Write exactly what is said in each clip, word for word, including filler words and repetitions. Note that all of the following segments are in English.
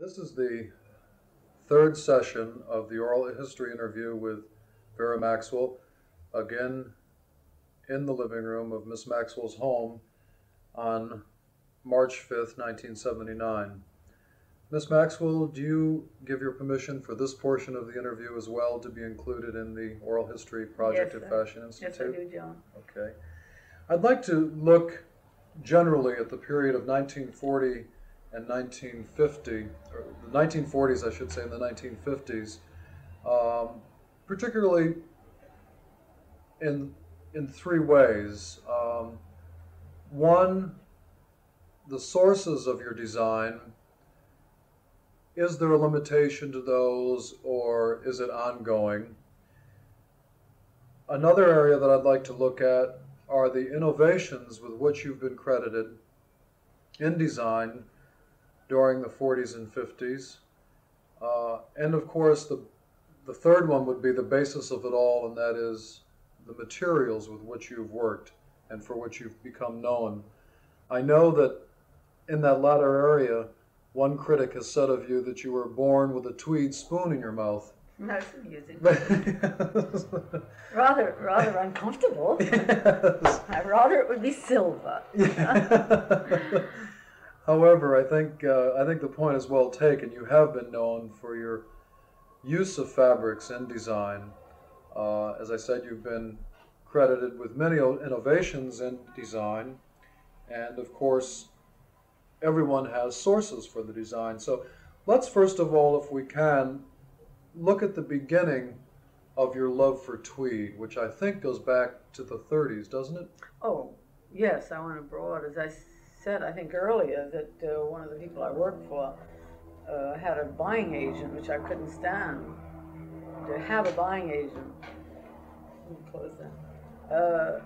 This is the third session of the oral history interview with Vera Maxwell, again in the living room of Miss Maxwell's home on March fifth, nineteen seventy-nine. Miss Maxwell, do you give your permission for this portion of the interview as well to be included in the Oral History Project yes, at Fashion Institute? Yes, I do, John. Okay. I'd like to look generally at the period of nineteen forty and nineteen fifty, or the nineteen forties, I should say, in the nineteen fifties, um, particularly in, in three ways. Um, one, the sources of your design. Is there a limitation to those, or is it ongoing? Another area that I'd like to look at are the innovations with which you've been credited in design during the forties and fifties. Uh, and of course, the, the third one would be the basis of it all, and that is the materials with which you've worked and for which you've become known. I know that in that latter area, one critic has said of you that you were born with a tweed spoon in your mouth. That's amusing. rather, rather uncomfortable. Yes. Rather it would be silver. However, I think uh, I think the point is well taken. You have been known for your use of fabrics in design. Uh, as I said, you've been credited with many innovations in design, and of course, everyone has sources for the design. So, let's first of all, if we can, look at the beginning of your love for tweed, which I think goes back to the thirties, doesn't it? Oh, yes. I went abroad, as I said, I think earlier, that uh, one of the people I worked for uh, had a buying agent, which I couldn't stand. To have a buying agent. Let me close that. Uh,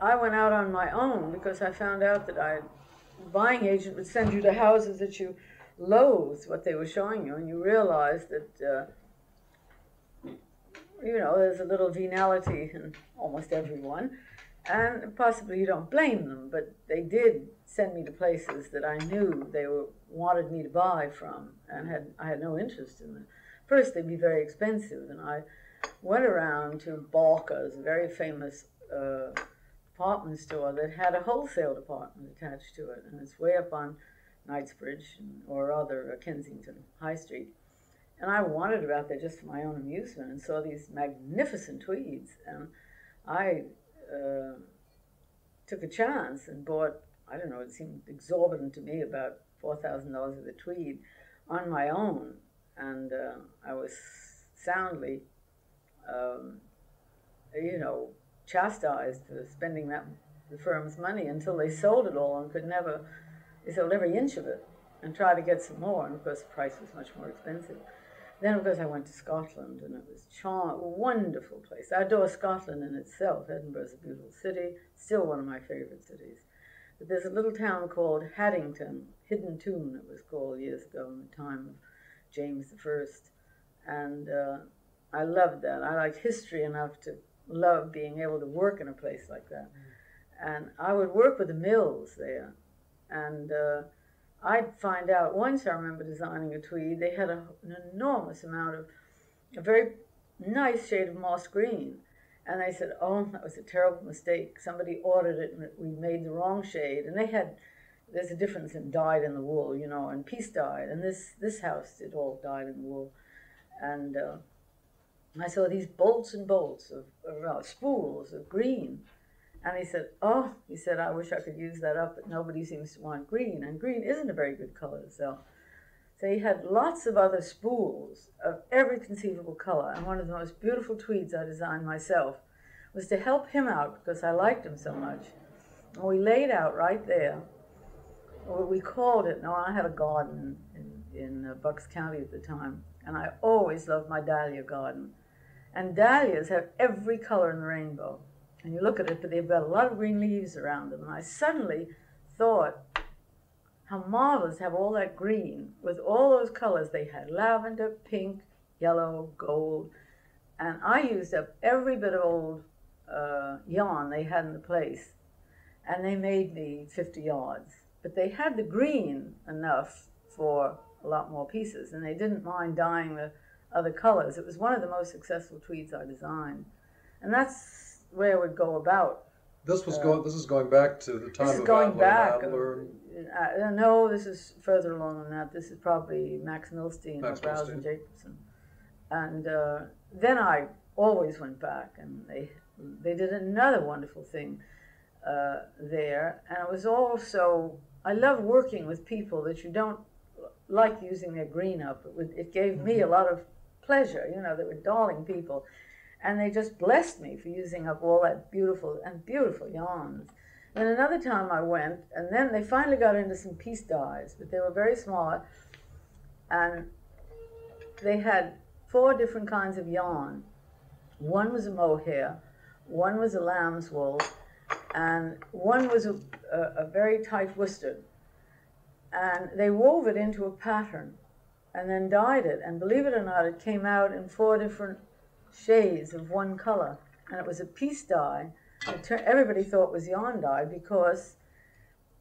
I went out on my own because I found out that I, the buying agent would send you to houses that you loathed what they were showing you, and you realized that, uh, you know, there's a little venality in almost everyone. And possibly you don't blame them, but they did send me to places that I knew they were, wanted me to buy from, and had I had no interest in them. First, they'd be very expensive, and I went around to Balka's, a very famous uh, department store that had a wholesale department attached to it, and it's way up on Knightsbridge or other Kensington High Street. And I wandered about there just for my own amusement and saw these magnificent tweeds, and I Uh, took a chance and bought, I don't know, it seemed exorbitant to me, about four thousand dollars of the tweed on my own. And uh, I was soundly, um, you know, chastised for spending that, the firm's money, until they sold it all and could never, they sold every inch of it and tried to get some more. And of course, the price was much more expensive. Then, of course, I went to Scotland, and it was a wonderful place. I adore Scotland in itself. Edinburgh's a beautiful city, still one of my favorite cities. But there's a little town called Haddington, Hidden Tomb, it was called years ago in the time of James the First. And uh, I loved that. I liked history enough to love being able to work in a place like that. Mm. And I would work with the mills there. And Uh, I'd find out, once I remember designing a tweed, they had a, an enormous amount of a very nice shade of moss green. And I said, oh, that was a terrible mistake. Somebody ordered it and we made the wrong shade. And they had, there's a difference in dyed in the wool, you know, and piece dyed. And this, this house did all dyed in the wool. And uh, I saw these bolts and bolts of, of uh, spools of green. And he said, oh, he said, I wish I could use that up, but nobody seems to want green. And green isn't a very good color, so. So he had lots of other spools of every conceivable color. And one of the most beautiful tweeds I designed myself was to help him out, because I liked him so much. And we laid out right there, or we called it, no, I had a garden in, in uh, Bucks County at the time, and I always loved my dahlia garden. And dahlias have every color in the rainbow. And you look at it, but they've got a lot of green leaves around them. And I suddenly thought how marvelous to have all that green with all those colors. They had lavender, pink, yellow, gold. And I used up every bit of old uh, yarn they had in the place. And they made me fifty yards. But they had the green enough for a lot more pieces, and they didn't mind dyeing the other colors. It was one of the most successful tweeds I designed, and that's where it would go about. This was uh, going. This is going back to the time this is of going Adler, back. Adler. Uh, no, this is further along than that. This is probably Max Milstein, Max or Browse and Jacobson, and uh, then I always went back, and they they did another wonderful thing uh, there, and it was also I love working with people that you don't like using their green up. It, would, it gave me a lot of pleasure. You know, they were darling people. And they just blessed me for using up all that beautiful and beautiful yarns. Then another time I went, and then they finally got into some piece dyes, but they were very small. And they had four different kinds of yarn. One was a mohair, one was a lamb's wool, and one was a, a, a very tight worsted. And they wove it into a pattern and then dyed it. And believe it or not, it came out in four different shades of one color. And it was a piece dye. Everybody thought it was yarn dye because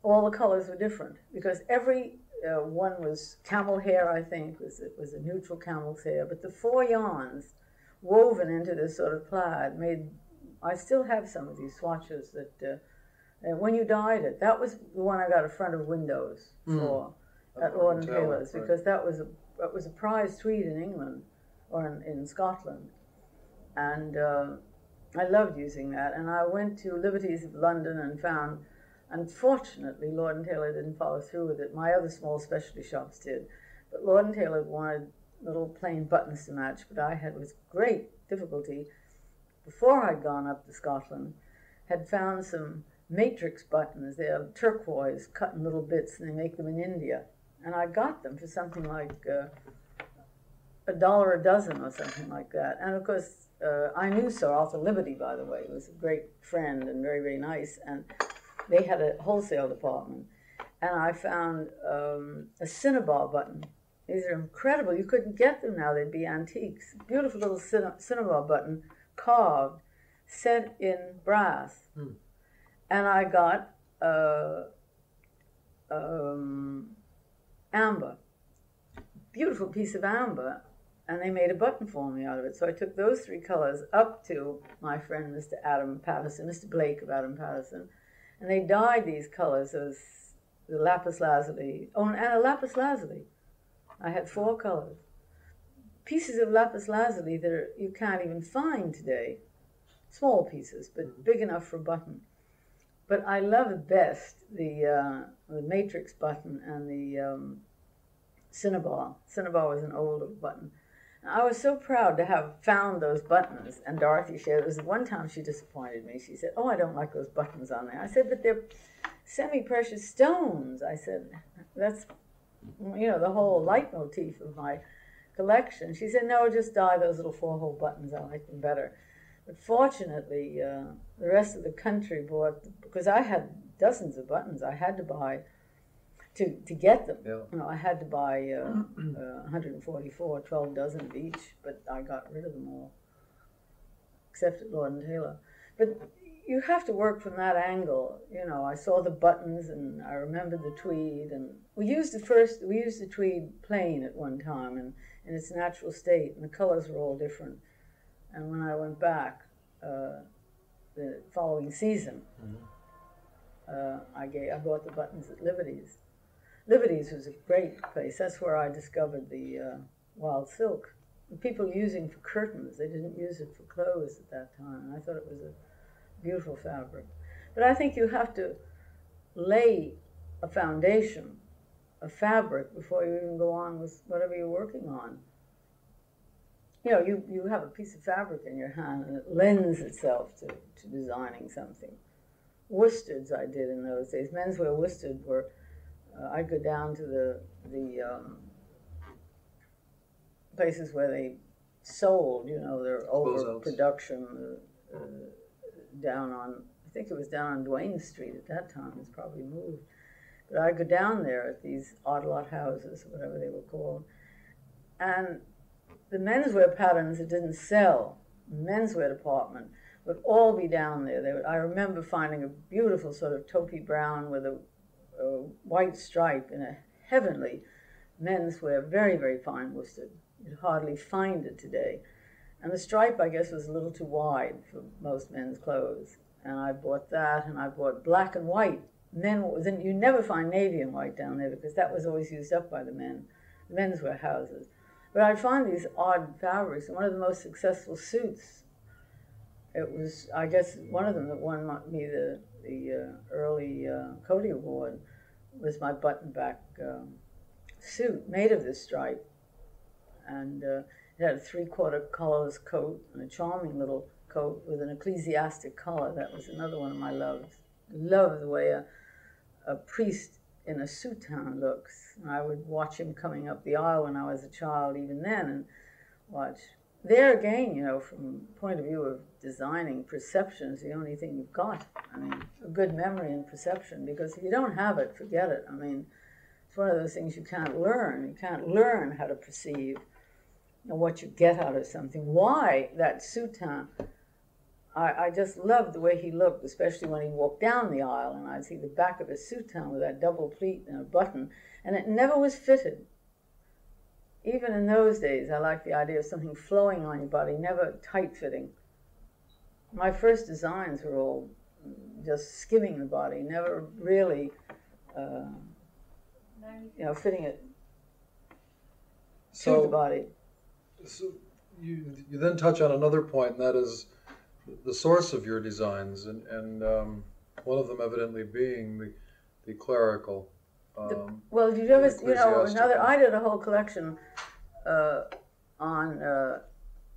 all the colors were different. Because every uh, one was camel hair, I think. It was, it was a neutral camel's hair. But the four yarns woven into this sort of plaid made... I still have some of these swatches that... Uh, And when you dyed it, that was the one I got a front of windows for mm. at Lord and Taylor's, right. Because that was a that was a prize tweed in England or in, in Scotland, and uh, I loved using that. And I went to Liberty's of London and found, unfortunately, Lord and Taylor didn't follow through with it. My other small specialty shops did, but Lord and Taylor wanted little plain buttons to match. But I had with great difficulty, before I'd gone up to Scotland, had found some matrix buttons. They're turquoise, cut in little bits, and they make them in India. And I got them for something like uh, a dollar a dozen or something like that. And of course, uh, I knew Sir Arthur Liberty, by the way. He was a great friend and very, very nice. And they had a wholesale department. And I found um, a cinnabar button. These are incredible. You couldn't get them now. They'd be antiques. Beautiful little cinna cinnabar button, carved, set in brass. Mm. And I got uh, um, amber, beautiful piece of amber, and they made a button for me out of it. So I took those three colors up to my friend, Mister Adam Paterson, Mister Blake of Adam Paterson, and they dyed these colors as the lapis lazuli, oh, and a lapis lazuli. I had four colors. Pieces of lapis lazuli that are, you can't even find today, small pieces, but big enough for a button. But I love best the, uh, the matrix button and the um, cinnabar. Cinnabar was an older button. And I was so proud to have found those buttons. And Dorothy shared this. One time she disappointed me. She said, "Oh, I don't like those buttons on there." I said, "But they're semi-precious stones." I said, "That's, you know, the whole leitmotif of my collection." She said, "No, just dye those little four-hole buttons. I like them better." But fortunately, uh, the rest of the country bought, because I had dozens of buttons. I had to buy, to, to get them, yeah. You know, I had to buy uh, uh, one hundred forty-four, twelve dozen of each, but I got rid of them all, except at Lord and Taylor. But you have to work from that angle. You know, I saw the buttons, and I remembered the tweed, and we used the first, we used the tweed plain at one time, and in its natural state, and the colors were all different. And when I went back uh, the following season, mm-hmm. uh, I, gave, I bought the buttons at Liberty's. Liberty's was a great place. That's where I discovered the uh, wild silk. The people using for curtains. They didn't use it for clothes at that time. And I thought it was a beautiful fabric. But I think you have to lay a foundation, a fabric, before you even go on with whatever you're working on. You know, you, you have a piece of fabric in your hand, and it lends itself to, to designing something. Worsteds I did in those days. Menswear worsted were, uh, I'd go down to the, the um, places where they sold, you know, their overproduction uh, down on, I think it was down on Duane Street at that time. It's probably moved. But I'd go down there at these odd lot houses, or whatever they were called, and the menswear patterns that didn't sell, menswear department, would all be down there. They would, I remember finding a beautiful sort of taupey brown with a, a white stripe in a heavenly menswear, very, very fine worsted. You'd hardly find it today. And the stripe, I guess, was a little too wide for most men's clothes. And I bought that, and I bought black and white. Men, you never find navy and white down there because that was always used up by the men, the menswear houses. But I'd find these odd fabrics. One of the most successful suits, it was, I guess, one of them that won me the, the uh, early uh, Cody Award was my button-back um, suit made of this stripe. And uh, it had a three-quarter collarless coat and a charming little coat with an ecclesiastic collar. That was another one of my loves. Love the way a, a priest in a soutane looks. And I would watch him coming up the aisle when I was a child, even then, and watch. There again, you know, from the point of view of designing, perception is the only thing you've got. I mean, a good memory and perception, because if you don't have it, forget it. I mean, it's one of those things you can't learn. You can't learn how to perceive and what you get out of something. Why that soutane? I, I just loved the way he looked, especially when he walked down the aisle, and I'd see the back of his soutane with that double pleat and a button, and it never was fitted. Even in those days, I liked the idea of something flowing on your body, never tight-fitting. My first designs were all just skimming the body, never really, uh, you know, fitting it so, to the body. So you, you then touch on another point, and that is the source of your designs, and, and um, one of them evidently being the, the clerical. Um, the, well, did you ever, you know, another, I did a whole collection uh, on uh,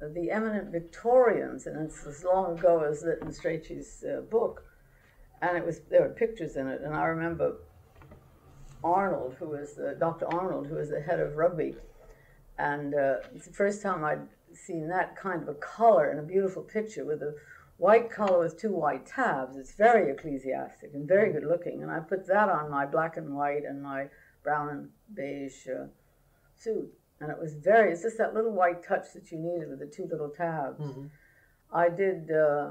the eminent Victorians, and it's as long ago as Lytton Strachey's uh, book, and it was, there were pictures in it, and I remember Arnold, who was the, Doctor Arnold, who was the head of rugby, and uh, it's the first time I'd seen that kind of a color in a beautiful picture with a white collar with two white tabs. It's very ecclesiastic and very good looking, and I put that on my black and white and my brown and beige uh, suit, and it was very, it's just that little white touch that you needed with the two little tabs. Mm-hmm. I did uh,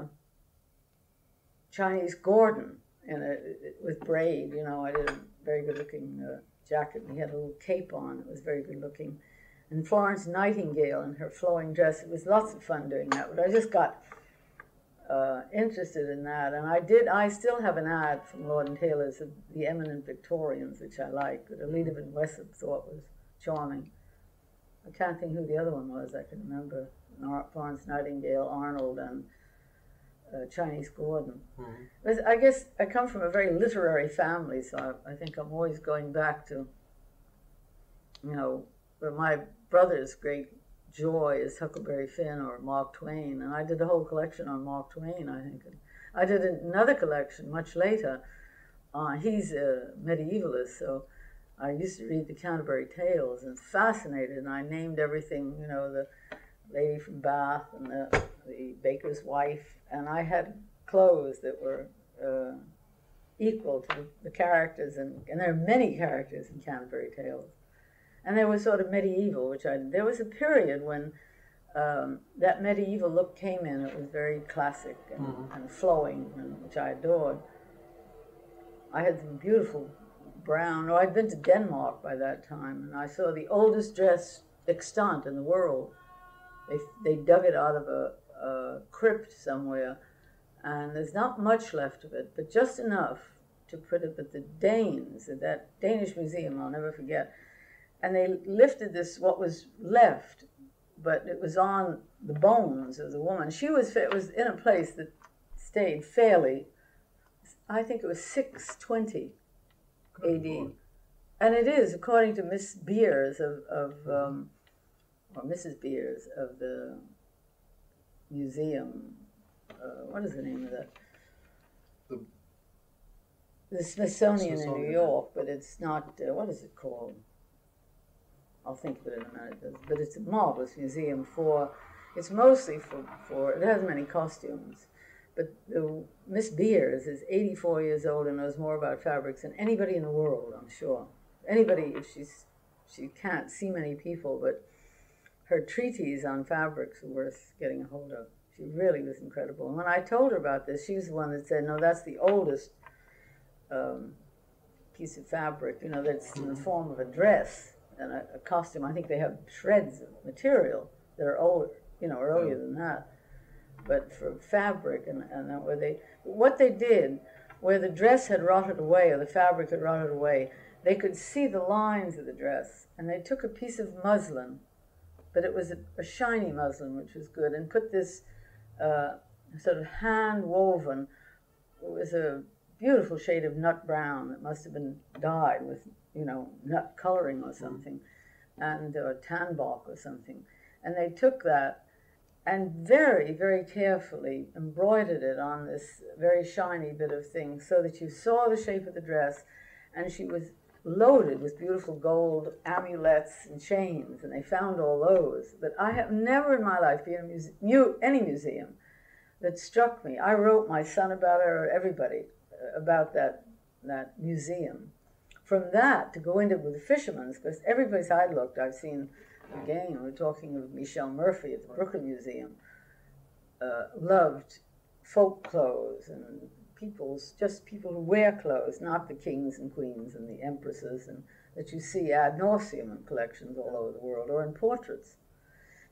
Chinese Gordon in a, with braid, you know, I did a very good looking uh, jacket, and he had a little cape on, it was very good looking. And Florence Nightingale in her flowing dress. It was lots of fun doing that, but I just got uh, interested in that. And I did, I still have an ad from Lord and Taylor's of the eminent Victorians, which I like, that Alida Van Wessop thought was charming. I can't think who the other one was, I can remember. Florence Nightingale, Arnold, and uh, Chinese Gordon. Mm-hmm. But I guess I come from a very literary family, so I, I think I'm always going back to, you know, where my brother's great joy is Huckleberry Finn or Mark Twain, and I did a whole collection on Mark Twain, I think. And I did another collection much later. Uh, he's a medievalist, so I used to read the Canterbury Tales and fascinated, and I named everything, you know, the lady from Bath and the, the baker's wife, and I had clothes that were uh, equal to the, the characters, and, and there are many characters in Canterbury Tales. And they were sort of medieval, which I, there was a period when um, that medieval look came in. It was very classic and, mm-hmm. and flowing, and, which I adored. I had some beautiful brown, oh, I'd been to Denmark by that time, and I saw the oldest dress extant in the world. They, they dug it out of a, a crypt somewhere, and there's not much left of it, but just enough to put it, but the Danes, at that Danish museum, I'll never forget, and they lifted this, what was left, but it was on the bones of the woman. She was, it was in a place that stayed fairly, I think it was six twenty A D. And it is, according to Miss Beers of, of um, or Missus Beers of the museum, uh, what is the name of that? The, the Smithsonian, Smithsonian in New York, but it's not, uh, what is it called? I'll think of it in a minute, but it's a marvelous museum for, it's mostly for, for it has many costumes, but the, Miss Beers is eighty-four years old and knows more about fabrics than anybody in the world, I'm sure. Anybody, if she's, she can't see many people, but her treatise on fabrics are worth getting a hold of. She really was incredible. And when I told her about this, she was the one that said, no, that's the oldest um, piece of fabric, you know, that's in the form of a dress. and a, a costume. I think they have shreds of material that are older, you know, earlier yeah. than that. But for fabric and, and where they, what they did, where the dress had rotted away or the fabric had rotted away, they could see the lines of the dress, and they took a piece of muslin, but it was a, a shiny muslin, which was good, and put this uh, sort of hand-woven, it was a beautiful shade of nut brown that must have been dyed with, you know, nut coloring or something, and or tanbach or something, and they took that and very, very carefully embroidered it on this very shiny bit of thing so that you saw the shape of the dress, and she was loaded with beautiful gold amulets and chains, and they found all those. But I have never in my life been in a muse new, any museum that struck me. I wrote my son about it, or everybody, about that, that museum. From that, to go into with the fishermen's, because every place I'd looked, I've seen. Again, we're talking of Michelle Murphy at the Brooklyn Museum, uh, loved folk clothes and people's, just people who wear clothes, not the kings and queens and the empresses, and that you see ad nauseum in collections all over the world or in portraits.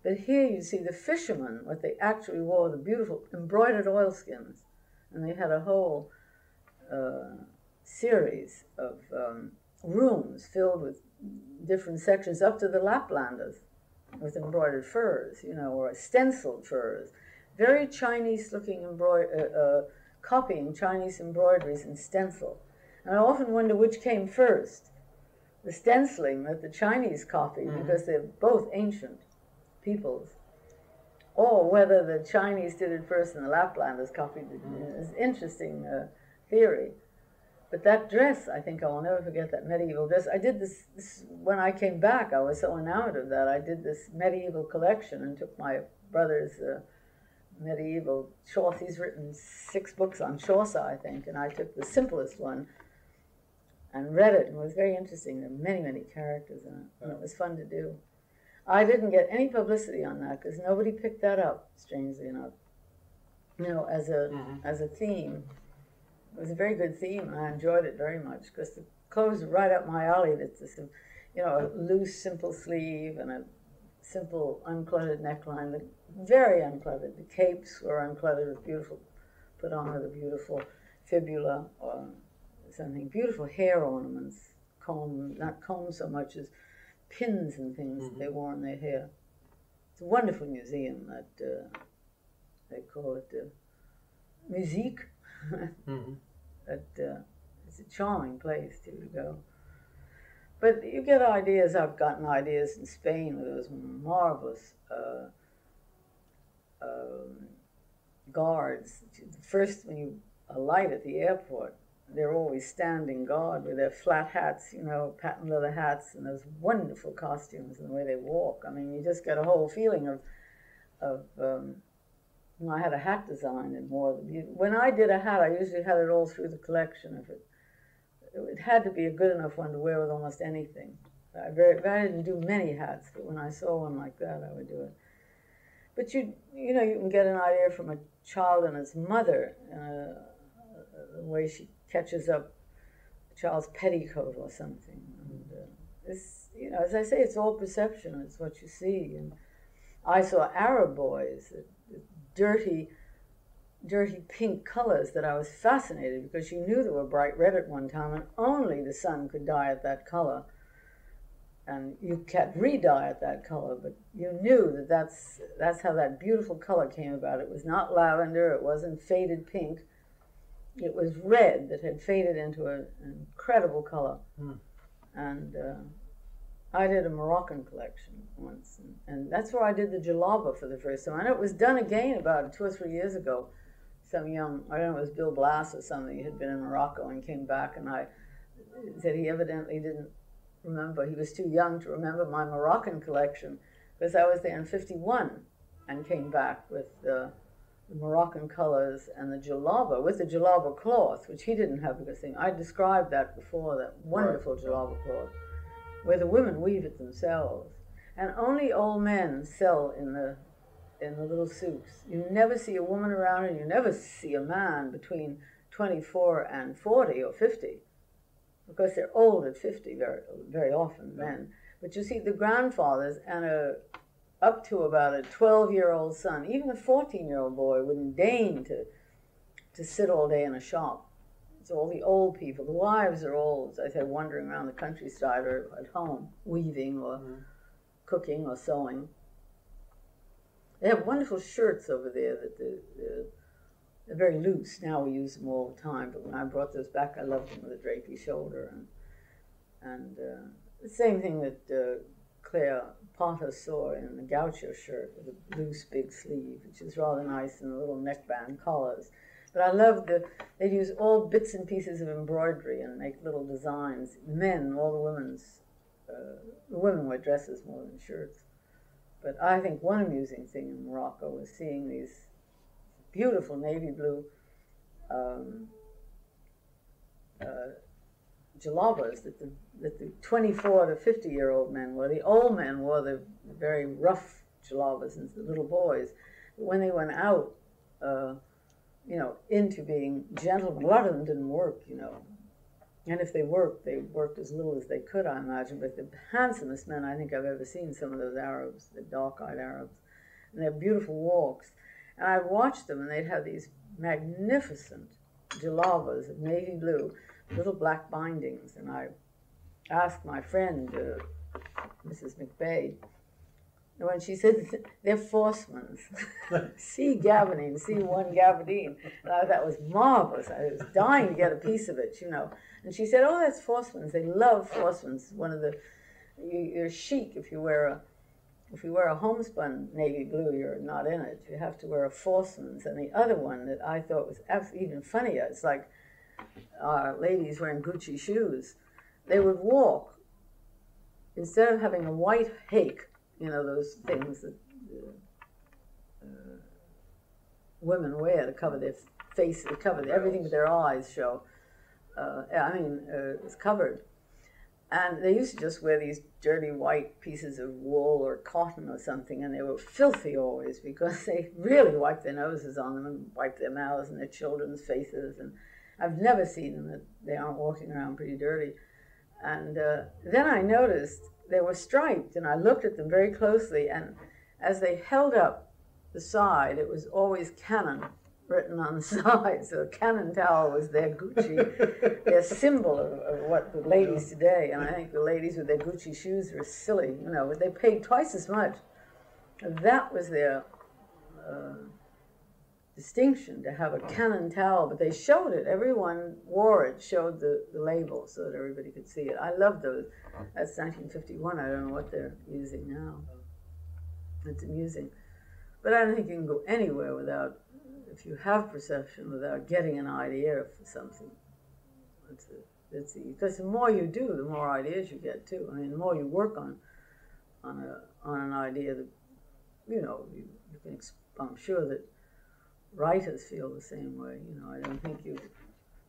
But here you see the fishermen, what they actually wore, the beautiful embroidered oilskins. And they had a whole uh, series of um, rooms filled with different sections up to the Laplanders with embroidered furs, you know, or stenciled furs. Very Chinese-looking embroidery, uh, uh, copying Chinese embroideries in stencil. And I often wonder which came first, the stenciling that the Chinese copied, mm-hmm. because they're both ancient peoples, or whether the Chinese did it first and the Laplanders copied it. Mm-hmm. It's an interesting uh, theory. But that dress, I think I will never forget that medieval dress. I did this, this, when I came back, I was so enamored of that. I did this medieval collection and took my brother's uh, medieval Chaucer. He's written six books on Chaucer, I think, and I took the simplest one and read it, and it was very interesting. There were many, many characters in it, and it was fun to do. I didn't get any publicity on that because nobody picked that up, strangely enough, you know, as a, mm-hmm. as a theme. It was a very good theme, and I enjoyed it very much because the clothes were right up my alley. That's just, you know, a loose, simple sleeve and a simple, uncluttered neckline. The, very uncluttered. The capes were uncluttered with beautiful, put on with a beautiful fibula or something. Beautiful hair ornaments, comb, not comb so much as pins and things mm-hmm. that they wore in their hair. It's a wonderful museum that uh, they call it uh, Musique. mm-hmm. But uh, it's a charming place to go. But you get ideas. I've gotten ideas in Spain with those marvelous uh, um, guards. First, when you alight at the airport, they're always standing guard with their flat hats, you know, patent leather hats, and those wonderful costumes and the way they walk. I mean, you just get a whole feeling of... of um, I had a hat design and more. When I did a hat, I usually had it all through the collection. If it, it had to be a good enough one to wear with almost anything. I, very, I didn't do many hats, but when I saw one like that, I would do it. But you, you know, you can get an idea from a child and its mother, uh, the way she catches up a child's petticoat or something. And, uh, it's, you know, as I say, it's all perception. It's what you see. And I saw Arab boys. That, dirty, dirty pink colors that I was fascinated because you knew they were bright red at one time and only the sun could dye it that color. And you can't re-dye it that color, but you knew that that's, that's how that beautiful color came about. It was not lavender, it wasn't faded pink. It was red that had faded into a, an incredible color. Mm. And uh, I did a Moroccan collection once, and, and that's where I did the jalaba for the first time. I know it was done again about two or three years ago. Some young, I don't know, it was Bill Blass or something, had been in Morocco and came back, and I said he evidently didn't remember. He was too young to remember my Moroccan collection, because I was there in fifty-one and came back with the, the Moroccan colors and the jalaba, with the jalaba cloth, which he didn't have because thing. I described that before, that wonderful right. jalaba cloth, where the women weave it themselves. And only old men sell in the, in the little souks. You never see a woman around, and you never see a man between twenty-four and forty or fifty, because they're old at fifty very, very often, men. But you see the grandfathers and a, up to about a twelve-year-old son, even a fourteen-year-old boy wouldn't deign to, to sit all day in a shop. It's all the old people. The wives are all, as I said, wandering around the countryside or at home, weaving or mm. cooking or sewing. They have wonderful shirts over there that the, the They're very loose. Now we use them all the time, but when I brought those back, I loved them with a drapey shoulder. And, and uh, the same thing that uh, Claire Potter saw in the gaucho shirt with a loose big sleeve, which is rather nice, and the little neckband collars. But I loved the, they'd use all bits and pieces of embroidery and make little designs. Men, all the women's, uh, the women wear dresses more than shirts. But I think one amusing thing in Morocco was seeing these beautiful navy blue um, uh, jalabas that the, that the twenty-four to fifty-year-old men wore. The old men wore the very rough jalabas and the little boys. But when they went out, uh, you know, into being gentlemen, a lot of them didn't work, you know. And if they worked, they worked as little as they could, I imagine. But the handsomest men I think I've ever seen, some of those Arabs, the dark-eyed Arabs, and their beautiful walks. And I watched them, and they'd have these magnificent jalabas of navy blue, little black bindings. And I asked my friend, uh, Missus McBade, and when she said, they're Forsman's. See gabardine, see one gabardine. And I thought it was marvelous. I was dying to get a piece of it, you know. And she said, oh, that's Forsman's. They love Forsman's. One of the, you're chic if you wear a, If you wear a homespun navy blue, you're not in it. You have to wear a Forsman's. And the other one that I thought was even funnier, it's like uh, ladies wearing Gucci shoes. They would walk, instead of having a white hake, you know, those things that uh, women wear to cover their faces, to cover everything but their eyes show. Uh, I mean, uh, it's covered. And they used to just wear these dirty white pieces of wool or cotton or something, and they were filthy always because they really wiped their noses on them and wiped their mouths and their children's faces. And I've never seen them that they aren't walking around pretty dirty. And uh, then I noticed they were striped, and I looked at them very closely, and as they held up the side, it was always Cannon written on the side, so the Cannon towel was their Gucci, their symbol of, of what the ladies today, and I think the ladies with their Gucci shoes were silly, you know, but they paid twice as much. That was their uh, distinction, to have a Cannon towel, but they showed it, everyone wore it, showed the, the label so that everybody could see it. I love those. That's nineteen fifty-one, I don't know what they're using now. It's amusing. But I don't think you can go anywhere without, if you have perception, without getting an idea for something. That's it. That's it. Because the more you do, the more ideas you get too. I mean, the more you work on on a on an idea, that you know, you, you can. I'm sure that writers feel the same way. You know, I don't think you.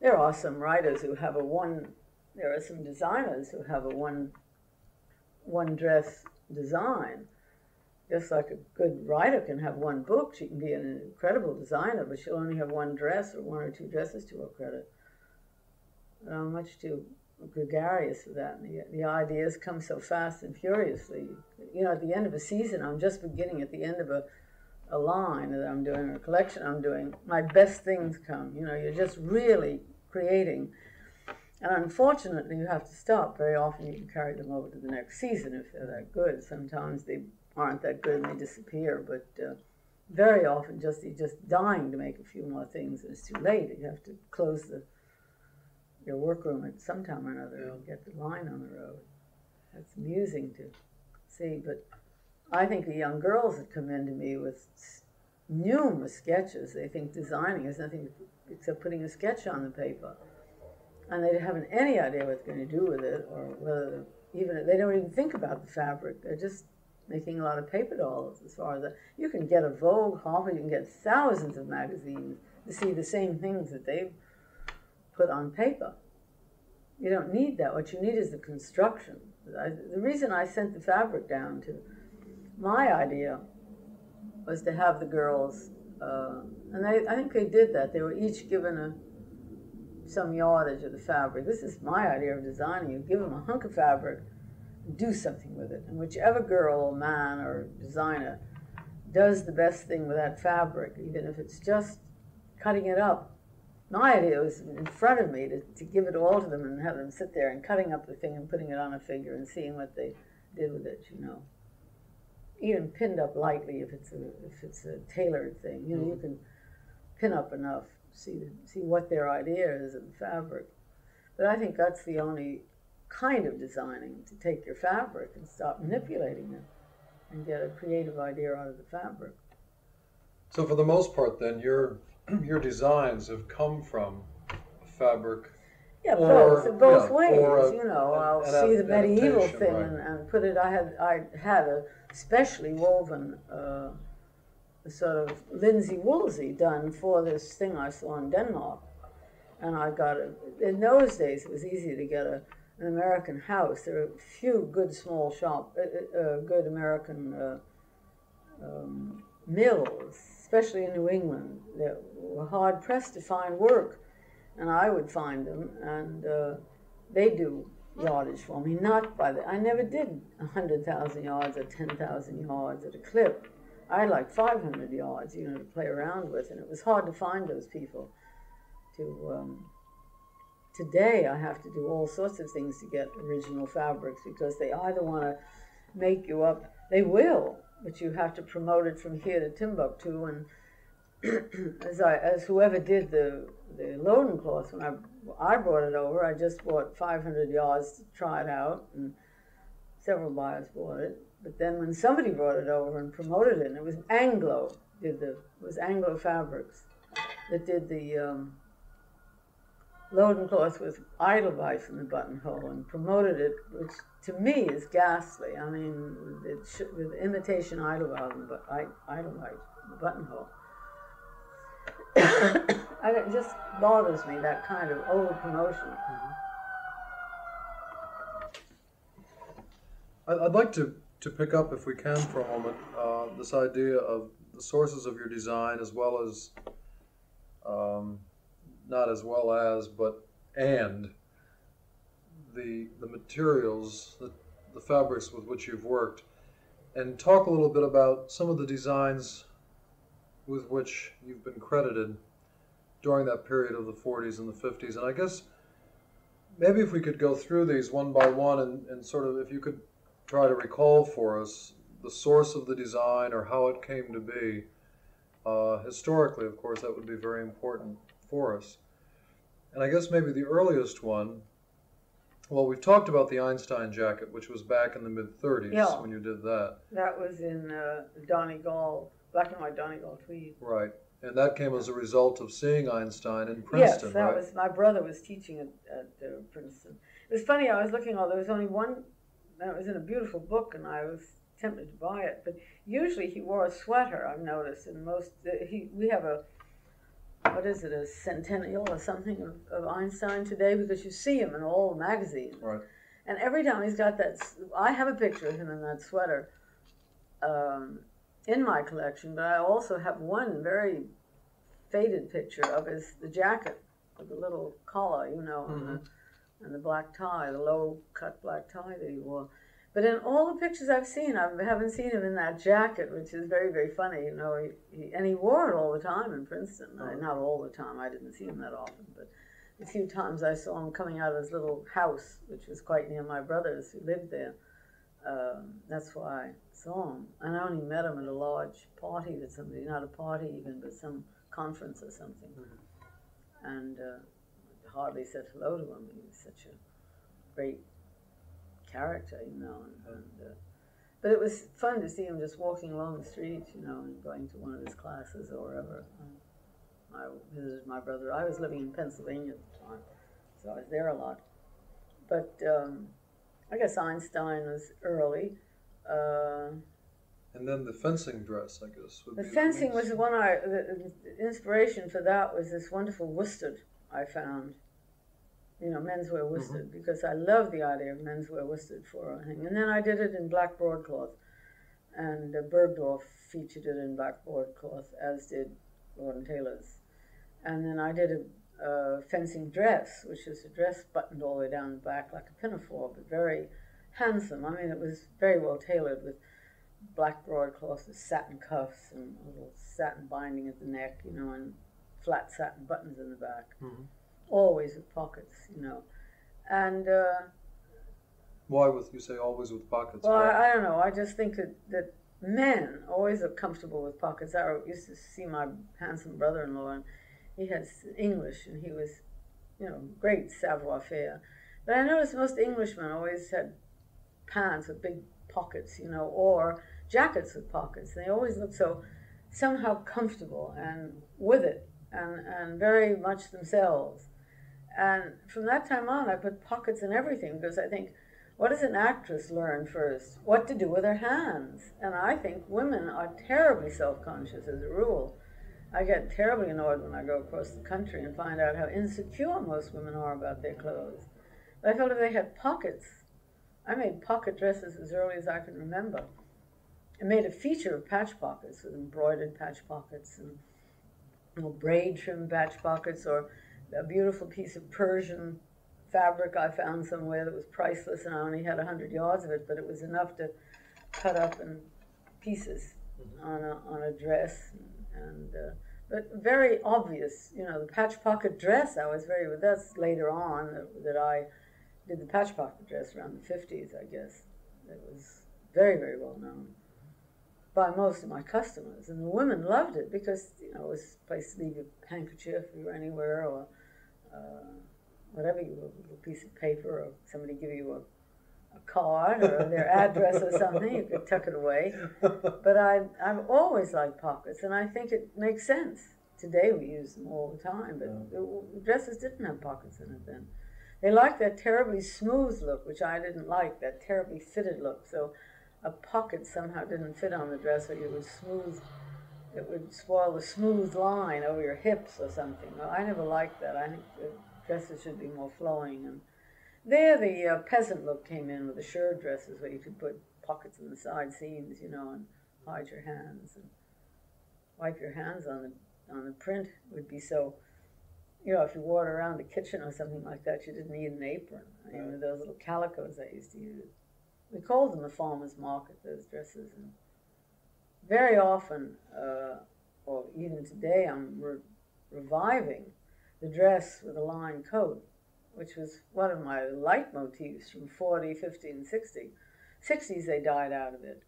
There are some writers who have a one. There are some designers who have a one one dress design. Just like a good writer can have one book, she can be an incredible designer, but she'll only have one dress or one or two dresses to her credit. And I'm much too gregarious for that. And the, the ideas come so fast and furiously. You know, at the end of a season, I'm just beginning at the end of a, a line that I'm doing, or a collection I'm doing, my best things come. You know, you're just really creating. And unfortunately, you have to stop. Very often, you can carry them over to the next season if they're that good. Sometimes they aren't that good and they disappear, but uh, very often just you're just dying to make a few more things, and it's too late. You have to close the your workroom at some time or another yeah. and get the line on the road. That's amusing to see, but I think the young girls that come in to me with numerous sketches, they think designing is nothing except putting a sketch on the paper, and they haven't any idea what they're going to do with it, or whether even they don't even think about the fabric. They're just making a lot of paper dolls, as far as that. You can get a Vogue, Harper, you can get thousands of magazines to see the same things that they've put on paper. You don't need that. What you need is the construction. I, the reason I sent the fabric down to, my idea was to have the girls, uh, and they, I think they did that. They were each given a some yardage of the fabric. This is my idea of designing. You give them a hunk of fabric, do something with it. And whichever girl or man or designer does the best thing with that fabric, even if it's just cutting it up. My idea was in front of me to, to give it all to them and have them sit there and cutting up the thing and putting it on a figure and seeing what they did with it, you know. Even pinned up lightly if it's a, if it's a tailored thing, you know, mm-hmm. you can pin up enough, see, see what their idea is in fabric. But I think that's the only kind of designing, to take your fabric and stop manipulating it and get a creative idea out of the fabric. So for the most part then, your, your designs have come from fabric. Yeah, or, both, both yeah, ways, a, you know, I'll see the medieval thing right. and, and put it, I had, I had a specially woven uh, sort of linsey woolsey done for this thing I saw in Denmark. And I got it. In those days, it was easy to get a, an American house. There were few good small shop, uh, uh, good American uh, um, mills, especially in New England, that were hard pressed to find work. And I would find them, and uh, they do yardage for me. Not by the, I never did one hundred thousand yards or ten thousand yards at a clip. I had like five hundred yards, you know, to play around with, and it was hard to find those people. To, um, today I have to do all sorts of things to get original fabrics because they either want to make you up, they will, but you have to promote it from here to Timbuktu. And as I, as whoever did the, the Loden cloth, when I, I brought it over, I just bought five hundred yards to try it out, and several buyers bought it. But then when somebody brought it over and promoted it, and it was Anglo, did the, it was Anglo Fabrics that did the, um, Loden cloth with Edelweiss in the buttonhole and promoted it, which to me is ghastly. I mean, it should, with imitation Edelweiss in the buttonhole. I, it just bothers me, that kind of over-promotion. Mm-hmm. I'd like to, to pick up, if we can for a moment, uh, this idea of the sources of your design as well as... Um, not as well as, but and the the materials, the, the fabrics with which you've worked, and talk a little bit about some of the designs with which you've been credited during that period of the forties and the fifties. And I guess maybe if we could go through these one by one and, and sort of if you could try to recall for us the source of the design or how it came to be. Uh, historically, of course, that would be very important for us. And I guess maybe the earliest one, well, we've talked about the Einstein jacket, which was back in the mid thirties yeah. when you did that. That was in uh, Donegal, black and white Donegal tweed. Right, and that came as a result of seeing Einstein in Princeton, yes, that right? was, my brother was teaching at, at uh, Princeton. It was funny, I was looking, oh, there was only one, and it was in a beautiful book, and I was tempted to buy it, but usually he wore a sweater, I've noticed, and most, uh, he, we have a, what is it, a centennial or something of, of Einstein today, because you see him in all magazines. Right. And every time he's got that, I have a picture of him in that sweater um, in my collection, but I also have one very faded picture of his, the jacket with the little collar, you know, mm-hmm. and, the, and the black tie, the low-cut black tie that he wore. But in all the pictures I've seen, I haven't seen him in that jacket, which is very, very funny. You know, he, he, and he wore it all the time in Princeton. Oh. I, not all the time. I didn't see him that often. But a few times I saw him coming out of his little house, which was quite near my brother's, who lived there. Um, that's why I saw him. And I only met him at a large party that somebody, not a party even, but some conference or something. Mm-hmm. And uh, hardly said hello to him. He was such a great... character, you know, and, and, uh, but it was fun to see him just walking along the street, you know, and going to one of his classes or wherever. And I visited my brother. I was living in Pennsylvania at the time, so I was there a lot. But um, I guess Einstein was early. Uh, and then the fencing dress, I guess. Would the be fencing the was the one I, the, the inspiration for that was this wonderful worsted I found. You know, menswear worsted, mm-hmm. because I love the idea of menswear worsted for a thing. And then I did it in black broadcloth, and uh, Bergdorf featured it in black broadcloth, as did Lord and Taylor's. And then I did a uh, fencing dress, which is a dress buttoned all the way down the back like a pinafore, but very handsome. I mean, it was very well tailored with black broadcloth with satin cuffs and a little satin binding at the neck, you know, and flat satin buttons in the back. Mm-hmm. Always with pockets, you know. And uh, why with, you say always with pockets? Well, I, I don't know. I just think that, that men always are comfortable with pockets. I used to see my handsome brother-in-law, and he had English, and he was, you know, great savoir-faire. But I noticed most Englishmen always had pants with big pockets, you know, or jackets with pockets. They always looked so somehow comfortable and with it, and, and very much themselves. And from that time on, I put pockets in everything, because I think, what does an actress learn first? What to do with her hands. And I think women are terribly self-conscious as a rule. I get terribly annoyed when I go across the country and find out how insecure most women are about their clothes. But I felt if they had pockets, I made pocket dresses as early as I can remember. I made a feature of patch pockets, with embroidered patch pockets, and you know, braid trim patch pockets, or a beautiful piece of Persian fabric I found somewhere that was priceless, and I only had a hundred yards of it, but it was enough to cut up in pieces on a, on a dress. And, and uh, but very obvious, you know, the patch pocket dress, I was very, that's later on that, that I did the patch pocket dress around the fifties, I guess. It was very, very well known by most of my customers. And the women loved it because, you know, it was a place to leave your handkerchief if you were anywhere, or uh, whatever you were, a piece of paper, or somebody give you a, a card or their address or something, you could tuck it away. But I, I've always liked pockets, and I think it makes sense. Today we use them all the time, but the dresses didn't have pockets in it then. They liked that terribly smooth look, which I didn't like, that terribly fitted look. So a pocket somehow didn't fit on the dress, or it was smooth. It would spoil the smooth line over your hips or something. Well, I never liked that. I think the dresses should be more flowing. And there the uh, peasant look came in with the shirred dresses, where you could put pockets in the side seams, you know, and hide your hands and wipe your hands on the, on the print. It would be so, you know, if you wore it around the kitchen or something like that, you didn't need an apron. I mean, those little calicos I used to use. We called them the farmer's market, those dresses. And very often, uh, or even today, I'm re reviving the dress with a lined coat, which was one of my leitmotifs from forty, fifty, and sixty. sixties, they died out of it.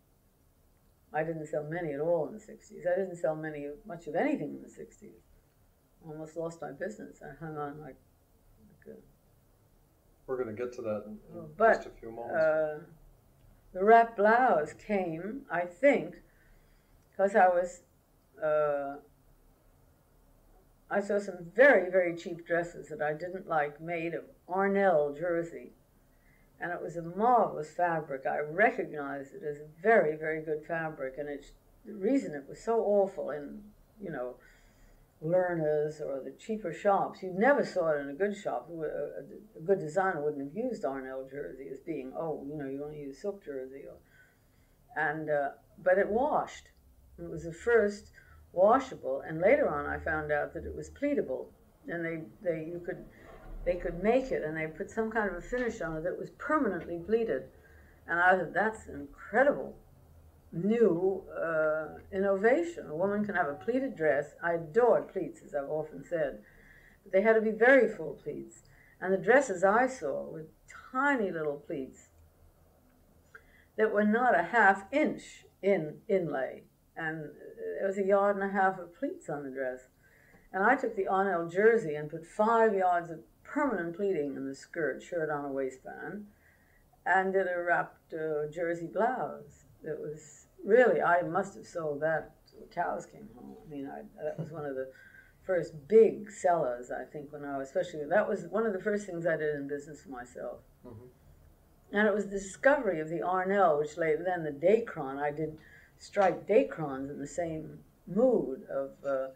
I didn't sell many at all in the sixties. I didn't sell many, much of anything in the sixties. I almost lost my business. I hung on like, like a... We're going to get to that in but, just a few moments. Uh, The wrap blouse came, I think, because I was, uh, I saw some very, very cheap dresses that I didn't like, made of Arnell jersey. And it was a marvelous fabric. I recognized it as a very, very good fabric. And it's, the reason it was so awful in, you know, Learners or the cheaper shops, you never saw it in a good shop. A good designer wouldn't have used Arnell jersey as being, oh, you know, you only use silk jersey. Or, and uh, but it washed. It was the first washable, and later on I found out that it was pleatable, and they they you could they could make it, and they put some kind of a finish on it that was permanently pleated. And I thought, that's incredible. New uh, innovation. A woman can have a pleated dress. I adored pleats, as I've often said. But they had to be very full pleats. And the dresses I saw were tiny little pleats that were not a half inch in inlay. And it was a yard and a half of pleats on the dress. And I took the Arnell jersey and put five yards of permanent pleating in the skirt, shirt on a waistband, and did a wrapped uh, jersey blouse. It was really, I must have sold that till the cows came home. I mean, I, that was one of the first big sellers, I think, when I was, especially, that was one of the first things I did in business for myself. Mm-hmm. And it was the discovery of the Arnell, which later, then the Dacron, I did striped Dacrons in the same mood of uh,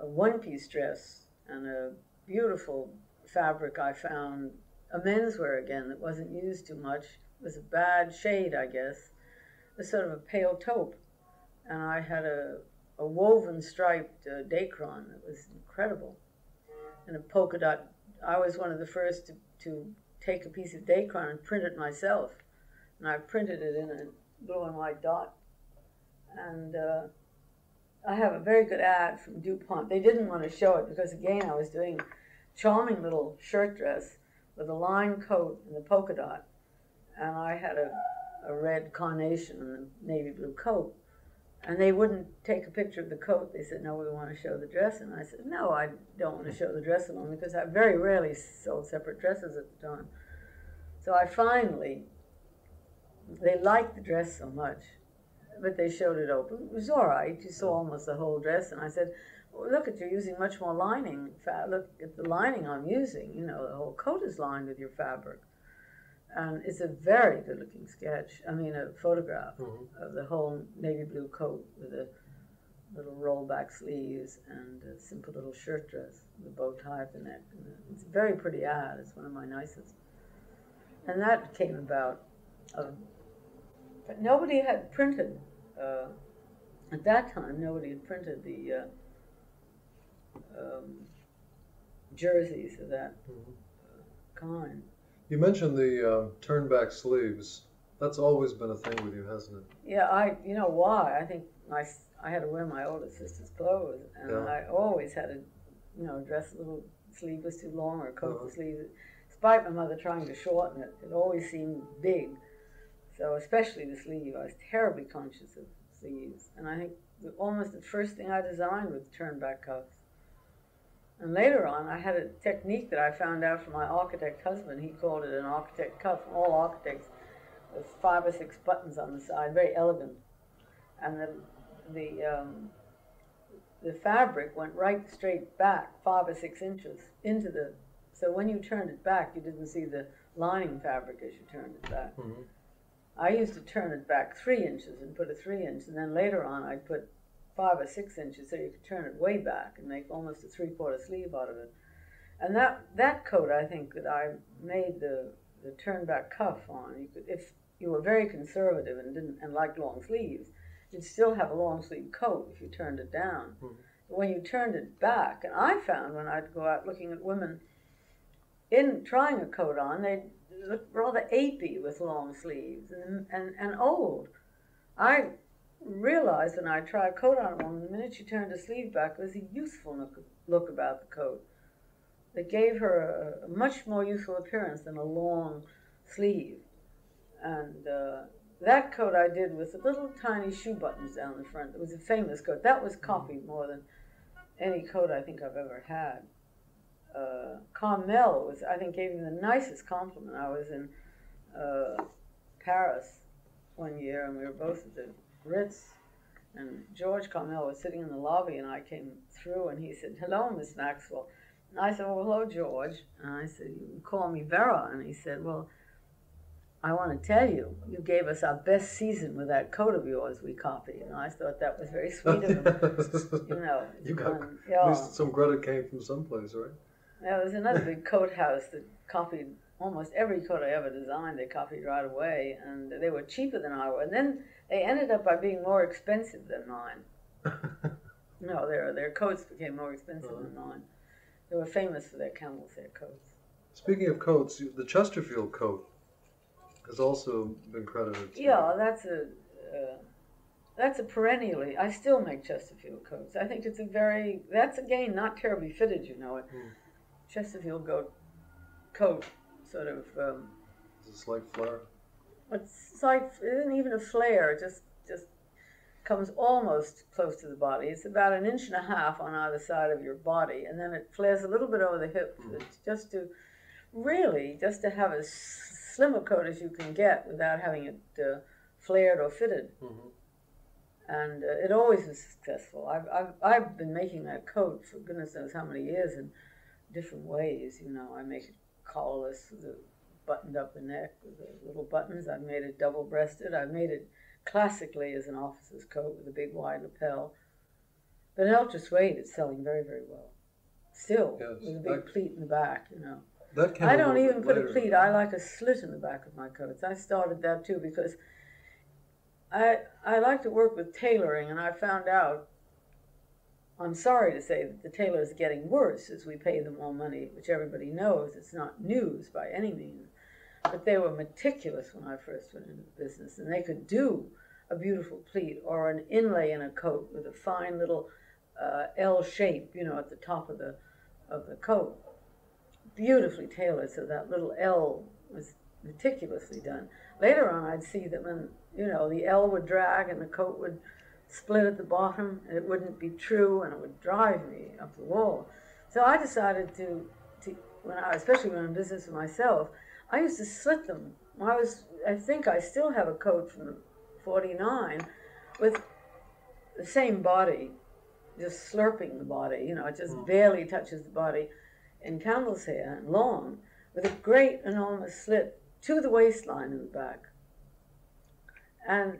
a one-piece dress and a beautiful fabric I found, a menswear again, that wasn't used too much. It was a bad shade, I guess. Sort of a pale taupe, and I had a, a woven striped uh, Dacron that was incredible, and a polka dot. I was one of the first to, to take a piece of Dacron and print it myself and I printed it in a blue and white dot. And uh, I have a very good ad from DuPont. They didn't want to show it because, again, I was doing a charming little shirt dress with a lined coat and a polka dot. And I had a, a red carnation and a navy blue coat. And they wouldn't take a picture of the coat. They said, no, we want to show the dress. And I said, no, I don't want to show the dress alone, because I very rarely sold separate dresses at the time. So I finally, they liked the dress so much, but they showed it open. It was all right. You saw almost the whole dress. And I said, well, look, you're using much more lining. In fact, look at the lining I'm using. You know, the whole coat is lined with your fabric. And it's a very good-looking sketch, I mean, a photograph mm-hmm. of the whole navy blue coat with the little rollback sleeves and a simple little shirt dress with a bow tie at the neck. And it's a very pretty ad. It's one of my nicest. And that came about. Um, but nobody had printed, uh, at that time, nobody had printed the uh, um, jerseys of that mm-hmm. uh, kind. You mentioned the uh, turnback sleeves. That's always been a thing with you, hasn't it? Yeah, I. You know why? I think my I had to wear my older sister's clothes, and yeah. I always had to, you know, dress a little sleeve was too long or a coat uh-huh. the sleeve. Despite my mother trying to shorten it, it always seemed big. So especially the sleeve, I was terribly conscious of sleeves, and I think almost the first thing I designed was turnback cuffs. And later on, I had a technique that I found out from my architect husband. He called it an architect cuff. All architects, with five or six buttons on the side, very elegant. And the the um, the fabric went right straight back five or six inches into the. So when you turned it back, you didn't see the lining fabric as you turned it back. Mm-hmm. I used to turn it back three inches and put a three inch, and then later on, I put five or six inches, so you could turn it way back and make almost a three-quarter sleeve out of it. And that that coat, I think, that I made the, the turn-back cuff on, you could, if you were very conservative and didn't and liked long sleeves, you'd still have a long-sleeve coat if you turned it down. Mm-hmm. But when you turned it back, and I found when I'd go out looking at women in trying a coat on, they'd look rather apey with long sleeves and, and, and old. I... realized when I tried a coat on a woman, the minute she turned her sleeve back, there was a youthful look, look about the coat that gave her a, a much more youthful appearance than a long sleeve. And uh, that coat I did with the little tiny shoe buttons down the front. It was a famous coat. That was copied more than any coat I think I've ever had. Uh, Carmel was, I think, gave me the nicest compliment. I was in uh, Paris one year, and we were both at the Ritz, and George Carmel was sitting in the lobby, and I came through, and he said, hello, Miss Maxwell. And I said, well, hello, George. And I said, you can call me Vera. And he said, well, I want to tell you, you gave us our best season with that coat of yours we copied. And I thought that was very sweet of him. You know, you got, and, yeah. At least some credit came from someplace, right? There was another big coat house that copied almost every coat I ever designed. They copied right away, and they were cheaper than I was. And then they ended up by being more expensive than mine. No, their their coats became more expensive uh-huh. than mine. They were famous for their camel's hair coats. Speaking of coats, the Chesterfield coat has also been credited to yeah, you. that's a uh, that's a perennially. I still make Chesterfield coats. I think it's a very that's again not terribly fitted, you know. It mm. Chesterfield coat coat sort of. Um, Is it slight flare? It's like, it isn't even a flare, it just, just comes almost close to the body. It's about an inch and a half on either side of your body, and then it flares a little bit over the hip. Mm. It's just to, really, just to have as slimmer coat as you can get without having it uh, flared or fitted. Mm-hmm. And uh, it always was successful. I've, I've, I've been making that coat for goodness knows how many years in different ways, you know. I make it collarless, the, buttoned up the neck with the little buttons. I've made it double-breasted. I've made it classically as an officer's coat with a big wide lapel. But an ultra suede is selling very, very well. Still, yes, with a big that, pleat in the back, you know. That I don't even put a pleat. I like a slit in the back of my coats. I started that, too, because I, I like to work with tailoring, and I found out, I'm sorry to say, that the tailors are getting worse as we pay them more money, which everybody knows. It's not news by any means. but they were meticulous when I first went into the business, and they could do a beautiful pleat or an inlay in a coat with a fine little uh, L shape, you know, at the top of the of the coat, beautifully tailored. So that little L was meticulously done. Later on, I'd see that when, you know, the L would drag and the coat would split at the bottom, and it wouldn't be true, and it would drive me up the wall. So I decided to, to when I, especially when I'm in business with myself, I used to slit them. I was, I think I still have a coat from forty-nine with the same body, just slurping the body, you know, it just barely touches the body, in camel's hair and long, with a great enormous slit to the waistline in the back. And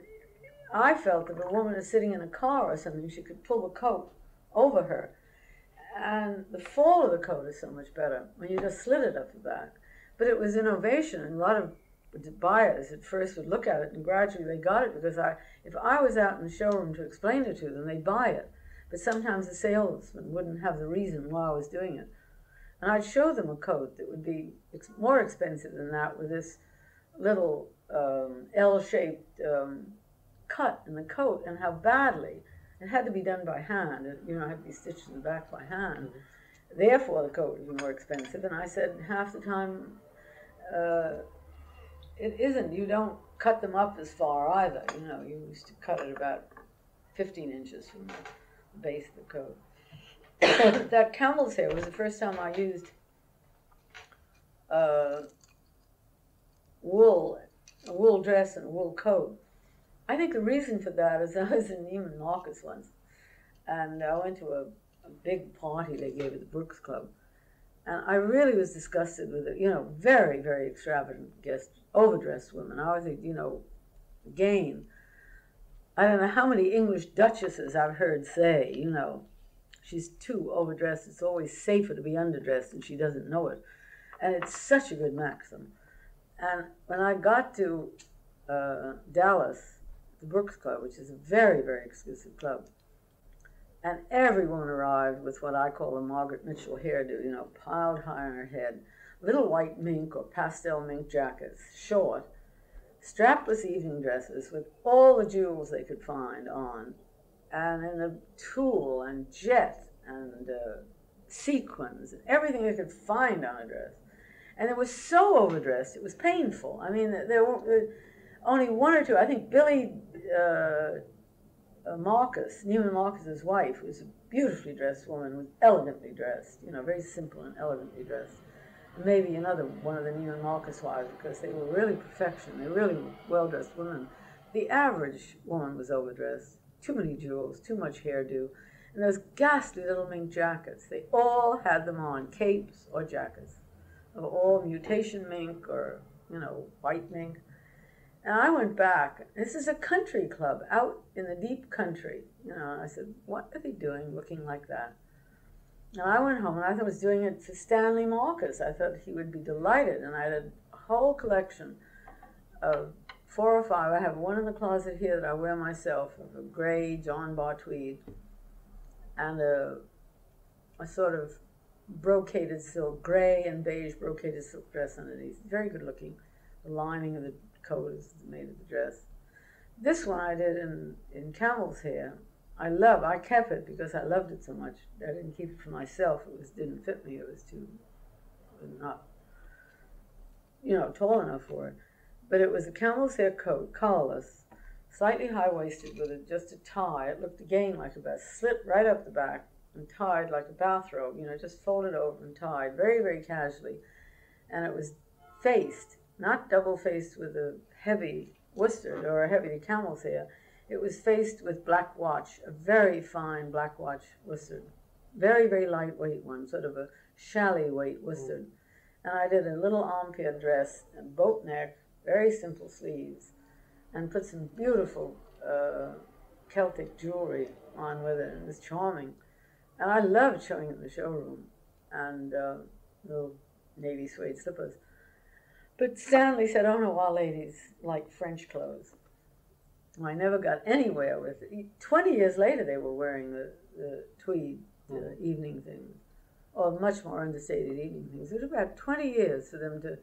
I felt that if a woman is sitting in a car or something, she could pull the coat over her. And the fall of the coat is so much better when you just slit it up the back. But it was innovation, and a lot of buyers at first would look at it, and gradually they got it, because I, if I was out in the showroom to explain it to them, they'd buy it. But sometimes the salesman wouldn't have the reason why I was doing it. And I'd show them a coat that would be ex more expensive than that, with this little um, L-shaped um, cut in the coat, and how badly it had to be done by hand. It, you know, it had to be stitched in the back by hand. Mm-hmm. Therefore, the coat would be more expensive. And I said, half the time, uh, it isn't. You don't cut them up as far either. You know, you used to cut it about fifteen inches from the base of the coat. That camel's hair was the first time I used uh, wool, a wool dress and a wool coat. I think the reason for that is I was in Neiman Marcus once, and I went to a, a big party they gave at the Brooks Club, and I really was disgusted with it. You know, very, very extravagant guest, overdressed women. I was, you know, again, I don't know how many English duchesses I've heard say, you know, she's too overdressed. It's always safer to be underdressed, and she doesn't know it. And it's such a good maxim. And when I got to uh, Dallas, the Brooks Club, which is a very, very exclusive club, and everyone arrived with what I call a Margaret Mitchell hairdo, you know, piled high on her head, little white mink or pastel mink jackets, short, strapless evening dresses with all the jewels they could find on, and in a tulle and jet and uh, sequins and everything they could find on a dress. And it was so overdressed, it was painful. I mean, there were only one or two. I think Billy uh, Marcus, Neiman Marcus's wife, was a beautifully dressed woman, was elegantly dressed, you know, very simple and elegantly dressed. And maybe another one of the Neiman Marcus wives, because they were really perfection. They were really well-dressed women. The average woman was overdressed. Too many jewels, too much hairdo, and those ghastly little mink jackets. They all had them on, capes or jackets, of all mutation mink or, you know, white mink. And I went back. This is a country club out in the deep country. You know, and I said, what are they doing looking like that? And I went home, and I thought I was doing it for Stanley Marcus. I thought he would be delighted, and I had a whole collection of four or five. I have one in the closet here that I wear myself, a gray John Bar tweed, and a, a sort of brocaded silk, gray and beige brocaded silk dress underneath. Very good looking. The lining of the coat is made of the dress. This one I did in, in camel's hair. I love, I kept it because I loved it so much. I didn't keep it for myself. It was, didn't fit me. It was too, not, you know, tall enough for it. But it was a camel's hair coat, collarless, slightly high-waisted, with a, just a tie. It looked again like a best, slit right up the back and tied like a bathrobe, you know, just folded over and tied very, very casually. And it was faced, not double-faced with a heavy worsted or a heavy camel's hair. It was faced with black watch, a very fine black watch worsted, very, very lightweight one, sort of a chalet weight worsted. And I did a little armpier dress and boat neck, very simple sleeves, and put some beautiful uh, Celtic jewelry on with it, and it was charming. And I loved showing it in the showroom, and uh, little navy suede slippers. But Stanley said, oh no, our ladies like French clothes. And I never got anywhere with it. Twenty years later they were wearing the, the tweed the evening things, or much more understated evening things. It was about twenty years for them to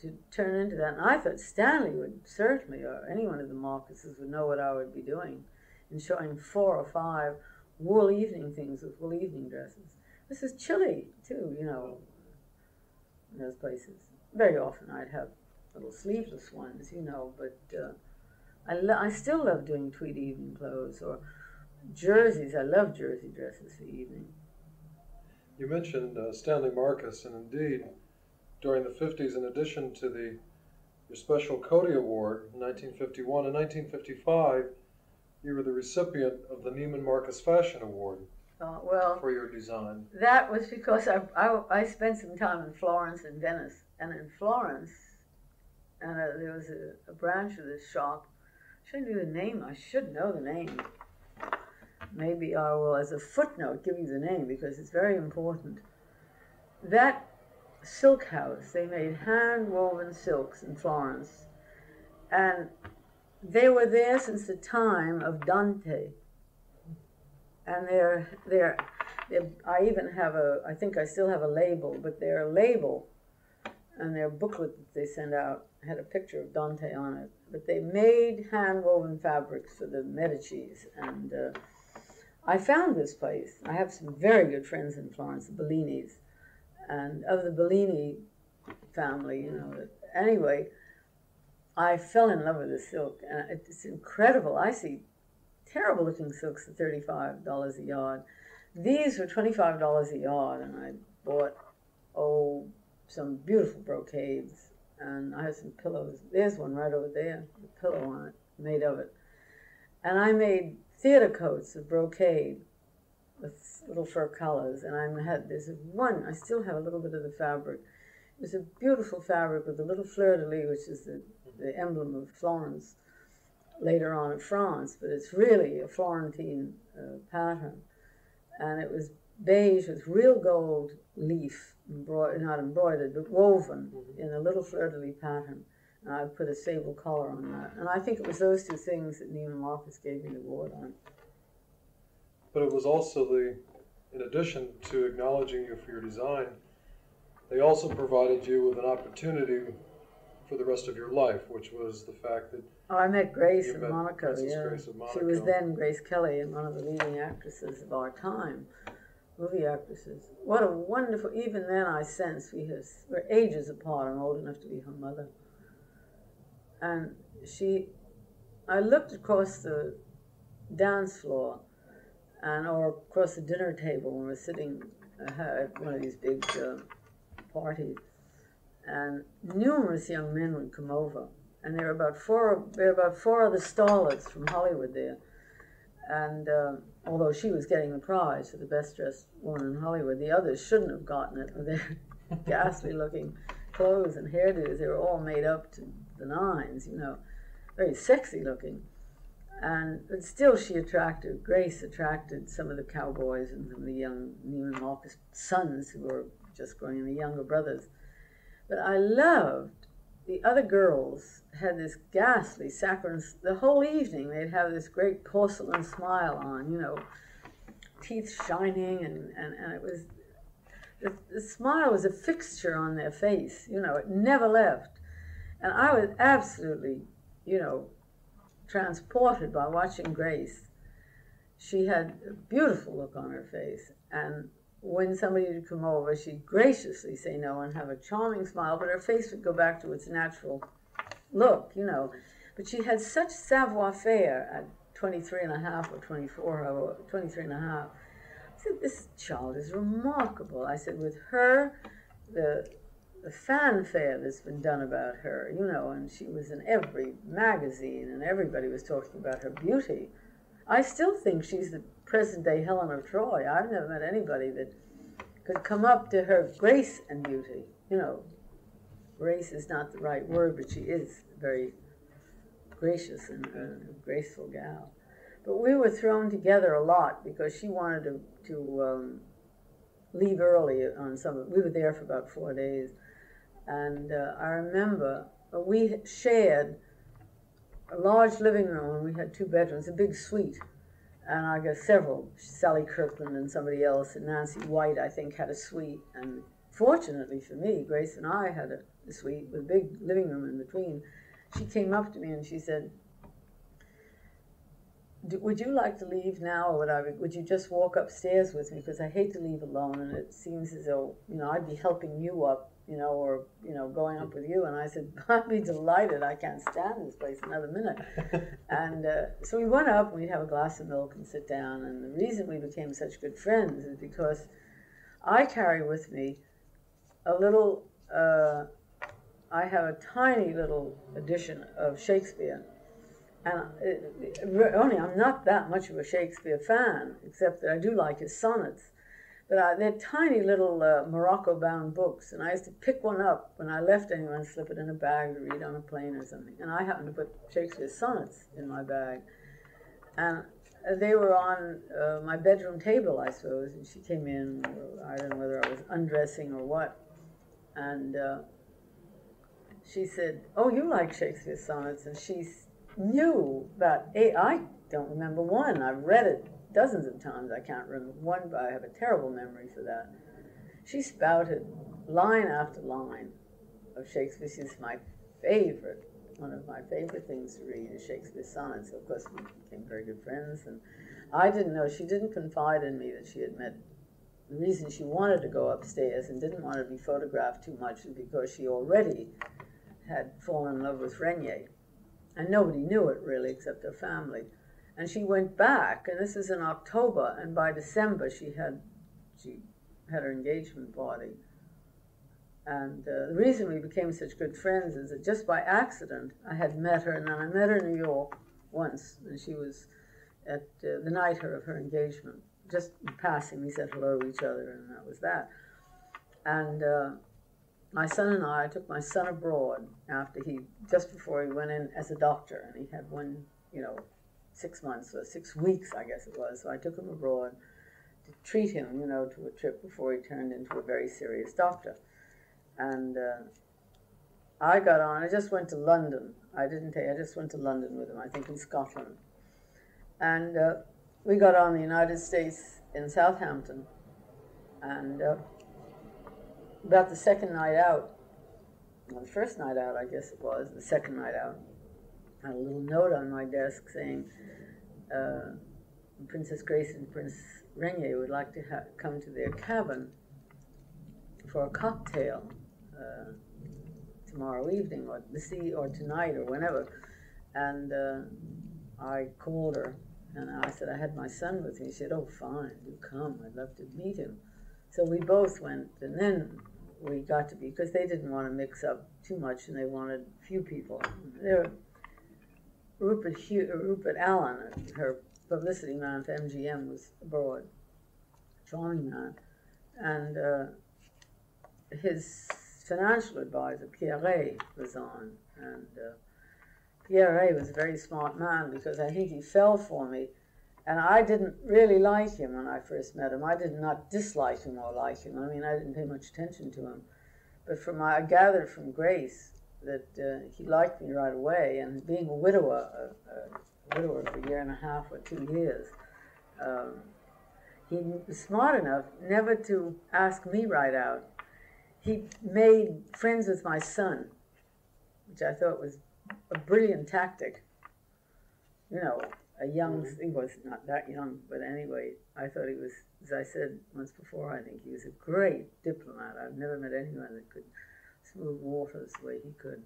to turn into that. And I thought Stanley would certainly, or any one of the Marcuses would know what I would be doing in showing four or five wool evening things with wool evening dresses. This is Chile, too, you know, in those places. Very often I'd have little sleeveless ones, you know, but uh, I, lo I still love doing tweed evening clothes or jerseys. I love jersey dresses for evening. You mentioned uh, Stanley Marcus, and indeed, during the fifties, in addition to the your special Cody Award in nineteen fifty-one, in nineteen fifty-five, you were the recipient of the Neiman Marcus Fashion Award uh, well, for your design. That was because I, I, I spent some time in Florence and Venice, and in Florence, and uh, there was a, a branch of this shop. I shouldn't do the name. I should know the name. Maybe I will, as a footnote, give you the name because it's very important. That silk house, they made hand-woven silks in Florence. And they were there since the time of Dante. And they're, they're, they're, I even have a, I think I still have a label, but their label and their booklet that they sent out had a picture of Dante on it. But they made hand-woven fabrics for the Medicis and... Uh, I found this place. I have some very good friends in Florence, the Bellinis, and of the Bellini family, you know. Anyway, I fell in love with the silk, and it's incredible. I see terrible-looking silks at thirty-five dollars a yard. These were twenty-five dollars a yard, and I bought, oh, some beautiful brocades, and I have some pillows. There's one right over there, a pillow on it, made of it. And I made theater coats of brocade with little fur collars, and I had this one. I still have a little bit of the fabric. It was a beautiful fabric with a little fleur-de-lis, which is the, the emblem of Florence, later on in France, but it's really a Florentine uh, pattern. And it was beige with real gold leaf, embroidered, not embroidered, but woven in a little fleur-de-lis pattern. And I put a sable collar on that. And I think it was those two things that Neiman Marcus gave me the award on. But it was also the, in addition to acknowledging you for your design, they also provided you with an opportunity for the rest of your life, which was the fact that... Oh, I met Grace in Monaco, yeah. Grace of Monaco. She was then Grace Kelly and one of the leading actresses of our time, movie actresses. What a wonderful... Even then I sensed we had, we're ages apart. I'm old enough to be her mother. And she, I looked across the dance floor and or across the dinner table when we were sitting at one of these big uh, parties, and numerous young men would come over, and there were about four, there were about four other starlets from Hollywood there, and um, although she was getting the prize for the best dressed woman in Hollywood, the others shouldn't have gotten it with their ghastly looking clothes and hairdos. They were all made up to the nines, you know, very sexy looking. And but still she attracted, Grace attracted some of the cowboys and some of the young Neiman Marcus sons who were just growing, the younger brothers. But I loved the other girls had this ghastly saccharine, the whole evening they'd have this great porcelain smile on, you know, teeth shining, and, and, and it was, the, the smile was a fixture on their face, you know, it never left. And I was absolutely, you know, transported by watching Grace. She had a beautiful look on her face. And when somebody would come over, she'd graciously say no and have a charming smile, but her face would go back to its natural look, you know. But she had such savoir-faire at twenty-three and a half or twenty-four, or twenty-three and a half. I said, this child is remarkable. I said, with her, the... the fanfare that's been done about her, you know, and she was in every magazine and everybody was talking about her beauty. I still think she's the present-day Helen of Troy. I've never met anybody that could come up to her grace and beauty. You know, grace is not the right word, but she is very gracious and uh, graceful gal. But we were thrown together a lot because she wanted to, to um, leave early on some, we were there for about four days. And uh, I remember uh, we shared a large living room, and we had two bedrooms, a big suite, and I guess several, Sally Kirkland and somebody else, and Nancy White, I think, had a suite. And fortunately for me, Grace and I had a the suite with a big living room in between, she came up to me and she said, would you like to leave now, or would I? Would you just walk upstairs with me? Because I hate to leave alone, and it seems as though, you know, I'd be helping you up, you know, or, you know, going up with you. And I said, I'd be delighted. I can't stand this place another minute. And uh, so we went up, and we'd have a glass of milk and sit down. And the reason we became such good friends is because I carry with me a little, uh, I have a tiny little edition of Shakespeare. And it, it, only I'm not that much of a Shakespeare fan, except that I do like his sonnets. But I, they're tiny little uh, Morocco-bound books, and I used to pick one up when I left anyone, slip it in a bag to read on a plane or something. And I happened to put Shakespeare's sonnets in my bag. And they were on uh, my bedroom table, I suppose, and she came in, I don't know whether I was undressing or what, and uh, she said, oh, you like Shakespeare's sonnets, and she's knew that a I don't remember one. I've read it dozens of times. I can't remember one, but I have a terrible memory for that. She spouted line after line of Shakespeare. She's my favorite. One of my favorite things to read is Shakespeare's sonnets. Of course, we became very good friends, and I didn't know. She didn't confide in me that she had met. The reason she wanted to go upstairs and didn't want to be photographed too much is because she already had fallen in love with Renier. And nobody knew it, really, except her family. And she went back, and this is in October, and by December she had she had her engagement party. And uh, the reason we became such good friends is that just by accident I had met her, and then I met her in New York once, and she was at uh, the night her of her engagement. Just in passing, we said hello to each other, and that was that. And uh, my son and I, I took my son abroad after he, just before he went in as a doctor, and he had one, you know, six months or six weeks, I guess it was. So I took him abroad to treat him, you know, to a trip before he turned into a very serious doctor. And uh, I got on. I just went to London. I didn't take. I just went to London with him. I think in Scotland, and uh, we got on the United States in Southampton, and. Uh, About the second night out, well, the first night out, I guess it was, the second night out, I had a little note on my desk saying, uh, Princess Grace and Prince Renier would like to ha come to their cabin for a cocktail uh, tomorrow evening, or this e or tonight, or whenever. And uh, I called her, and I said, I had my son with me. She said, oh, fine, you come. I'd love to meet him. So we both went, and then we got to be, because they didn't want to mix up too much, and they wanted few people. There, Rupert, Hugh, Rupert Allen, her publicity man for M G M, was abroad, charming man, and uh, his financial advisor, Pierret, was on, and uh, Pierret was a very smart man, because I think he fell for me. And I didn't really like him when I first met him. I did not dislike him or like him. I mean, I didn't pay much attention to him. But from I gathered from Grace that uh, he liked me right away. And being a widower, a, a widower for a year and a half or two years, um, he was smart enough never to ask me right out. He made friends with my son, which I thought was a brilliant tactic. You know. A young, he was not that young, but anyway, I thought he was, as I said once before, I think he was a great diplomat. I've never met anyone that could smooth waters the way he could.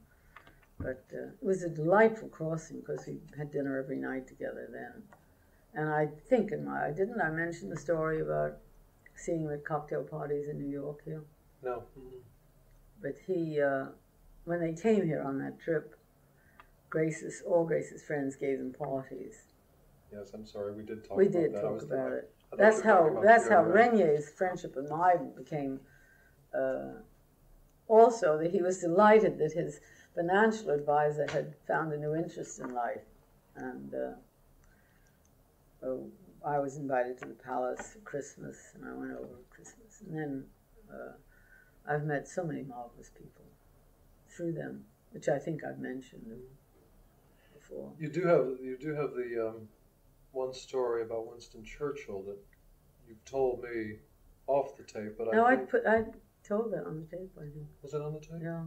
But uh, it was a delightful crossing, because we had dinner every night together then. And I think in my, didn't I mention the story about seeing him at cocktail parties in New York here? No. Mm-hmm. But he, uh, when they came here on that trip, Grace's, all Grace's friends gave them parties. Yes, I'm sorry, we did talk we about did that. We did talk about it. That's how that's how Renier's friendship and mine became. Uh, also, that he was delighted that his financial advisor had found a new interest in life, and uh, oh, I was invited to the palace for Christmas, and I went over for Christmas, and then uh, I've met so many marvelous people through them, which I think I've mentioned before. You do have you do have the. Um, One story about Winston Churchill that you've told me off the tape, but no, I no, I put I told that on the tape. I think was it on the tape? No,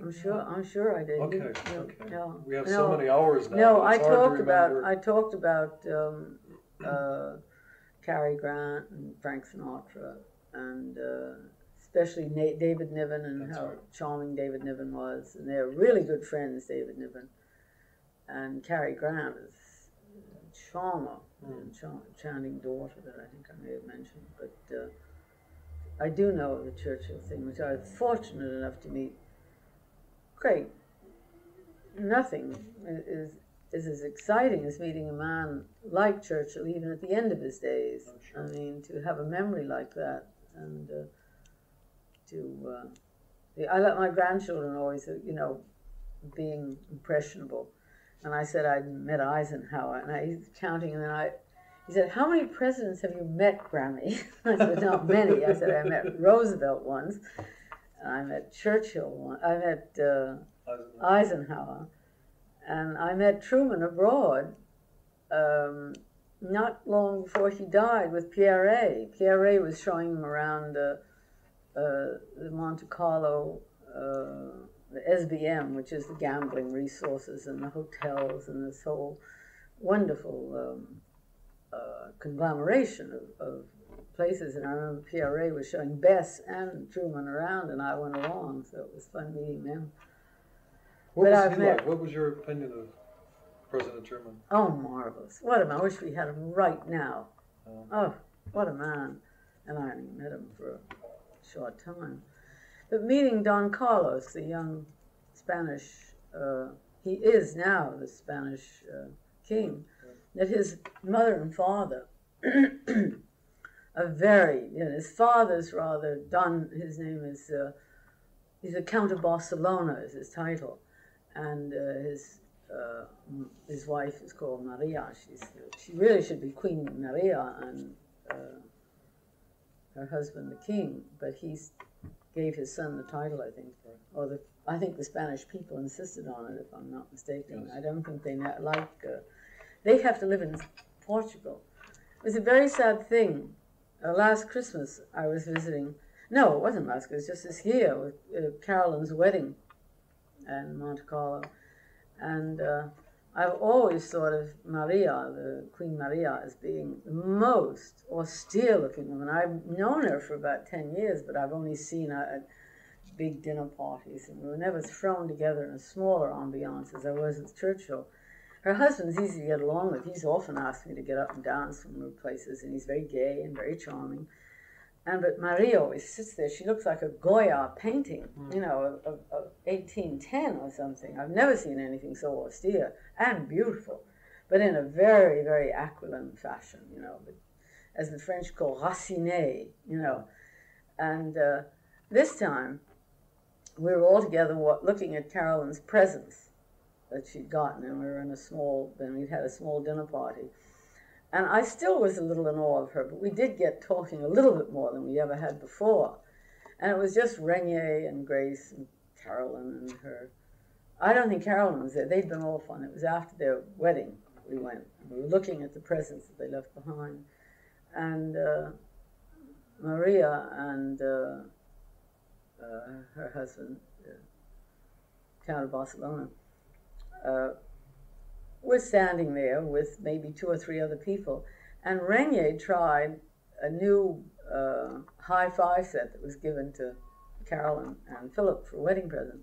I'm sure. I'm sure I did. Okay. You, okay. No, we have no, so many hours now. No, I talked about. I talked about um, uh, Cary Grant and Frank Sinatra, and uh, especially Na David Niven and That's how right. charming David Niven was. And they're really good friends, David Niven, and Cary Grant is a charmer, mm. and charm, Chanting Daughter that I think I may have mentioned. But uh, I do know of the Churchill thing, which I was fortunate enough to meet. Great. Nothing is, is as exciting as meeting a man like Churchill, even at the end of his days. Oh, sure. I mean, to have a memory like that, and uh, to uh, the, I let my grandchildren always, uh, you know, being impressionable. And I said I'd met Eisenhower, and I, he's counting, and then I, he said, "How many presidents have you met, Grammy?" I said, "Not many." I said, "I met Roosevelt once." I met Churchill, I met uh, Eisenhower. Eisenhower, and I met Truman abroad um, not long before he died with Pierre. Pierre was showing him around uh, uh, the Monte Carlo, uh, the S B M, which is the gambling resources and the hotels and this whole wonderful um, uh, conglomeration of, of places, and I remember P R A was showing Bess and Truman around, and I went along, so it was fun meeting them. What but was he like? What was your opinion of President Truman? Oh, marvelous. What a man. I wish we had him right now. Um, oh, what a man. And I only met him for a short time. But meeting Don Carlos, the young Spanish, uh, he is now the Spanish uh, king, okay. that his mother and father... A very, you know, his father's rather Don. His name is. Uh, he's a Count of Barcelona is his title, and uh, his uh, his wife is called Maria. She's she really should be Queen Maria, and uh, her husband the king. But he gave his son the title, I think, or the I think the Spanish people insisted on it, if I'm not mistaken. Yes. I don't think they like. Uh, they have to live in Portugal. It was a very sad thing. Uh, last Christmas, I was visiting. No, it wasn't last Christmas. It was just this year with uh, Carolyn's wedding, in Monte Carlo, and uh, I've always thought of Maria, the Queen Maria, as being the most austere-looking woman. I've known her for about ten years, but I've only seen her at big dinner parties, and we were never thrown together in a smaller ambiance as I was with Churchill. Her husband's easy to get along with. He's often asked me to get up and dance from little places, and he's very gay and very charming. And but Maria always sits there. She looks like a Goya painting, mm. you know, of, of eighteen ten or something. I've never seen anything so austere and beautiful, but in a very, very aquiline fashion, you know, but as the French call raciné, you know. And uh, this time, we were all together looking at Carolyn's presents that she'd gotten, and we were in a small, then we'd had a small dinner party. And I still was a little in awe of her, but we did get talking a little bit more than we ever had before. And it was just Renier and Grace and Carolyn and her. I don't think Carolyn was there. They'd been off on it. It was after their wedding we went. We were looking at the presents that they left behind. And uh, Maria and uh, uh, her husband, uh, Count of Barcelona, Uh, we're standing there with maybe two or three other people, and Renier tried a new uh, hi-fi set that was given to Carolyn and Philip for a wedding present.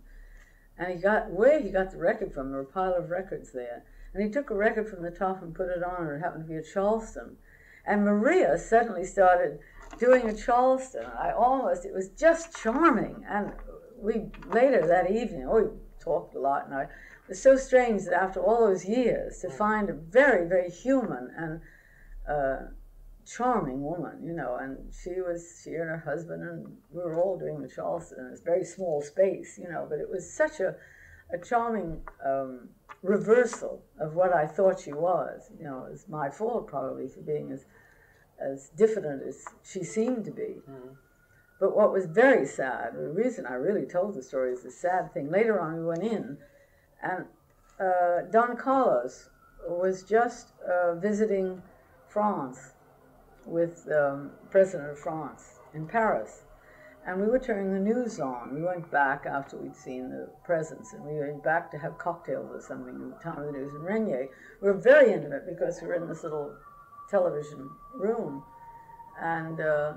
And he got where he got the record from. There were a pile of records there, and he took a record from the top and put it on, and it happened to be a Charleston. And Maria suddenly started doing a Charleston. I almost it was just charming. And we later that evening, oh, we talked a lot, and I. It's so strange that after all those years, to find a very, very human and uh, charming woman, you know, and she was, she and her husband, and we were all doing the Charleston in this very small space, you know, but it was such a, a charming um, reversal of what I thought she was. You know, it was my fault probably for being as, as diffident as she seemed to be. Mm-hmm. But what was very sad, the reason I really told the story is the sad thing. Later on, we went in. And uh, Don Carlos was just uh, visiting France with um, President of France in Paris. and we were turning the news on. We went back after we'd seen the presents, and we went back to have cocktails or something in the Town of the News in Renier. We were very intimate because we were in this little television room, and uh,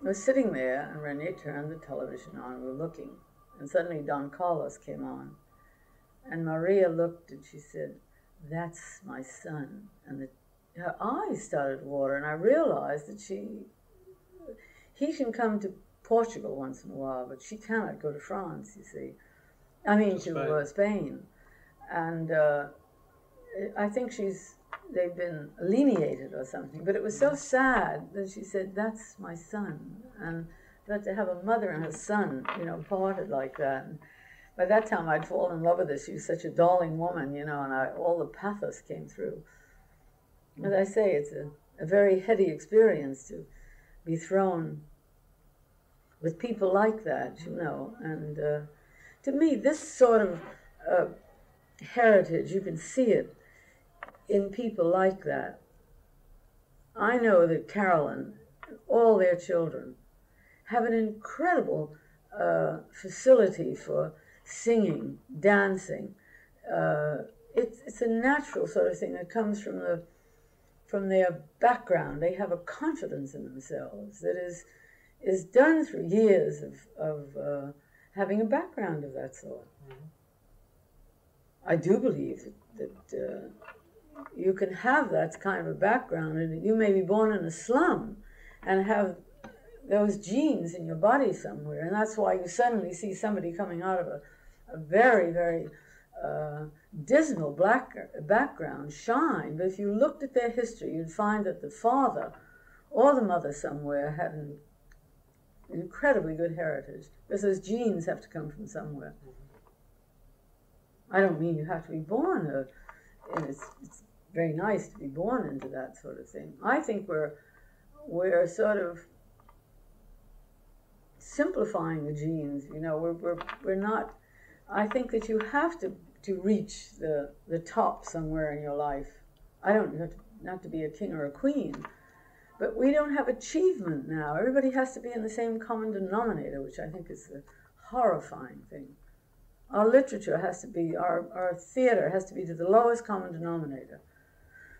we were sitting there, and Renier turned the television on, we were looking, and suddenly Don Carlos came on, and Maria looked, and she said, "That's my son," and the, her eyes started to water, and I realized that she, he can come to Portugal once in a while, but she cannot go to France, you see. I mean, to, to uh, Spain. And uh, I think she's, they've been alienated or something, but it was so sad that she said, "That's my son." And but to have a mother and her son, you know, parted like that. And by that time, I'd fallen in love with her. She was such a darling woman, you know, and I, all the pathos came through. As I say, it's a, a very heady experience to be thrown with people like that, you know. And uh, to me, this sort of uh, heritage, you can see it in people like that. I know that Carolyn and all their children have an incredible uh, facility for singing, dancing. Uh, it's, it's a natural sort of thing that comes from the from their background. They have a confidence in themselves that is is done through years of, of uh, having a background of that sort. Mm-hmm. I do believe that, that uh, you can have that kind of a background, and you may be born in a slum and have those genes in your body somewhere, and that's why you suddenly see somebody coming out of a, a very, very uh, dismal black background shine. But if you looked at their history, you'd find that the father or the mother somewhere had an incredibly good heritage, because those genes have to come from somewhere. I don't mean you have to be born, or, and it's, it's very nice to be born into that sort of thing. I think we're, we're sort of simplifying the genes, you know, we're, we're, we're not, I think that you have to, to reach the, the top somewhere in your life. I don't have to, not to be a king or a queen, but we don't have achievement now. Everybody has to be in the same common denominator, which I think is a horrifying thing. Our literature has to be, our, our theater has to be to the lowest common denominator.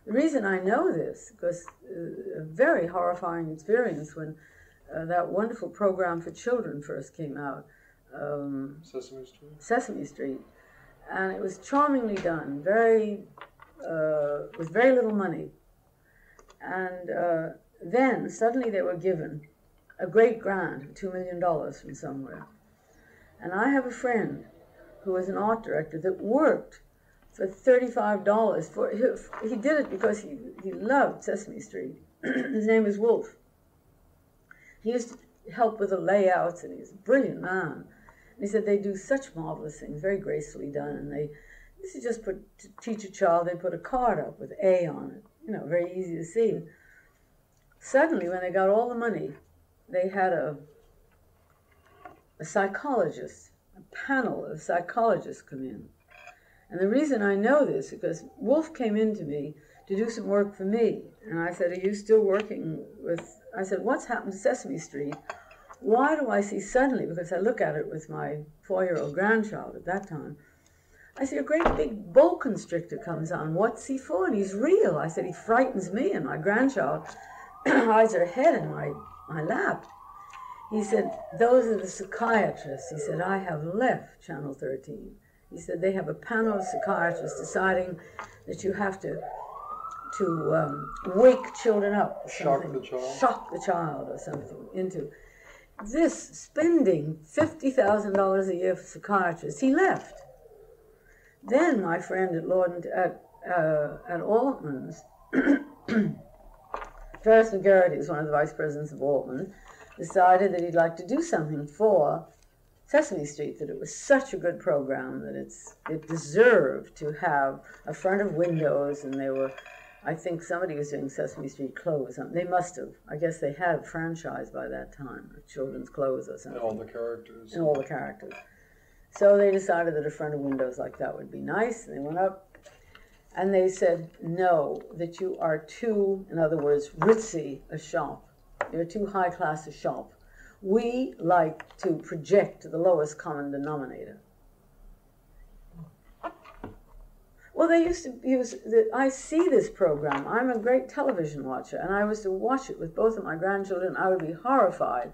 The reason I know this, because uh, a very horrifying experience when uh, that wonderful program for children first came out. Um, Sesame Street? Sesame Street. And it was charmingly done, very, uh, with very little money. And uh, then suddenly they were given a great grant, two million dollars from somewhere. And I have a friend who was an art director that worked for thirty-five dollars. For, he, he did it because he, he loved Sesame Street. His name is Wolf. He used to help with the layouts, and he was a brilliant man. And he said they do such marvelous things, very gracefully done. And they used to just put, to teach a child, they put a card up with A on it. You know, very easy to see. Suddenly, when they got all the money, they had a, a psychologist, a panel of psychologists come in. And the reason I know this is because Wolf came in to me to do some work for me. And I said, "Are you still working with..." I said, "What's happened to Sesame Street? Why do I see suddenly," because I look at it with my four-year-old grandchild at that time, I see a great big boa constrictor comes on. What's he for? And he's real. I said, "He frightens me," and my grandchild hides her head in my, my lap. He said, "Those are the psychiatrists." He said, "I have left Channel thirteen. He said, "They have a panel of psychiatrists deciding that you have to to um, wake children up." Shock the child. Shock the child or something into this. Spending fifty thousand dollars a year for psychiatrists, he left. Then my friend at Lord at uh, at Altman's, Ferris McGarrity was one of the vice presidents of Altman, decided that he'd like to do something for Sesame Street. That it was such a good program that it's it deserved to have a front of windows, and they were, I think somebody was doing Sesame Street clothes or something. They must have. I guess they had a franchise by that time, children's clothes or something. And all the characters. And all the characters. So they decided that a front of windows like that would be nice, and they went up, and they said, "No, that you are too, in other words, ritzy a shop. You're too high class a shop. we like to project to the lowest common denominator. Well, they used to use, the, I see this program, I'm a great television watcher, and I was to watch it with both of my grandchildren, I would be horrified.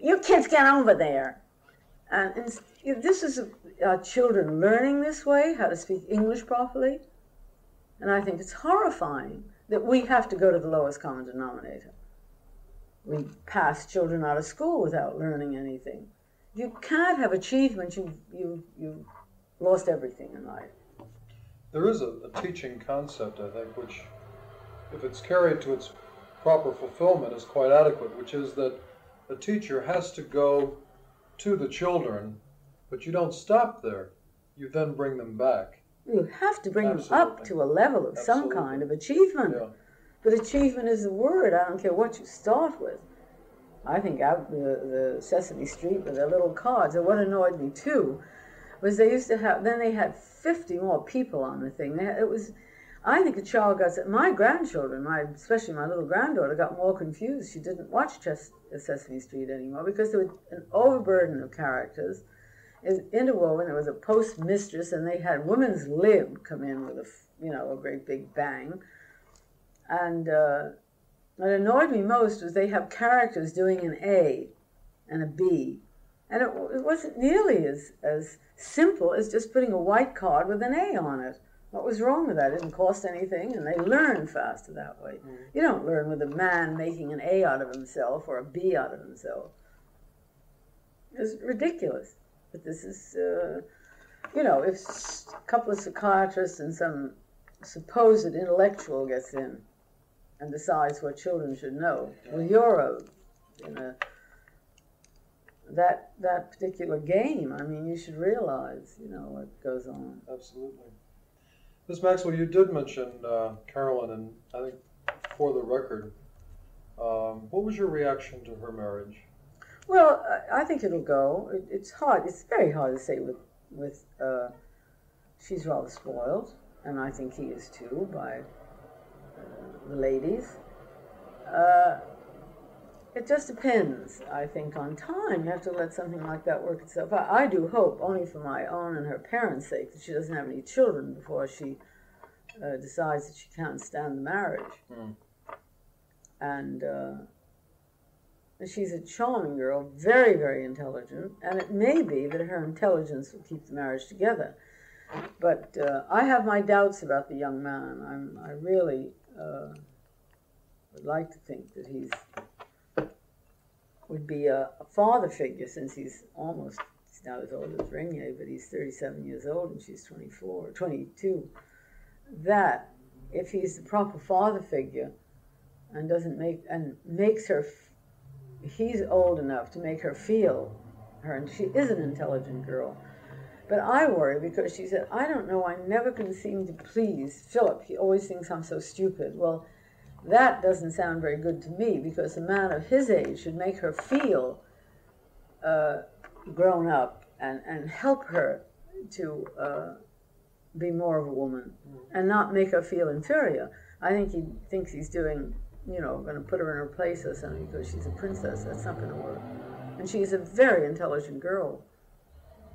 You kids get over there. And, and you know, this is uh, children learning this way, how to speak English properly. And I think it's horrifying that we have to go to the lowest common denominator. We pass children out of school without learning anything. You can't have achievement, you, you, you've lost everything in life. There is a, a teaching concept, I think, which, if it's carried to its proper fulfillment, is quite adequate, which is that a teacher has to go to the children, but you don't stop there. You then bring them back. You have to bring Absolutely. them up to a level of Absolutely. some kind of achievement. Yeah. But achievement is the word. I don't care what you start with. I think out the, the Sesame Street with their little cards, and what annoyed me too was they used to have, then they had fifty more people on the thing. They had, it was, I think a child got, my grandchildren, my, especially my little granddaughter, got more confused. She didn't watch Ches Sesame Street anymore because there was an overburden of characters. Interwoven, there was a postmistress, and they had Women's Lib come in with a, you know, a great big bang. And uh, what annoyed me most was they have characters doing an A and a B. And it, it wasn't nearly as, as simple as just putting a white card with an A on it. What was wrong with that? It didn't cost anything, and they learned faster that way. Mm. You don't learn with a man making an A out of himself or a B out of himself. It's ridiculous. But this is, uh, you know, if a couple of psychiatrists and some supposed intellectual gets in and decides what children should know, well, you're a, you know, that that particular game. I mean, you should realize, you know, what goes on. Absolutely. Miss Maxwell, you did mention uh, Carolyn, and I think for the record, um, what was your reaction to her marriage? Well, I think it'll go. It, it's hard. It's very hard to say with, with uh, she's rather spoiled, and I think he is too, by uh, the ladies. Uh, it just depends, I think, on time. You have to let something like that work itself out. I, I do hope, only for my own and her parents' sake, that she doesn't have any children before she uh, decides that she can't stand the marriage. Mm. And... Uh, She's a charming girl, very, very intelligent, and it may be that her intelligence will keep the marriage together. But uh, I have my doubts about the young man. I'm, I really uh, would like to think that he's would be a, a father figure, since he's almost, he's not as old as Renier, but he's thirty-seven years old and she's twenty-four, twenty-two. That if he's the proper father figure and doesn't make and makes her. He's old enough to make her feel her, and she is an intelligent girl. But I worry because she said, I don't know, I never can seem to please Philip. He always thinks I'm so stupid. Well, that doesn't sound very good to me, because a man of his age should make her feel uh, grown up and, and help her to uh, be more of a woman and not make her feel inferior. I think he thinks he's doing... you know, going to put her in her place or something because she's a princess. That's not going to work. And she's a very intelligent girl.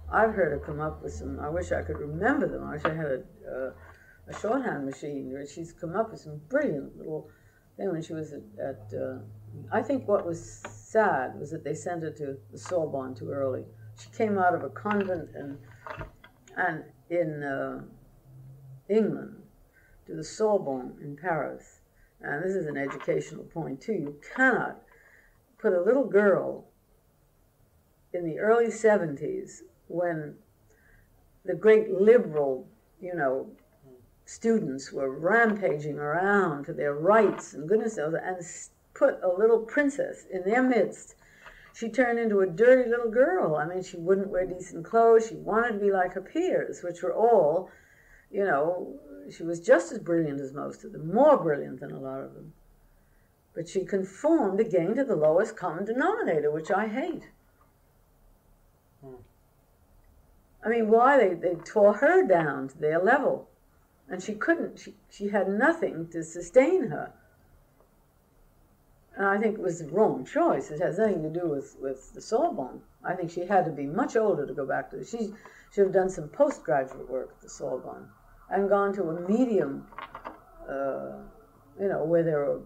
I've heard her come up with some, I wish I could remember them. I wish I had a, uh, a shorthand machine. She's come up with some brilliant little thing when she was at, at uh, I think what was sad was that they sent her to the Sorbonne too early. She came out of a convent and, and in uh, England to the Sorbonne in Paris. And this is an educational point, too. You cannot put a little girl in the early seventies when the great liberal, you know, students were rampaging around for their rights and goodness knows, and put a little princess in their midst. She turned into a dirty little girl. I mean, she wouldn't wear decent clothes. She wanted to be like her peers, which were all, you know, she was just as brilliant as most of them, more brilliant than a lot of them. But she conformed again to the lowest common denominator, which I hate. Hmm. I mean, why? They, they tore her down to their level. And she couldn't, she, she had nothing to sustain her. I think it was the wrong choice. It has nothing to do with, with the Sorbonne. I think she had to be much older to go back to it. She should have done some postgraduate work at the Sorbonne and gone to a medium, uh, you know, where there were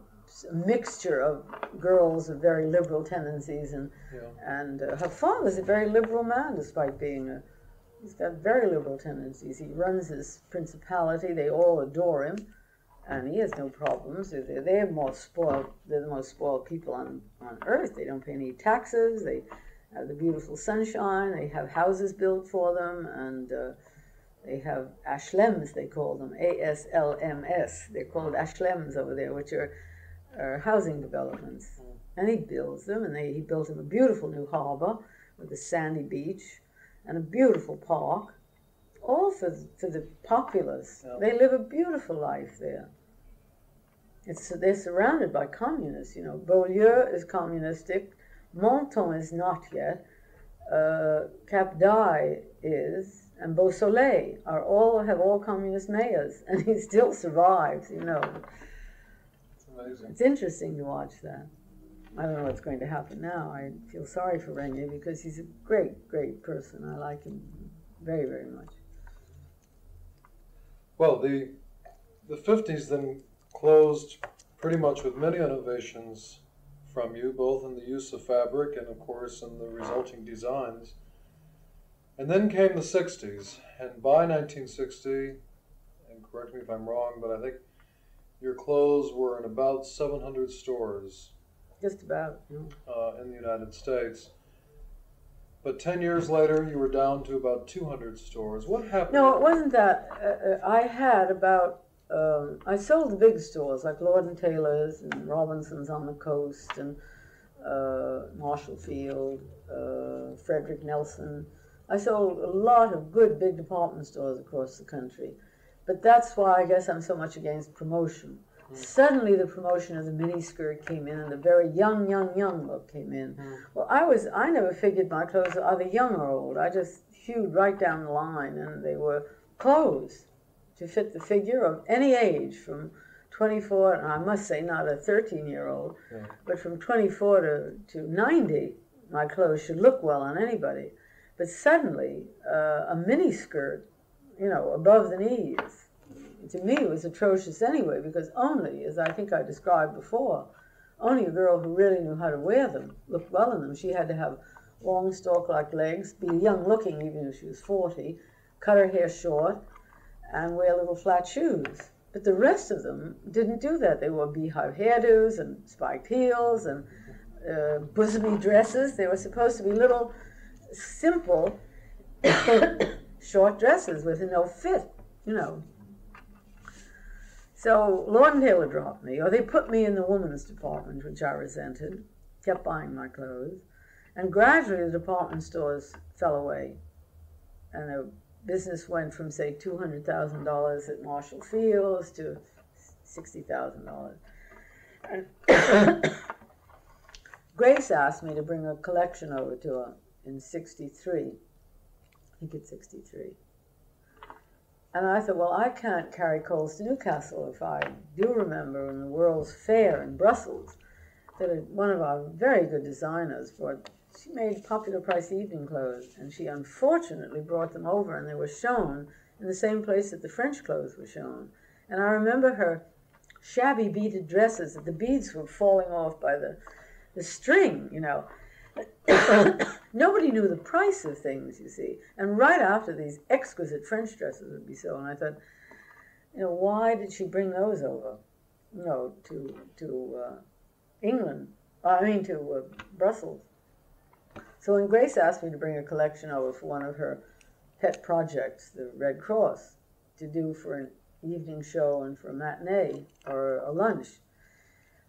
a mixture of girls of very liberal tendencies. And yeah. and uh, her father's a very liberal man, despite being a... He's got very liberal tendencies. He runs his principality. They all adore him. And he has no problems. They're, they're more spoiled. They're the most spoiled people on, on earth. They don't pay any taxes. They have the beautiful sunshine. They have houses built for them, and uh, they have ashlems. They call them A S L M S. They're called ashlems over there, which are, are housing developments. And he builds them, and they, he built him a beautiful new harbor with a sandy beach and a beautiful park. All for the, for the populace. Yeah. They live a beautiful life there. It's, they're surrounded by communists, you know. Beaulieu is communistic. Menton is not yet. Uh, Cap d'Ail is. And Beausoleil are all, have all communist mayors. And he still survives, you know. It's amazing. It's interesting to watch that. I don't know what's going to happen now. I feel sorry for Renier because he's a great, great person. I like him very, very much. Well, the the fifties then closed pretty much with many innovations from you, both in the use of fabric and, of course, in the resulting designs. And then came the sixties, and by nineteen sixty, and correct me if I'm wrong, but I think your clothes were in about seven hundred stores. Just about, yeah. uh, in the United States. But ten years later, you were down to about two hundred stores. What happened? No, it wasn't that. Uh, I had about, um, I sold the big stores, like Lord and Taylor's and Robinson's on the coast and uh, Marshall Field, uh, Frederick Nelson. I sold a lot of good big department stores across the country. But that's why I guess I'm so much against promotion. Mm. Suddenly the promotion of the miniskirt came in and the very young, young, young look came in. Mm. Well, I was, I never figured my clothes were either young or old. I just hewed right down the line and they were clothes to fit the figure of any age from twenty-four, and I must say not a thirteen-year-old, yeah. but from twenty-four to, to ninety, my clothes should look well on anybody. But suddenly uh, a miniskirt, you know, above the knees, to me, it was atrocious anyway, because only, as I think I described before, only a girl who really knew how to wear them, looked well in them. She had to have long stalk-like legs, be young-looking even if she was forty, cut her hair short, and wear little flat shoes. But the rest of them didn't do that. They wore beehive hairdos and spiked heels and uh, bosomy dresses. They were supposed to be little, simple, short dresses with no fit, you know. So Lord and Taylor dropped me, or they put me in the woman's department, which I resented, kept buying my clothes, and gradually the department stores fell away, and the business went from, say, two hundred thousand dollars at Marshall Fields to sixty thousand dollars. And Grace asked me to bring a collection over to her in sixty-three, I think it's sixty-three. And I thought, well, I can't carry coals to Newcastle. If I do remember in the World's Fair in Brussels, that one of our very good designers brought, she made popular price evening clothes, and she unfortunately brought them over, and they were shown in the same place that the French clothes were shown. And I remember her shabby beaded dresses, that the beads were falling off by the, the string, you know. Nobody knew the price of things, you see. And right after, these exquisite French dresses would be sold. And I thought, you know, why did she bring those over? No, to to uh, England. I mean, to uh, Brussels. So when Grace asked me to bring a collection over for one of her pet projects, the Red Cross, to do for an evening show and for a matinee or a lunch,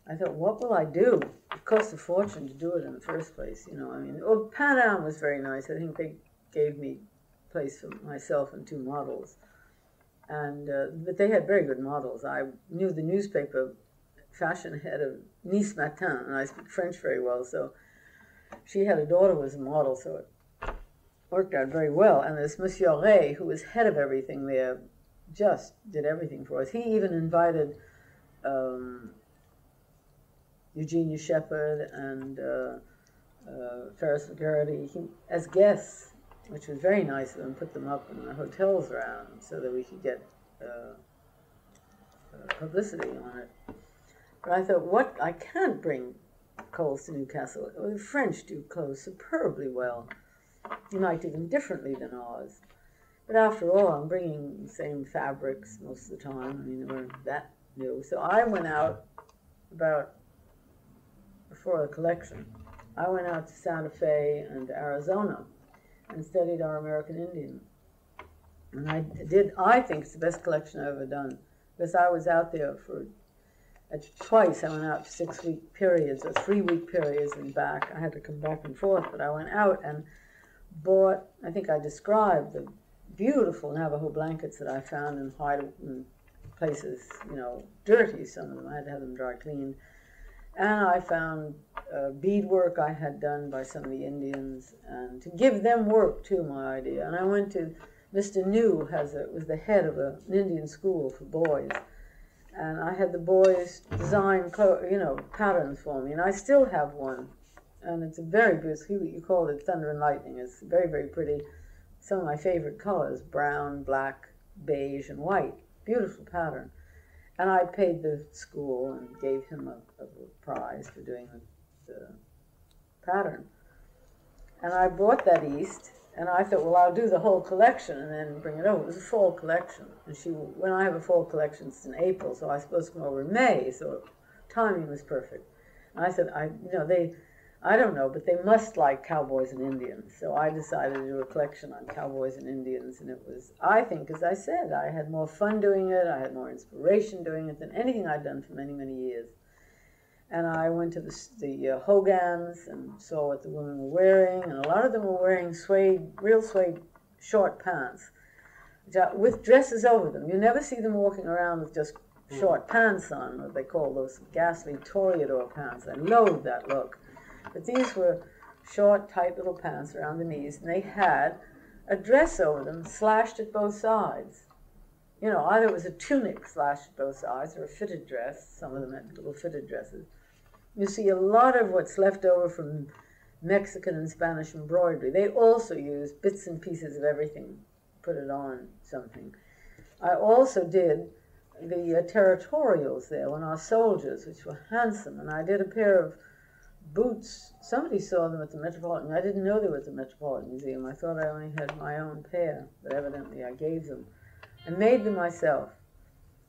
I thought, what will I do? It cost a fortune to do it in the first place, you know. I mean, oh, Pan Am was very nice. I think they gave me a place for myself and two models. And, uh, but they had very good models. I knew the newspaper fashion head of Nice Matin, and I speak French very well, so she had a daughter who was a model, so it worked out very well. And this Monsieur Ray, who was head of everything there, just did everything for us. He even invited... Um, Eugenia Shepherd and uh, uh, Ferris McGurty he, as guests, which was very nice of them, put them up in the hotels around so that we could get uh, uh, publicity on it. But I thought, what, I can't bring Coles to Newcastle. The French do clothes superbly well. You might do them differently than ours. But after all, I'm bringing the same fabrics most of the time. I mean, they weren't that new. So I went out about, before the collection, I went out to Santa Fe and Arizona and studied our American Indian. And I did, I think it's the best collection I've ever done, because I was out there for, twice I went out for six-week periods, or three-week periods and back. I had to come back and forth, but I went out and bought, I think I described the beautiful Navajo blankets that I found in high places, you know, dirty, some of them. I had to have them dry cleaned. And I found uh, beadwork I had done by some of the Indians, and to give them work, too, my idea. And I went to, Mister New has a, was the head of a, an Indian school for boys, and I had the boys design, you know, patterns for me, and I still have one. And it's a very beautiful, you call it thunder and lightning. It's very, very pretty. Some of my favorite colors, brown, black, beige, and white. Beautiful pattern. And I paid the school and gave him a, a prize for doing the, the pattern. And I bought that East, and I thought, well, I'll do the whole collection and then bring it over. It was a fall collection. And she, when I have a fall collection, it's in April, so I was supposed to come over in May, so timing was perfect. And I said, I, you know, they, I don't know, but they must like cowboys and Indians. So I decided to do a collection on cowboys and Indians, and it was, I think, as I said, I had more fun doing it, I had more inspiration doing it than anything I'd done for many, many years. And I went to the, the uh, hogans and saw what the women were wearing, and a lot of them were wearing suede, real suede short pants, with dresses over them. You never see them walking around with just short pants on, what they call those ghastly toreador pants. I loathe that look. But these were short, tight little pants around the knees, and they had a dress over them slashed at both sides. You know, either it was a tunic slashed at both sides or a fitted dress. Some of them had little fitted dresses. You see a lot of what's left over from Mexican and Spanish embroidery. They also use bits and pieces of everything, put it on something. I also did the uh, territorials there on our soldiers, which were handsome, and I did a pair of boots. Somebody saw them at the Metropolitan. I didn't know they were at the Metropolitan Museum. I thought I only had my own pair, but evidently I gave them. I made them myself.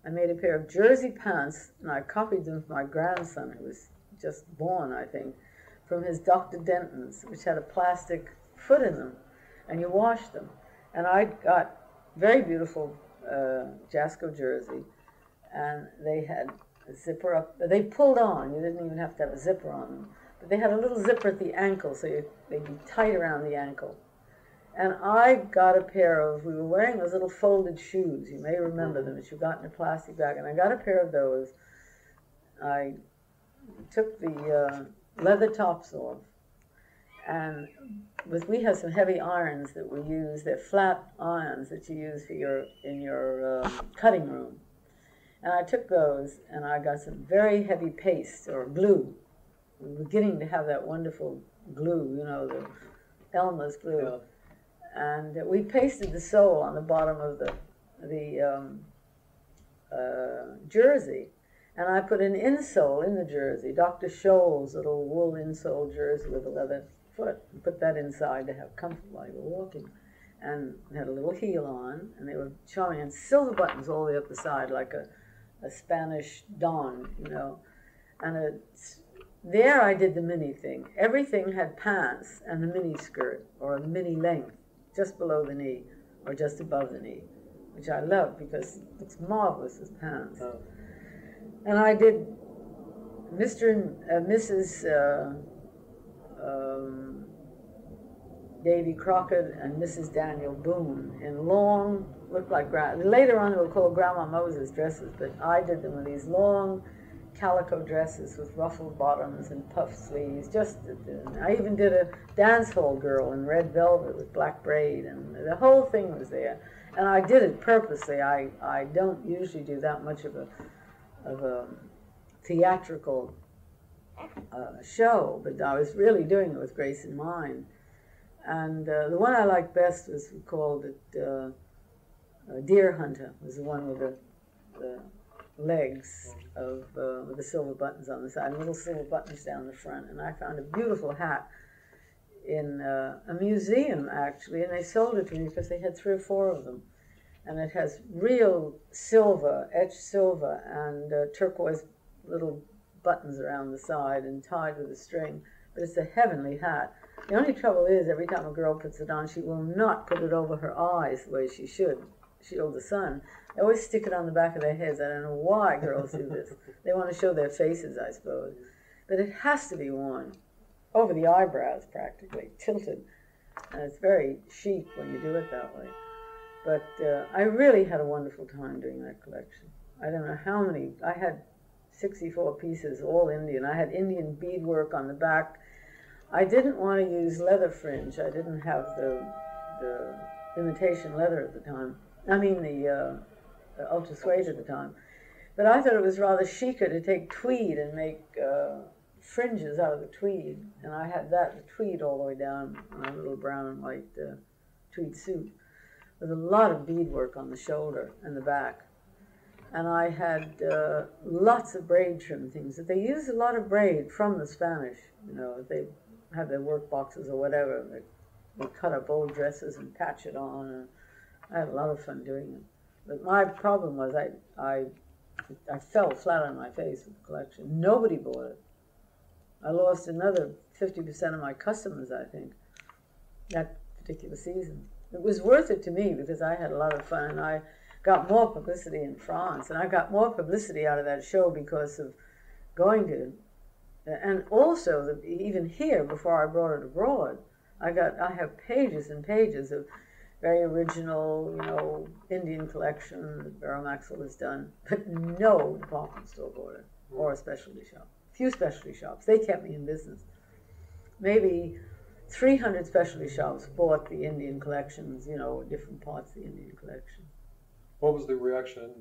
I made a pair of jersey pants, and I copied them from my grandson, who was just born, I think, from his Doctor Denton's, which had a plastic foot in them, and you washed them. And I got very beautiful uh, Jasco jersey, and they had a zipper up. They pulled on. You didn't even have to have a zipper on them. But they had a little zipper at the ankle, so you, they'd be tight around the ankle. And I got a pair of, we were wearing those little folded shoes. You may remember them, that you got in a plastic bag. And I got a pair of those. I took the uh, leather tops off. And with, we have some heavy irons that we use. They're flat irons that you use for your, in your uh, cutting room. And I took those, and I got some very heavy paste, or glue. We were beginning to have that wonderful glue, you know, the Elmer's glue. And we pasted the sole on the bottom of the, the um, uh, jersey. And I put an insole in the jersey, Doctor Scholl's little wool insole jersey with a leather foot, and put that inside to have comfort while you were walking. And had a little heel on, and they were charming, and silver buttons all the way up the side, like a, a Spanish don, you know. And a, there I did the mini thing. Everything had pants and a mini skirt, or a mini length, just below the knee, or just above the knee, which I love because it's marvelous as pants. Oh. And I did Mister and uh, Missus Uh, um, Davy Crockett and Missus Daniel Boone in long, looked like, later on they were called Grandma Moses dresses, but I did them with these long calico dresses with ruffled bottoms and puff sleeves. Just, I even did a dance hall girl in red velvet with black braid, and the whole thing was there. And I did it purposely. I, I don't usually do that much of a, of a theatrical uh, show, but I was really doing it with grace in mind. And uh, the one I liked best was called it, uh, uh, Deer Hunter, was the one with the, the legs of uh, with the silver buttons on the side, and little silver buttons down the front. And I found a beautiful hat in uh, a museum, actually, and they sold it to me because they had three or four of them. And it has real silver, etched silver, and uh, turquoise little buttons around the side and tied with a string. But it's a heavenly hat. The only trouble is, every time a girl puts it on, she will not put it over her eyes the way she should shield the sun. They always stick it on the back of their heads. I don't know why girls do this. They want to show their faces, I suppose. But it has to be worn over the eyebrows, practically, tilted. And it's very chic when you do it that way. But uh, I really had a wonderful time doing that collection. I don't know how many. I had sixty-four pieces, all Indian. I had Indian beadwork on the back. I didn't want to use leather fringe. I didn't have the, the imitation leather at the time. I mean the, uh, the ultra suede at the time. But I thought it was rather chicer to take tweed and make uh, fringes out of the tweed. And I had that, the tweed all the way down, my little brown and white uh, tweed suit, with a lot of beadwork on the shoulder and the back. And I had uh, lots of braid trim things. That they use a lot of braid from the Spanish, you know, they have their work boxes or whatever. They would cut up old dresses and patch it on. And I had a lot of fun doing it. But my problem was I, I, I fell flat on my face with the collection. Nobody bought it. I lost another fifty percent of my customers, I think, that particular season. It was worth it to me because I had a lot of fun, and I got more publicity in France. And I got more publicity out of that show because of going to... And also, the, even here, before I brought it abroad, I got I have pages and pages of very original, you know, Indian collection that Vera Maxwell has done, but no department store bought it, or a specialty shop. A few specialty shops. They kept me in business. Maybe three hundred specialty shops bought the Indian collections, you know, different parts of the Indian collection. What was the reaction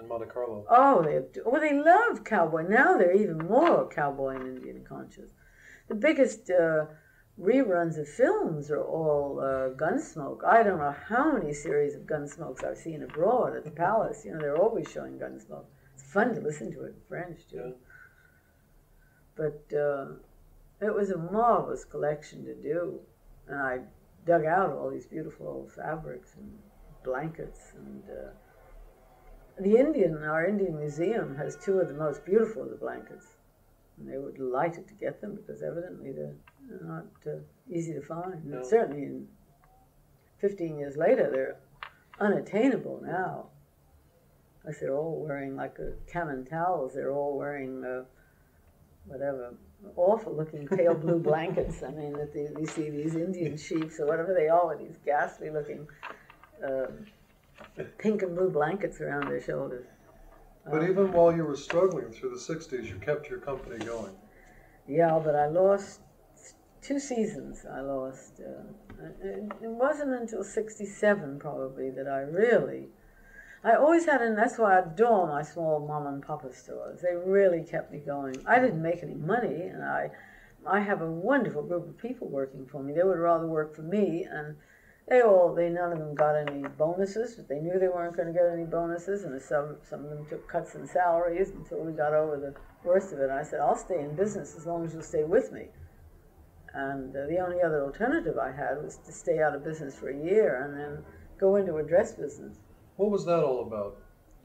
in Monte Carlo? Oh, they, well, they love cowboy. Now they're even more cowboy and Indian conscious. The biggest uh, reruns of films are all uh, Gunsmoke. I don't know how many series of Gunsmokes I've seen abroad at the Palace. You know, they're always showing Gunsmoke. It's fun to listen to it in French, too. Yeah. But uh, it was a marvelous collection to do. And I dug out all these beautiful old fabrics and blankets, and uh, the Indian, our Indian museum has two of the most beautiful of the blankets, and they were delighted to get them because evidently they're not uh, easy to find. No. Certainly, in fifteen years later, they're unattainable now, because they're all wearing like a Cannon towels. They're all wearing uh, whatever awful-looking pale blue blankets. I mean, that you see these Indian chiefs or whatever they are with these ghastly-looking. Uh, pink and blue blankets around their shoulders. But um, even while you were struggling through the sixties, you kept your company going. Yeah, but I lost two seasons. I lost. Uh, it, it wasn't until sixty-seven probably that I really. I always had, and that's why I adore my small mom and papa stores. They really kept me going. I didn't make any money, and I, I have a wonderful group of people working for me. They would rather work for me, and. They all, they none of them got any bonuses, but they knew they weren't going to get any bonuses, and some some of them took cuts in salaries until we got over the worst of it. And I said, I'll stay in business as long as you'll stay with me. And uh, the only other alternative I had was to stay out of business for a year and then go into a dress business. What was that all about?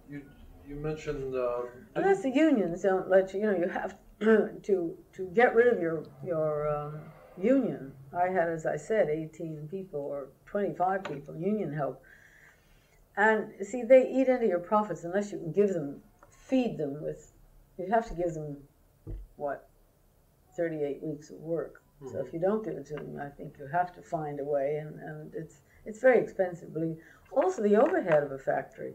You you mentioned. Uh, well, that's the unions don't let you. You know, you have to to get rid of your your um, union. I had, as I said, eighteen people or twenty-five people, union help. And, see, they eat into your profits unless you can give them, feed them with, you have to give them, what, thirty-eight weeks of work. Mm-hmm. So if you don't give it to them, I think you have to find a way, and, and it's it's very expensive. But also the overhead of a factory.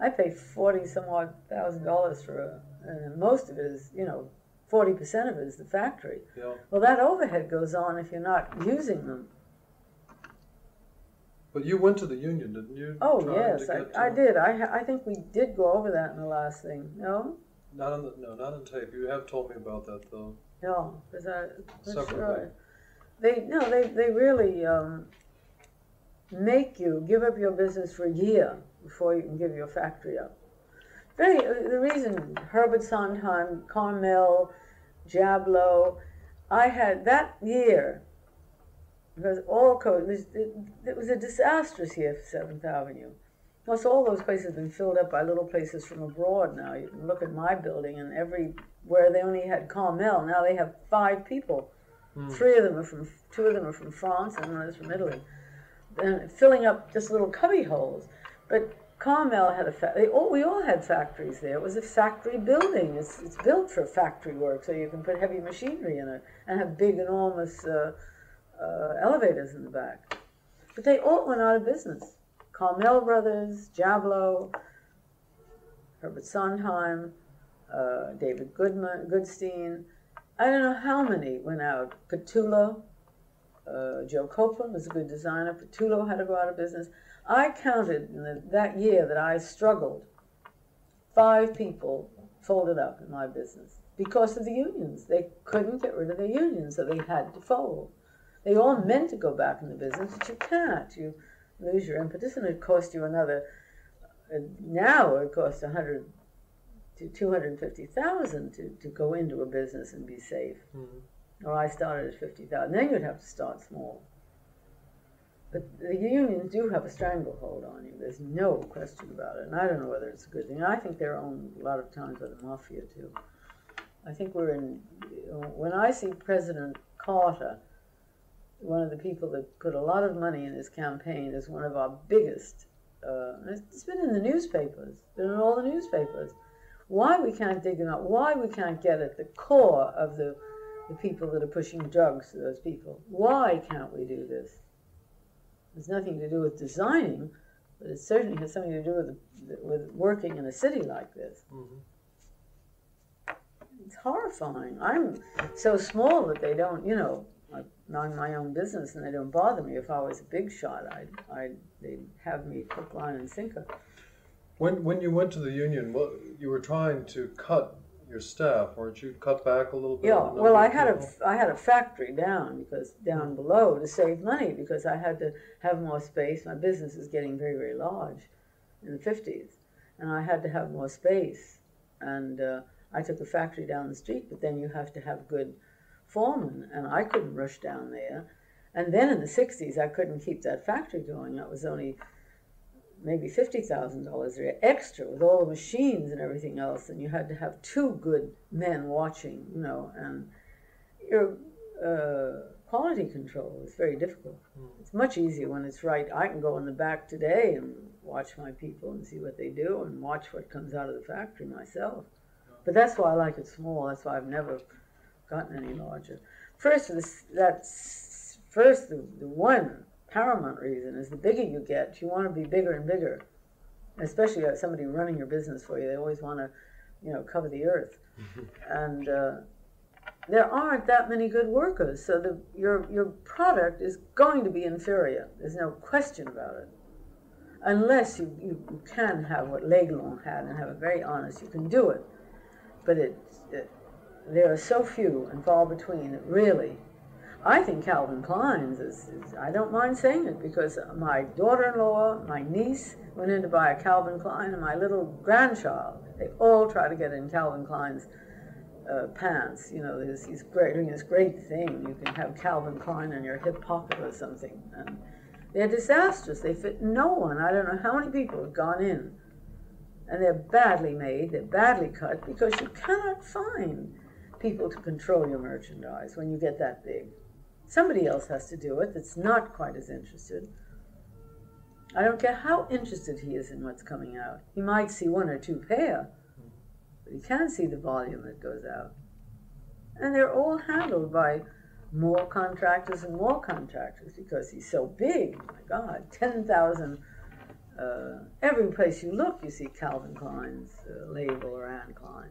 I pay forty some odd thousand dollars for a, and most of it is, you know, forty percent of it is the factory. Yeah. Well, that overhead goes on if you're not using them. But you went to the union, didn't you? Oh, yes, I, I did. I, I think we did go over that in the last thing, no? Not on the, no, not on tape. You have told me about that though. No, because I separately. They no, they they really um, make you give up your business for a year before you can give your factory up. Very, the reason Herbert Sondheim, Cornell, Jablow, I had that year, because all code, it, it was a disastrous year for Seventh Avenue. Plus, all those places have been filled up by little places from abroad now. You can look at my building, and everywhere they only had Carmel, now they have five people. Mm. Three of them are from, two of them are from France, and one is from Italy. And filling up just little cubby holes. But Carmel had a factory. We all had factories there. It was a factory building. It's, it's built for factory work, so you can put heavy machinery in it and have big, enormous uh, uh, elevators in the back. But they all went out of business. Carmel Brothers, Jablow, Herbert Sondheim, uh, David Goodman, Goodstein. I don't know how many went out. Petullo, uh, Joe Copeland was a good designer. Petullo had to go out of business. I counted in the, that year that I struggled. Five people folded up in my business because of the unions. They couldn't get rid of the unions, so they had to fold. They all meant to go back in the business, but you can't. You lose your impetus, and it cost you another. Uh, now it costs a hundred to two hundred fifty thousand to to go into a business and be safe. Mm-hmm. Or I started at fifty thousand. Then you'd have to start small. But the unions do have a stranglehold on you. There's no question about it. And I don't know whether it's a good thing. I think they're owned a lot of times by the mafia too. I think we're in. When I see President Carter. One of the people that put a lot of money in his campaign is one of our biggest. Uh, it's been in the newspapers, been in all the newspapers. Why we can't dig them up? Why we can't get at the core of the the people that are pushing drugs to those people? Why can't we do this? It's nothing to do with designing, but it certainly has something to do with the, with working in a city like this. Mm-hmm. It's horrifying. I'm so small that they don't, you know. I run my own business, and they don't bother me. If I was a big shot, I'd, I'd they'd have me hook, line, and sinker. When when you went to the union, well, you were trying to cut your staff, weren't you? Cut back a little bit. Yeah. Well, I had people? a I had a factory down because down mm. below to save money because I had to have more space. My business is getting very very large, in the fifties, and I had to have more space. And uh, I took a factory down the street, but then you have to have good. Foreman, and I couldn't rush down there. And then in the sixties, I couldn't keep that factory going. That was only maybe fifty thousand dollars a year extra with all the machines and everything else, and you had to have two good men watching, you know, and your uh, quality control is very difficult. Mm. It's much easier when it's right. I can go in the back today and watch my people and see what they do and watch what comes out of the factory myself. But that's why I like it small. That's why I've never gotten any larger. First, this, that's, first the, the one paramount reason is the bigger you get, you want to be bigger and bigger. Especially if somebody running your business for you, they always want to, you know, cover the earth. And uh, there aren't that many good workers, so the, your your product is going to be inferior. There's no question about it. Unless you, you, you can have what L'Aiglon had and have it very honest, you can do it. But it. it There are so few and far between that really. I think Calvin Klein's is, is, I don't mind saying it because my daughter-in-law, my niece went in to buy a Calvin Klein, and my little grandchild, they all try to get in Calvin Klein's uh, pants. You know, there's, he's great, doing this great thing. You can have Calvin Klein in your hip pocket or something. And they're disastrous. They fit no one. I don't know how many people have gone in. And they're badly made, they're badly cut because you cannot find people to control your merchandise when you get that big. Somebody else has to do it that's not quite as interested. I don't care how interested he is in what's coming out. He might see one or two pair, but he can see the volume that goes out. And they're all handled by more contractors and more contractors because he's so big. Oh my God, ten thousand. Uh, every place you look, you see Calvin Klein's uh, label or Anne Klein.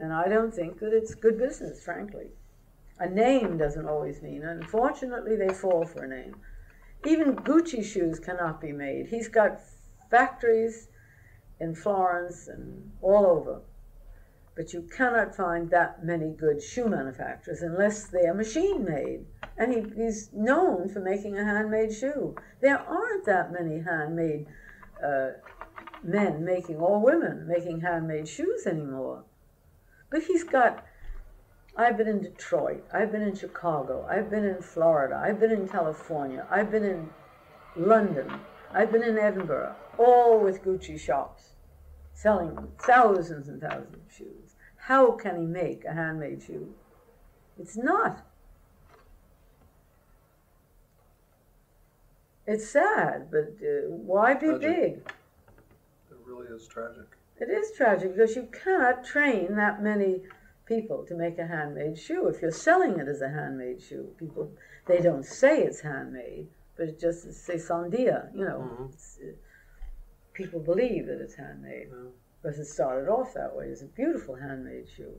And I don't think that it's good business, frankly. A name doesn't always mean, unfortunately, they fall for a name. Even Gucci shoes cannot be made. He's got factories in Florence and all over. But you cannot find that many good shoe manufacturers unless they are machine-made. And he, he's known for making a handmade shoe. There aren't that many handmade uh, men making, or women making handmade shoes anymore. But he's got, I've been in Detroit, I've been in Chicago, I've been in Florida, I've been in California, I've been in London, I've been in Edinburgh, all with Gucci shops, selling thousands and thousands of shoes. How can he make a handmade shoe? It's not. It's sad, but uh, why be big? It really is tragic. It is tragic because you cannot train that many people to make a handmade shoe. If you're selling it as a handmade shoe, people, they don't say it's handmade, but it just is sandia, you know. Mm-hmm. It's, uh, people believe that it's handmade. Mm-hmm. Because it started off that way. It's a beautiful handmade shoe.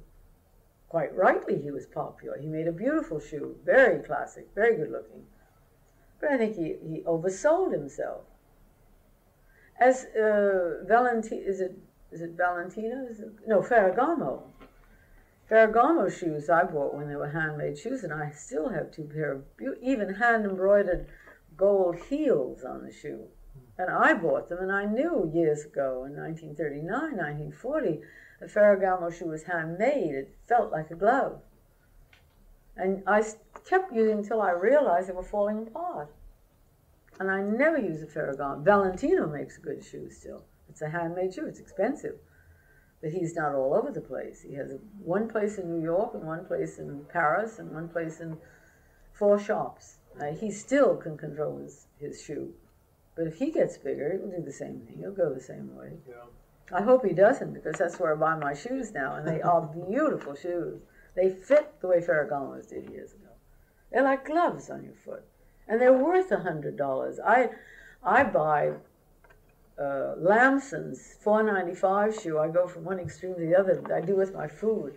Quite rightly he was popular. He made a beautiful shoe, very classic, very good looking. But I think he, he oversold himself. As uh, Valentino, is it, is it Valentino? Is it, no, Ferragamo. Ferragamo shoes I bought when they were handmade shoes, and I still have two pair of be even hand-embroidered gold heels on the shoe. And I bought them, and I knew years ago, in nineteen thirty-nine, nineteen forty, a Ferragamo shoe was handmade. It felt like a glove. And I kept using until I realized they were falling apart. And I never use a Ferragamo. Valentino makes a good shoe still. It's a handmade shoe. It's expensive. But he's not all over the place. He has one place in New York and one place in Paris and one place in four shops. Uh, he still can control his, his shoe. But if he gets bigger, he'll do the same thing. He'll go the same way. Yeah. I hope he doesn't, because that's where I buy my shoes now, and they are beautiful shoes. They fit the way Ferragamo's did years ago. They're like gloves on your foot. And they're worth a hundred dollars. I, I buy... Uh, Lamson's four ninety-five shoe. I go from one extreme to the other. I do with my food.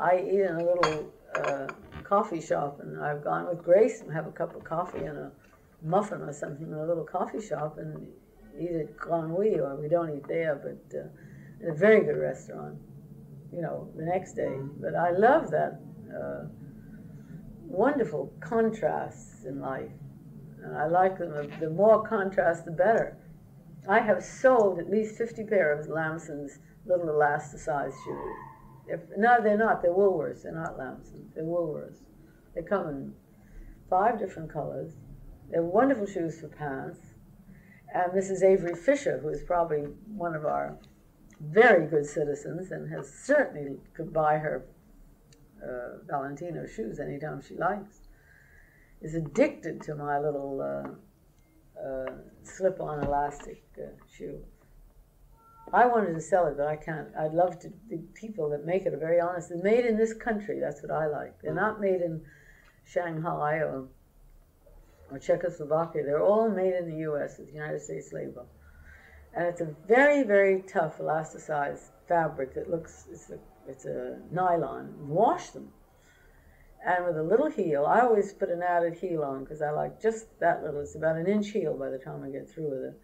I eat in a little uh, coffee shop, and I've gone with Grace and have a cup of coffee and a muffin or something in a little coffee shop and eat at Granouille, or we don't eat there, but uh, a very good restaurant, you know, the next day. But I love that uh, wonderful contrasts in life, and I like them. The more contrast, the better. I have sold at least fifty pair of Lamson's little elasticized shoes. If, no, they're not. They're Woolworths. They're not Lamson's. They're Woolworths. They come in five different colors. They're wonderful shoes for pants. And Missus Avery Fisher, who is probably one of our very good citizens and has certainly could buy her uh, Valentino shoes anytime she likes, is addicted to my little... Uh, Uh, slip-on elastic uh, shoe. I wanted to sell it, but I can't. I'd love to. The people that make it are very honest. They're made in this country. That's what I like. They're not made in Shanghai or, or Czechoslovakia. They're all made in the U S with the United States label. And it's a very, very tough elasticized fabric that looks, it's a, it's a nylon. Wash them. And with a little heel, I always put an added heel on because I like just that little. It's about an inch heel by the time I get through with it.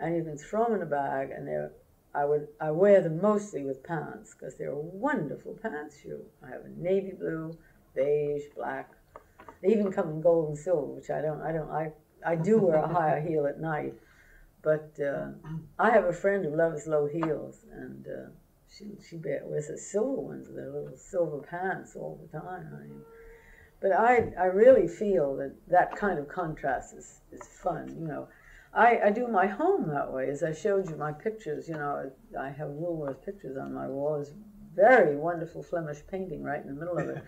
And you can throw them in a bag, and they're, I would I wear them mostly with pants because they're a wonderful pants shoe. I have a navy blue, beige, black. They even come in gold and silver, which I don't. I don't. I I do wear a higher heel at night, but uh, I have a friend who loves low heels, and. Uh, She, she wears the silver ones, the little silver pants all the time. I mean. But I, I really feel that that kind of contrast is, is fun, you know. I, I do my home that way, as I showed you my pictures, you know. I have Woolworth pictures on my wall. It's very wonderful Flemish painting right in the middle of it.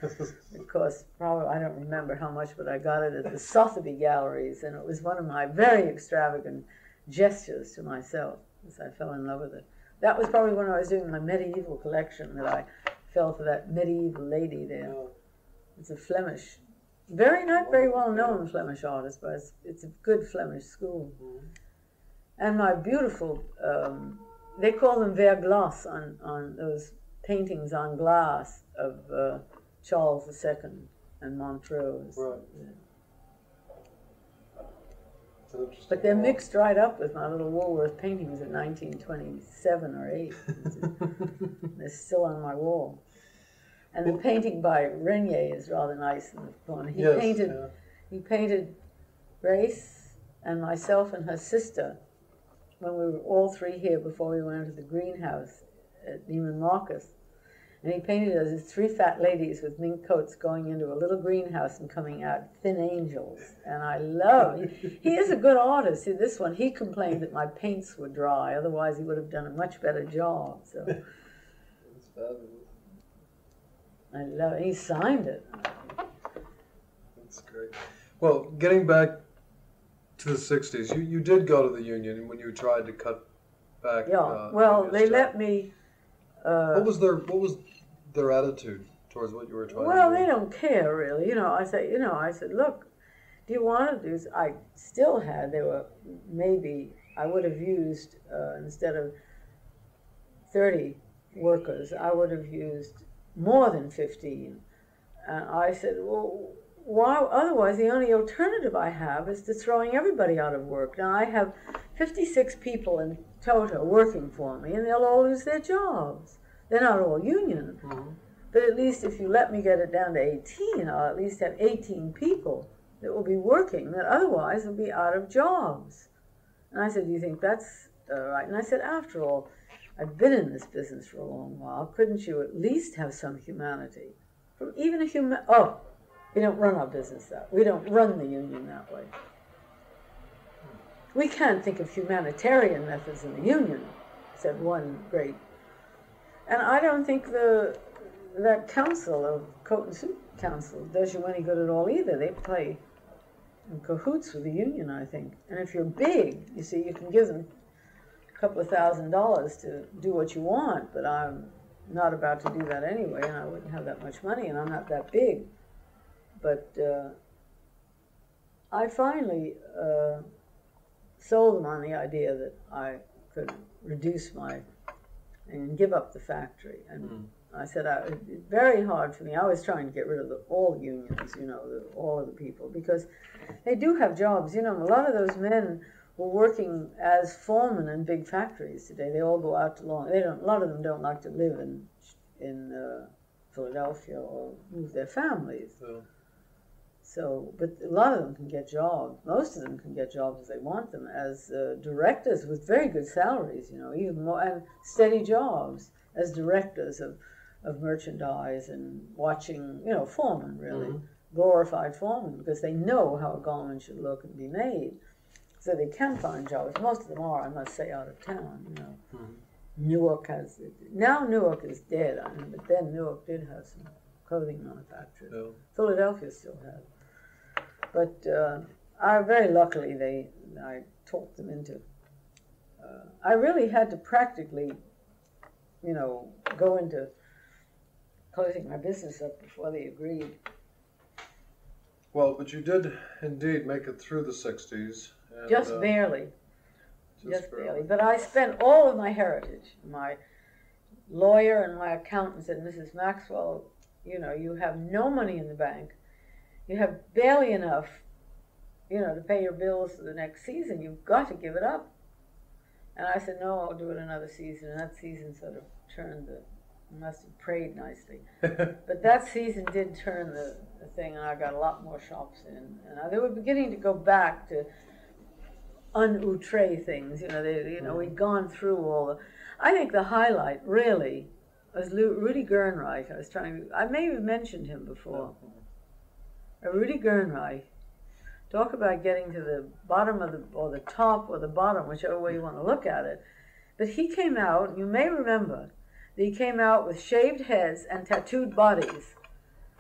It cost probably, I don't remember how much, but I got it at the Sotheby Galleries, and it was one of my very extravagant gestures to myself, as I fell in love with it. That was probably when I was doing my medieval collection that I fell for that medieval lady there. It's a Flemish, very not very well-known Flemish artist, but it's, it's a good Flemish school. Mm-hmm. And my beautiful, um, they call them verglas on, on those paintings on glass of uh, Charles the Second and Montrose. Right. Yeah. But they're mixed right up with my little Woolworth paintings in nineteen twenty-seven or eight. They're still on my wall. And the painting by Renier is rather nice. In the one. He, yes, painted, yeah. he painted Grace and myself and her sister when we were all three here before we went to the greenhouse at Neiman Marcus. And he painted us as three fat ladies with mink coats going into a little greenhouse and coming out thin angels. And I love it. He, he is a good artist. See, this one, he complained that my paints were dry. Otherwise, he would have done a much better job. So. That's fabulous. I love it. He signed it. That's great. Well, getting back to the sixties, you, you did go to the Union when you tried to cut back. Yeah. Uh, well, they let me. Uh, what was their What was their attitude towards what you were trying? Well, to do? They don't care really. You know, I said, you know, I said, look, do you want to do this? I still had. There were maybe I would have used uh, instead of thirty workers, I would have used more than fifteen. And I said, well, why? Otherwise, the only alternative I have is to throwing everybody out of work. Now I have fifty-six people in total working for me, and they'll all lose their jobs. They're not all union, mm-hmm. but at least if you let me get it down to eighteen, I'll at least have eighteen people that will be working that otherwise will be out of jobs. And I said, do you think that's uh, right? And I said, after all, I've been in this business for a long while. Couldn't you at least have some humanity? From even a human... Oh, we don't run our business that way. We don't run the union that way. We can't think of humanitarian methods in the union, said one great. And I don't think the that council of coat and suit council does you any good at all either. They play in cahoots with the union, I think. And if you're big, you see, you can give them a couple of thousand dollars to do what you want, but I'm not about to do that anyway, and I wouldn't have that much money, and I'm not that big. But uh, I finally... Uh, sold them on the idea that I could reduce my and give up the factory. And mm. I said, I, it was very hard for me. I was trying to get rid of the, all unions, you know, the, all of the people, because they do have jobs. You know, a lot of those men were working as foremen in big factories today. They all go out to long. They don't. A lot of them don't like to live in in uh, Philadelphia or move their families. So. So, but a lot of them can get jobs. Most of them can get jobs if they want them as uh, directors with very good salaries, you know, even more, and steady jobs as directors of, of merchandise and watching, you know, foremen, really, mm-hmm. glorified foremen, because they know how a garment should look and be made. So they can find jobs. Most of them are, I must say, out of town, you know. Mm-hmm. Newark has, now Newark is dead, I mean, but then Newark did have some clothing manufacturers. No. Philadelphia still had. But uh, I, very luckily, they I talked them into. Uh, I really had to practically, you know, go into closing my business up before they agreed. Well, but you did indeed make it through the sixties. And, just uh, barely. Just, just barely. barely. But I spent all of my heritage. My lawyer and my accountant said, Missus Maxwell, you know, you have no money in the bank. You have barely enough, you know, to pay your bills for the next season. You've got to give it up. And I said, no, I'll do it another season. And that season sort of turned the, I must have prayed nicely. But that season did turn the, the thing, and I got a lot more shops in. And I, they were beginning to go back to un-outre things. You know, they, you know, we'd gone through all the, I think the highlight, really, was Rudy Gernreich. I was trying to, I may have mentioned him before. Rudy Gernreich, talk about getting to the bottom of the, or the top or the bottom, whichever way you want to look at it. But he came out, you may remember, that he came out with shaved heads and tattooed bodies,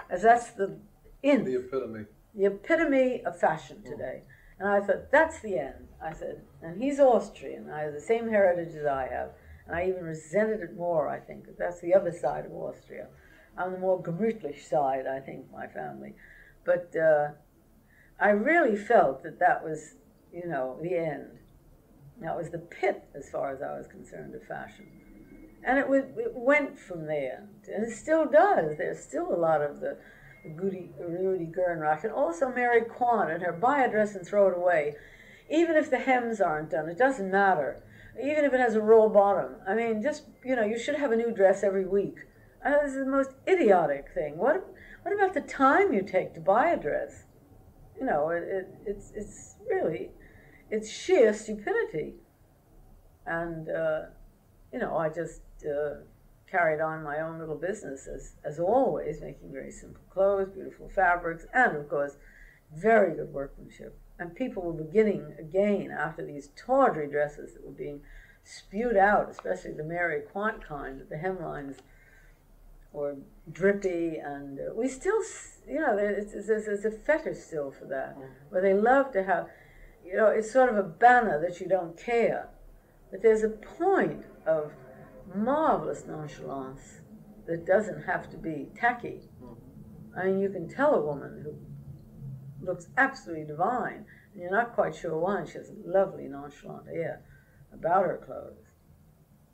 as that's the end. The epitome. The epitome of fashion today. Oh. And I thought, that's the end. I said, and he's Austrian. I have the same heritage as I have. And I even resented it more, I think, because that's the other side of Austria. On the more Gemütlich side, I think, my family. But uh, I really felt that that was, you know, the end. That was the pit, as far as I was concerned, of fashion. And it, was, it went from there, and it still does. There's still a lot of the Rudy Gernreich, and also Mary Quant and her buy a dress and throw it away. Even if the hems aren't done, it doesn't matter. Even if it has a roll bottom. I mean, just, you know, you should have a new dress every week. Uh, this is the most idiotic thing. What, what about the time you take to buy a dress? You know, it, it, it's, it's really, it's sheer stupidity. And, uh, you know, I just uh, carried on my own little business, as, as always, making very simple clothes, beautiful fabrics, and, of course, very good workmanship. And people were beginning again after these tawdry dresses that were being spewed out, especially the Mary Quant kind, that the hemlines were drippy, and uh, we still, you know, there's, there's, there's a fetish still for that, where they love to have, you know, it's sort of a banner that you don't care. But there's a point of marvelous nonchalance that doesn't have to be tacky. I mean, you can tell a woman who looks absolutely divine, and you're not quite sure why, and she has a lovely nonchalant air about her clothes.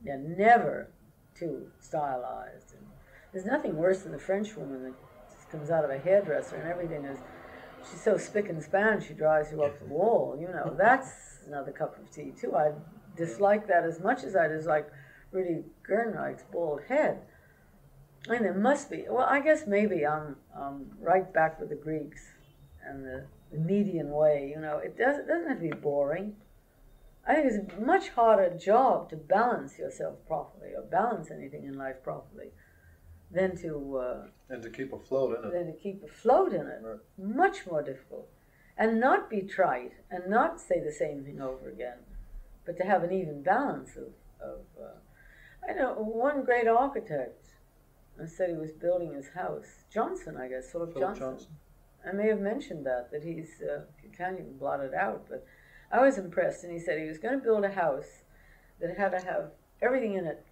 They're never too stylized. And there's nothing worse than the French woman that just comes out of a hairdresser and everything is, she's so spick and span she drives you up the wall. You know, that's another cup of tea too. I dislike that as much as I dislike Rudy Gernreich's bald head. And there must be, well, I guess maybe I'm um, right back with the Greeks and the, the median way, you know. It, does, it doesn't have to be boring. I think it's a much harder job to balance yourself properly, or balance anything in life properly, than to... Uh, and to keep afloat in it. Than to keep afloat in it. Right. Much more difficult. And not be trite, and not say the same thing over again, but to have an even balance of... of uh, I know one great architect, I said he was building his house. Johnson, I guess, Philip Johnson. Johnson. I may have mentioned that, that he's, uh, you can't even blot it out, but I was impressed, and he said he was going to build a house that had to have everything in it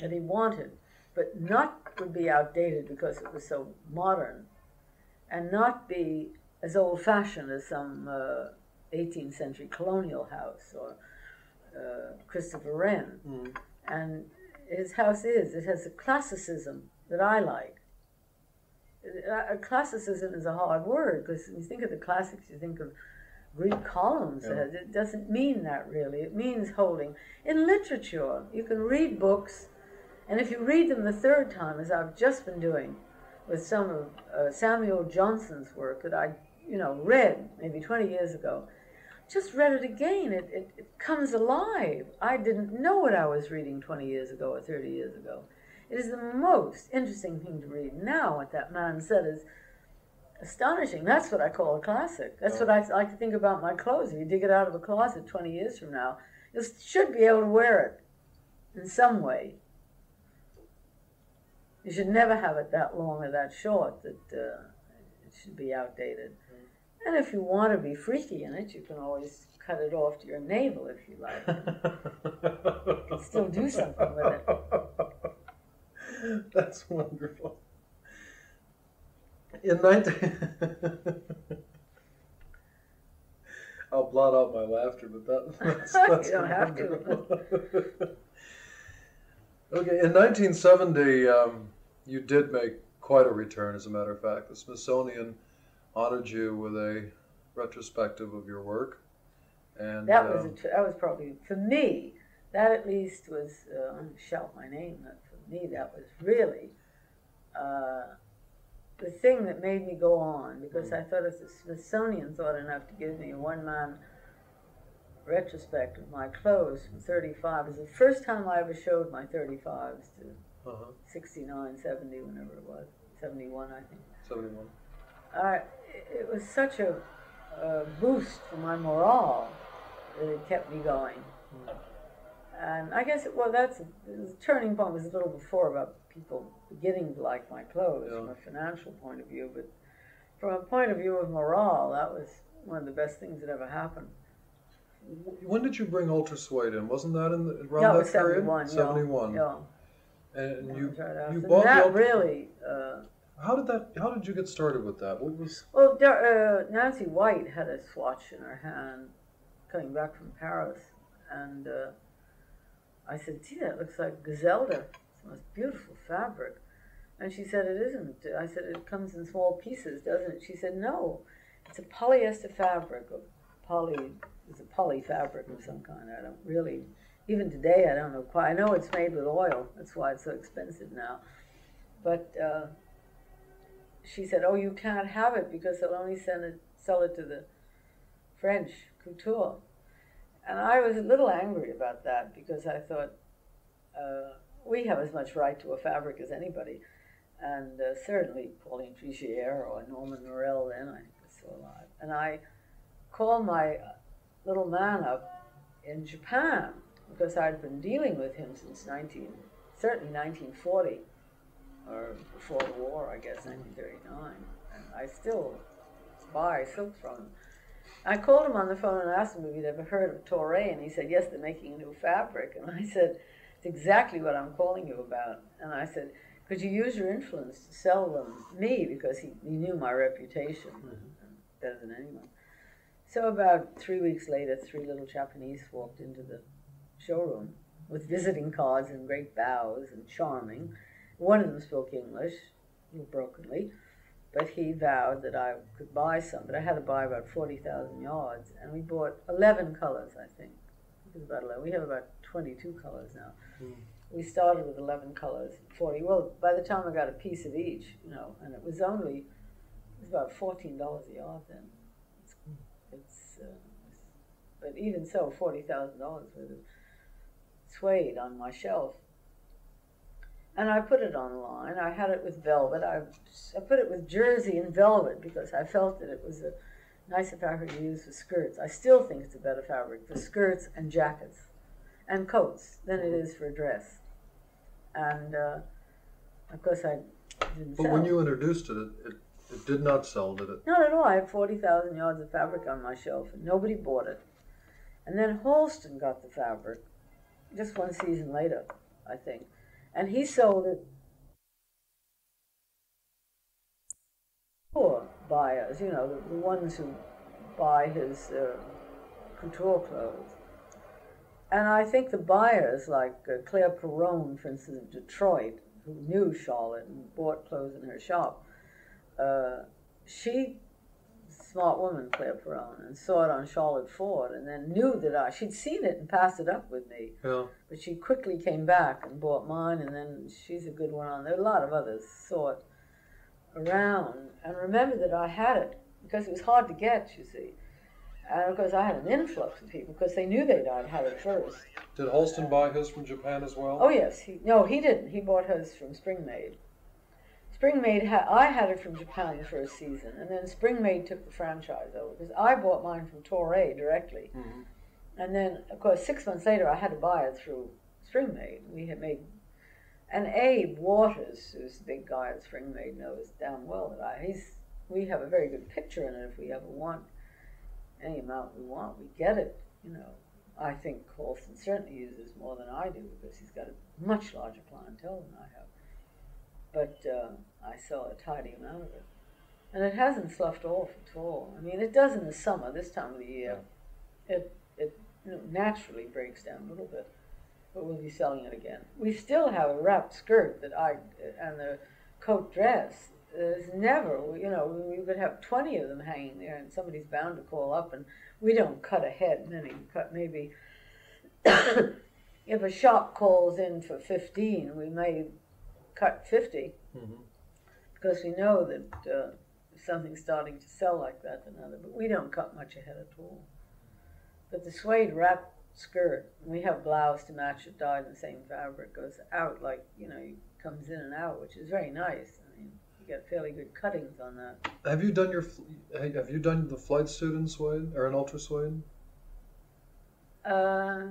that he wanted, but not would be outdated because it was so modern, and not be as old-fashioned as some uh, eighteenth century colonial house or uh, Christopher Wren. Mm. And his house is, it has a classicism that I like. Uh, classicism is a hard word, because when you think of the classics, you think of Greek columns. Yeah. Uh, it doesn't mean that, really. It means holding. In literature, you can read books, and if you read them the third time, as I've just been doing with some of uh, Samuel Johnson's work that I, you know, read maybe twenty years ago, just read it again. It, it, it comes alive. I didn't know what I was reading twenty years ago or thirty years ago. It is the most interesting thing to read now. What that man said is astonishing. That's what I call a classic. That's what I like to think about my clothes. If you dig it out of a closet twenty years from now, you should be able to wear it in some way. You should never have it that long or that short that uh, it should be outdated. Mm-hmm. And if you want to be freaky in it, you can always cut it off to your navel if you like. You can still do something with it. That's wonderful. In nineteen, I'll blot out my laughter, but that, that's, that's you don't wonderful. Have to. Okay, in nineteen seventy, um, you did make quite a return. As a matter of fact, the Smithsonian honored you with a retrospective of your work, and that was um, a, that was probably for me. That at least was. Uh, I'm going to shout my name. That me, that was really uh, the thing that made me go on, because I thought if the Smithsonian thought enough to give me a one-man retrospect of my clothes from thirty-five, it was the first time I ever showed my thirty-fives to uh-huh. sixty-nine, seventy, whenever it was, seventy-one, I think. seventy-one. Uh, it was such a, a boost for my morale that it kept me going. Mm. And I guess, it, well, that's a, it was a turning point. It was a little before about people beginning to like my clothes yeah. from a financial point of view, but from a point of view of morale, that was one of the best things that ever happened. When did you bring Ultra Suede in? Wasn't that in the, around yeah, that it was period? seventy-one. seventy-one. Yeah. And, and you, right you bought that Ultra... really. Uh, how did that? How did you get started with that? What was? Well, uh, Nancy White had a swatch in her hand, coming back from Paris, and. Uh, I said, gee, that looks like Gazelda. It's the most beautiful fabric. And she said, it isn't. I said, it comes in small pieces, doesn't it? She said, no. It's a polyester fabric, or poly it's a poly fabric of some kind. I don't really, even today, I don't know quite. I know it's made with oil. That's why it's so expensive now. But uh, she said, oh, you can't have it because they'll only send it, sell it to the French couture. And I was a little angry about that because I thought, uh, we have as much right to a fabric as anybody. And uh, certainly Pauline Trigier or Norman Norell then, I think, was still alive. And I called my little man up in Japan because I'd been dealing with him since nineteen, certainly nineteen forty, or before the war, I guess, nineteen thirty-nine. And I still buy silk from him. I called him on the phone and asked him if he'd ever heard of Toray, and he said, yes, they're making a new fabric. And I said, it's exactly what I'm calling you about. And I said, could you use your influence to sell them me? Because he, he knew my reputation mm-hmm. better than anyone. So about three weeks later, three little Japanese walked into the showroom with visiting cards and great bows and charming. One of them spoke English, a little brokenly, but he vowed that I could buy some, but I had to buy about forty thousand yards, and we bought eleven colors, I think. It was about eleven. We have about twenty-two colors now. Mm. We started with eleven colors, forty. Well, by the time I got a piece of each, you know, and it was only, it was about fourteen dollars a yard then. It's, it's uh, but even so, forty thousand dollars worth of suede on my shelf. And I put it online. I had it with velvet. I, I put it with jersey and velvet because I felt that it was a nicer fabric to use for skirts. I still think it's a better fabric for skirts and jackets and coats than it is for a dress. And, uh, of course, I didn't sell. But when you introduced it, it, it did not sell, did it? Not at all. I had forty thousand yards of fabric on my shelf, and nobody bought it. And then Halston got the fabric just one season later, I think. And he sold it for buyers, you know, the, the ones who buy his uh, couture clothes. And I think the buyers, like uh, Claire Perron, for instance, of Detroit, who knew Charlotte and bought clothes in her shop, uh, she, smart woman, Claire Perron, and saw it on Charlotte Ford, and then knew that I, she'd seen it and passed it up with me. Yeah. But she quickly came back and bought mine, and then she's a good one on there. A lot of others saw it around, and remember that I had it, because it was hard to get, you see. And of course, I had an influx of people because they knew they'd I'd had it first. Did Halston uh, buy his from Japan as well? Oh yes. He, no, he didn't. He bought his from Springmaid. Springmaid, ha I had it from Japan the first season, and then Springmaid took the franchise over because I bought mine from Toray directly. Mm-hmm. And then, of course, six months later, I had to buy it through Springmaid. We had made, and Abe Waters, who's the big guy at Springmaid, knows damn well that I. He's. We have a very good picture in it if we ever want. Any amount we want, we get it, you know. I think Halston certainly uses more than I do because he's got a much larger clientele than I have. But uh, I sell a tidy amount of it. And it hasn't sloughed off at all. I mean, it does in the summer, this time of the year. It, it you know, naturally breaks down a little bit, but we'll be selling it again. We still have a wrapped skirt that I, and the coat dress. There's never, you know, we could have twenty of them hanging there, and somebody's bound to call up, and we don't cut ahead many. Cut maybe if a shop calls in for fifteen, we may cut fifty mm-hmm. because we know that uh, if something's starting to sell like that, another. But we don't cut much ahead at all. But the suede wrap skirt, we have blouse to match it, dyed in the same fabric, goes out like you know, it comes in and out, which is very nice. I mean. Get fairly good cuttings on that. Have you done your, have you done the flight suit in suede or an ultra suede? Uh,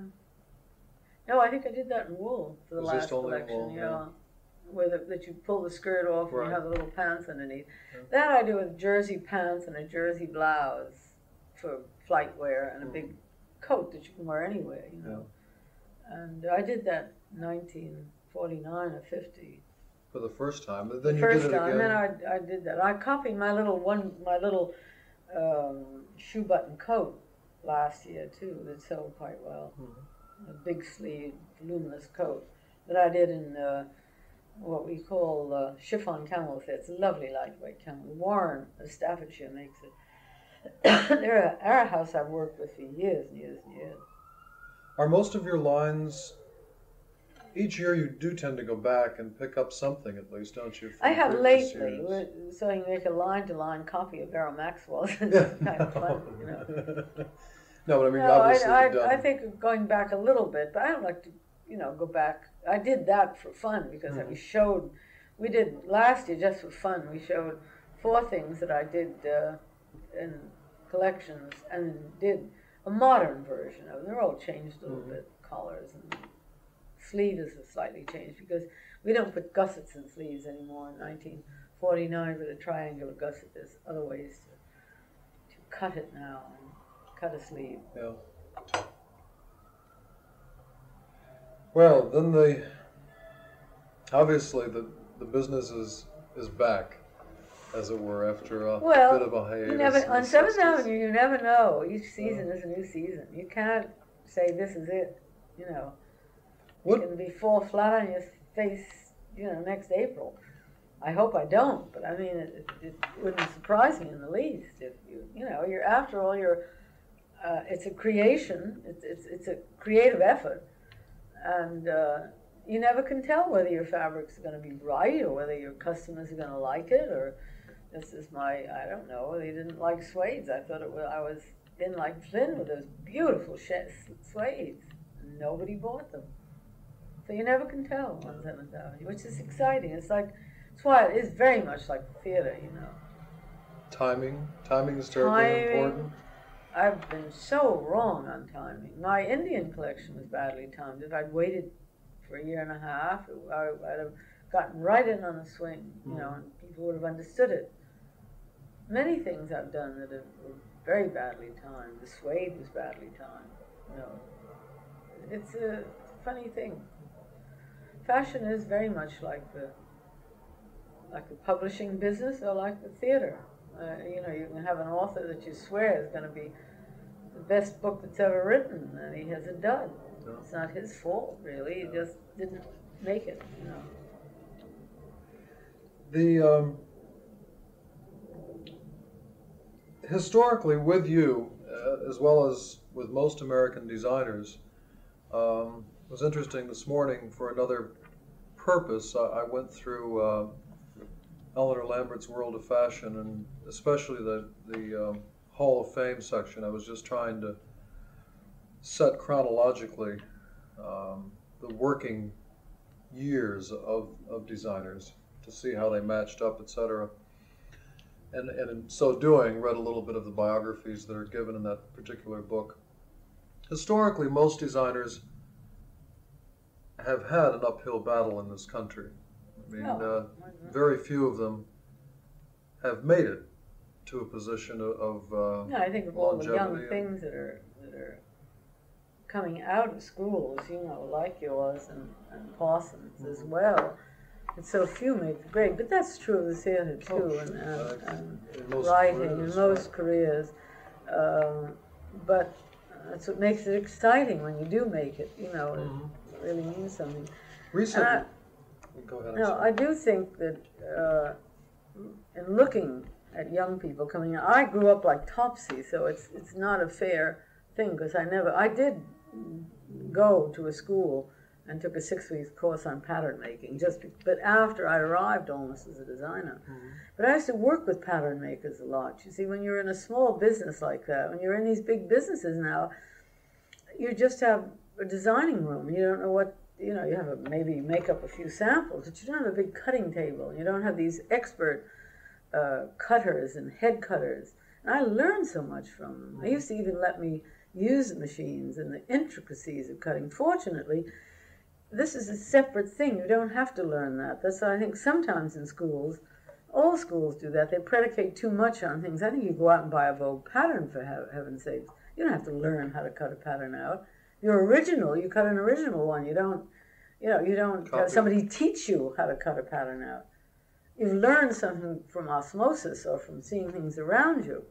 no, I think I did that in wool for the was last collection. Wool, yeah, yeah. Where the, that you pull the skirt off right. and you have the little pants underneath. Yeah. That I do with jersey pants and a jersey blouse for flight wear and a mm. big coat that you can wear anywhere, you know. Yeah. And I did that in nineteen forty-nine or fifty. For the first time, but then you first did it time, again. First time, then I, I did that. I copied my little one, my little um, shoe button coat last year too. That sold quite well. Mm-hmm. A big sleeve, voluminous coat that I did in uh, what we call uh, chiffon camel fit. It's a lovely lightweight camel. Warren of Staffordshire makes it, They're a, our house I've worked with for years and years and years. Are most of your lines, each year you do tend to go back and pick up something at least, don't you? I have lately. We're, so you make a line-to-line copy of Vera Maxwell. Yeah, kind of fun, you know. No, but I mean, no, obviously I, I, I think going back a little bit, but I don't like to, you know, go back. I did that for fun because mm-hmm. we showed, we did last year just for fun, we showed four things that I did uh, in collections and did a modern version of them. They're all changed a little mm-hmm. bit, collars and sleeves are slightly changed because we don't put gussets in sleeves anymore in nineteen forty-nine with a triangular gusset. There's other ways to, to cut it now and cut a sleeve. Yeah. Well, then the, obviously the, the business is, is back, as it were, after a well, bit of a hiatus. You never, on seventh Avenue, you never know. Each season yeah. is a new season. You can't say this is it, you know. What? You can be fall flat on your face, you know, next April. I hope I don't, but I mean, it, it wouldn't surprise me in the least if you, you know, you're, after all, you're, uh, it's a creation, it's, it's, it's a creative effort. And uh, you never can tell whether your fabric's going to be right or whether your customers are going to like it. Or this is my, I don't know, they didn't like suedes. I thought it was, I was in like Flynn with those beautiful suedes. Nobody bought them. So you never can tell on seventh Avenue, which is exciting. It's like, it's why it is very much like theater, you know. Timing. Timing is terribly Timing. important. I've been so wrong on timing. My Indian collection was badly timed. If I'd waited for a year and a half, I would have gotten right in on the swing, you know, and people would have understood it. Many things I've done that have, were very badly timed. The suede was badly timed, you know. It's a funny thing. Fashion is very much like the, like the publishing business or like the theater. Uh, you know, you can have an author that you swear is going to be the best book that's ever written, and he hasn't done. No. It's not his fault, really. No. He just didn't make it. You know. The um, historically, with you, uh, as well as with most American designers, um, it was interesting this morning for another purpose. I, I went through. Uh, Eleanor Lambert's World of Fashion, and especially the, the um, Hall of Fame section. I was just trying to set chronologically um, the working years of, of designers to see how they matched up, et cetera. And, and in so doing, read a little bit of the biographies that are given in that particular book. Historically, most designers have had an uphill battle in this country. I mean, uh, very few of them have made it to a position of uh, no, I think of all the young things that are, that are coming out of schools, you know, like yours and, and Parsons mm-hmm. as well. And so few make the grade. But that's true of the theater, too, oh, sure. and, and, and, and in writing careers, in most careers. Um, but that's what makes it exciting when you do make it, you know, mm-hmm. it really means something. Recently. Go ahead, no, I do think that uh, in looking at young people coming out, I grew up like Topsy, so it's it's not a fair thing because I never, I did go to a school and took a six-week course on pattern making, just be, but after I arrived almost as a designer. Mm-hmm. But I used to work with pattern makers a lot. You see, when you're in a small business like that, when you're in these big businesses now, you just have a designing room. You don't know what. You know, you have a, maybe make up a few samples, but you don't have a big cutting table. You don't have these expert uh, cutters and head cutters. And I learned so much from them. They used to even let me use the machines and the intricacies of cutting. Fortunately, this is a separate thing. You don't have to learn that. That's why I think sometimes in schools, all schools do that. They predicate too much on things. I think you go out and buy a Vogue pattern, for heaven's sakes. You don't have to learn how to cut a pattern out. Your original, you cut an original one. You don't, you know, you don't have somebody teach you how to cut a pattern out. You've learned something from osmosis or from seeing things around you.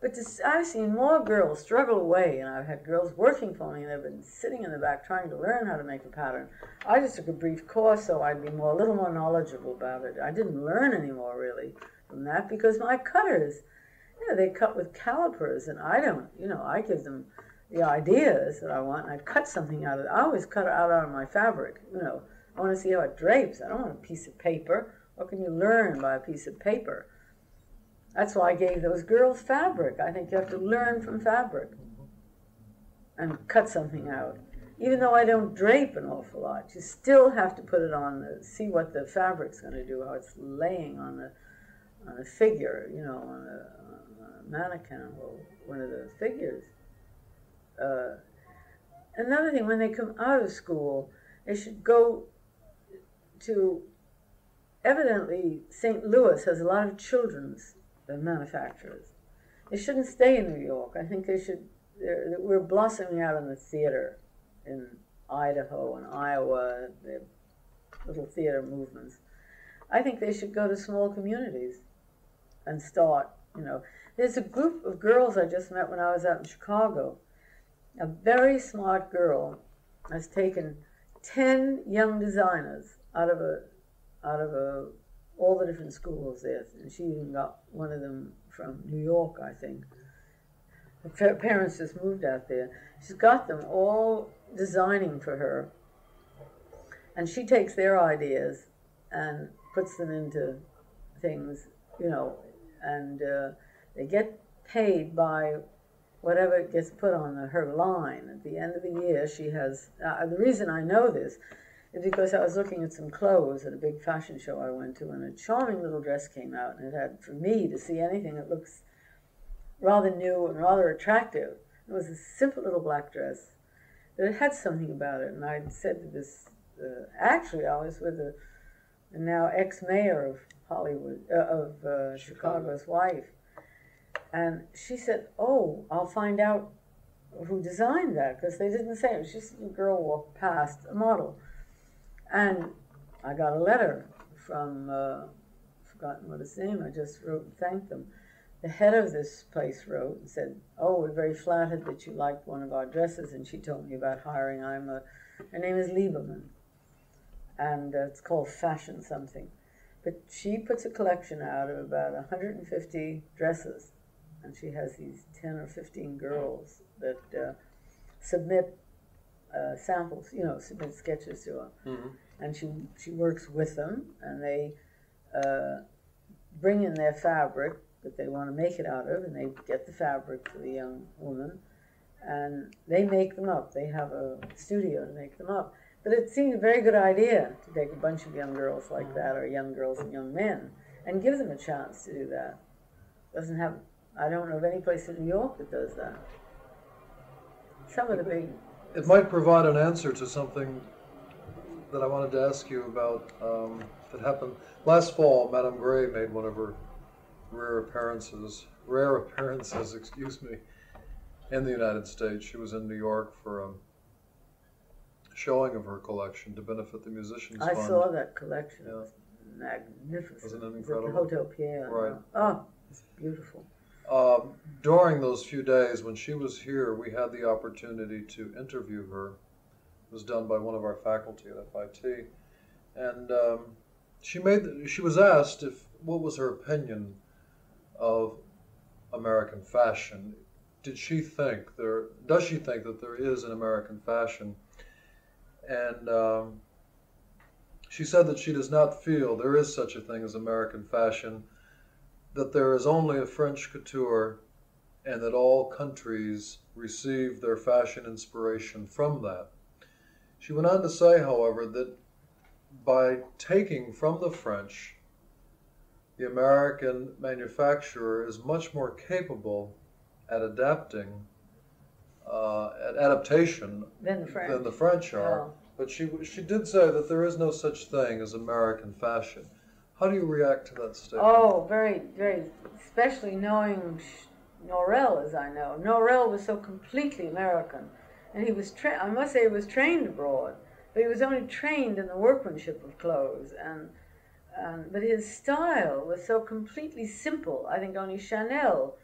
But to, I've seen more girls struggle away, and I've had girls working for me, and they've been sitting in the back trying to learn how to make a pattern. I just took a brief course, so I'd be more, a little more knowledgeable about it. I didn't learn any more, really, from that, because my cutters, yeah, they cut with calipers, and I don't, you know, I give them the ideas that I want, and I cut something out of it. I always cut it out, out of my fabric, you know. I want to see how it drapes. I don't want a piece of paper. What can you learn by a piece of paper? That's why I gave those girls fabric. I think you have to learn from fabric and cut something out. Even though I don't drape an awful lot, you still have to put it on, the, see what the fabric's going to do, how it's laying on the on a figure, you know, on a, on a mannequin or one of the figures. Uh, another thing, when they come out of school, they should go to, evidently Saint Louis has a lot of children's the manufacturers. They shouldn't stay in New York. I think they should, we're blossoming out in the theater in Idaho and Iowa, the little theater movements. I think they should go to small communities and start, you know. There's a group of girls I just met when I was out in Chicago. A very smart girl has taken ten young designers out of a, out of a, all the different schools there, and she even got one of them from New York, I think. Her parents just moved out there. She's got them all designing for her, and she takes their ideas and puts them into things, you know, and uh, they get paid by whatever gets put on the, her line. At the end of the year, she has, uh, the reason I know this is because I was looking at some clothes at a big fashion show I went to, and a charming little dress came out, and it had, for me, to see anything that looks rather new and rather attractive. It was a simple little black dress, but it had something about it, and I said to this, uh, actually I was with a, a now ex-mayor of Hollywood, uh, of uh, Chicago's wife, and she said, oh, I'll find out who designed that, because they didn't say it. She said a girl walked past a model. And I got a letter from, uh, I've forgotten what his name, I just wrote and thanked them. The head of this place wrote and said, oh, we're very flattered that you liked one of our dresses, and she told me about hiring, I'm a, her name is Lieberman, and uh, it's called Fashion Something. But she puts a collection out of about one hundred fifty dresses, and she has these ten or fifteen girls that uh, submit Uh, samples, you know, submit sketches to her, mm-hmm. and she she works with them, and they uh, bring in their fabric that they want to make it out of, and they get the fabric for the young woman, and they make them up. They have a studio to make them up. But it seemed a very good idea to take a bunch of young girls like that, or young girls and young men, and give them a chance to do that. Doesn't have, I don't know of any place in New York that does that. Some of the big. It might provide an answer to something that I wanted to ask you about um, that happened last fall. Madame Gray made one of her rare appearances, rare appearances, excuse me, in the United States. She was in New York for a showing of her collection to benefit the Musicians Fund. I saw that collection. Yeah. It was magnificent. Wasn't it incredible? It was the Hotel Pierre. Right. Oh, it's beautiful. Uh, during those few days when she was here, we had the opportunity to interview her. It was done by one of our faculty at F I T, and um, she made the, she was asked if what was her opinion of American fashion. Did she think there? Does she think that there is an American fashion? And um, she said that she does not feel there is such a thing as American fashion, that there is only a French couture, and that all countries receive their fashion inspiration from that. She went on to say, however, that by taking from the French, the American manufacturer is much more capable at adapting, uh, at adaptation than the French, than the French are. Oh. But she, she did say that there is no such thing as American fashion. How do you react to that statement? Oh, very, very, especially knowing Norell, as I know. Norell was so completely American, and he was trained, I must say he was trained abroad, but he was only trained in the workmanship of clothes, and, and but his style was so completely simple, I think only Chanel,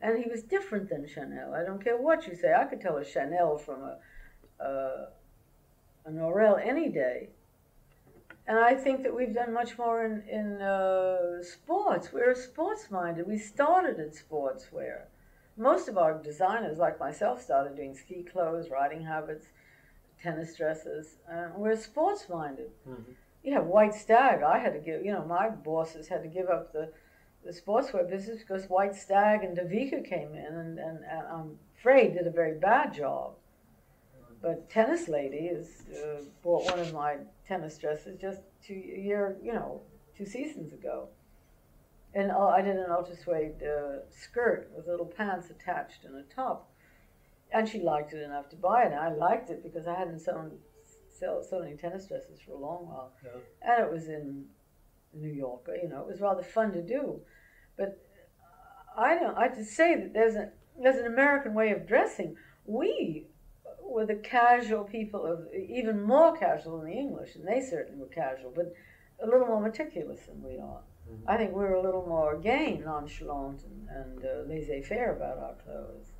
and he was different than Chanel. I don't care what you say, I could tell a Chanel from a, a, a Norell any day. And I think that we've done much more in, in uh, sport. sports. We're sports-minded. We started in sportswear. Most of our designers, like myself, started doing ski clothes, riding habits, tennis dresses. Uh, we're sports-minded. Mm-hmm. You have White Stag. I had to give, you know, my bosses had to give up the, the sportswear business because White Stag and DeVica came in, and, and, and I'm afraid did a very bad job. But Tennis Lady is, uh, bought one of my tennis dresses just two year, you know, two seasons ago. And uh, I did an ultra suede uh, skirt with little pants attached and a top. And she liked it enough to buy it. And I liked it because I hadn't sewn so, so many tennis dresses for a long while. Yeah. And it was in New York, you know, it was rather fun to do. But I don't, I just say that there's, a, there's an American way of dressing. We were the casual people, of even more casual than the English, and they certainly were casual, but a little more meticulous than we are. Mm-hmm. I think we were a little more gay, nonchalant, and, and uh, laissez-faire about our clothes.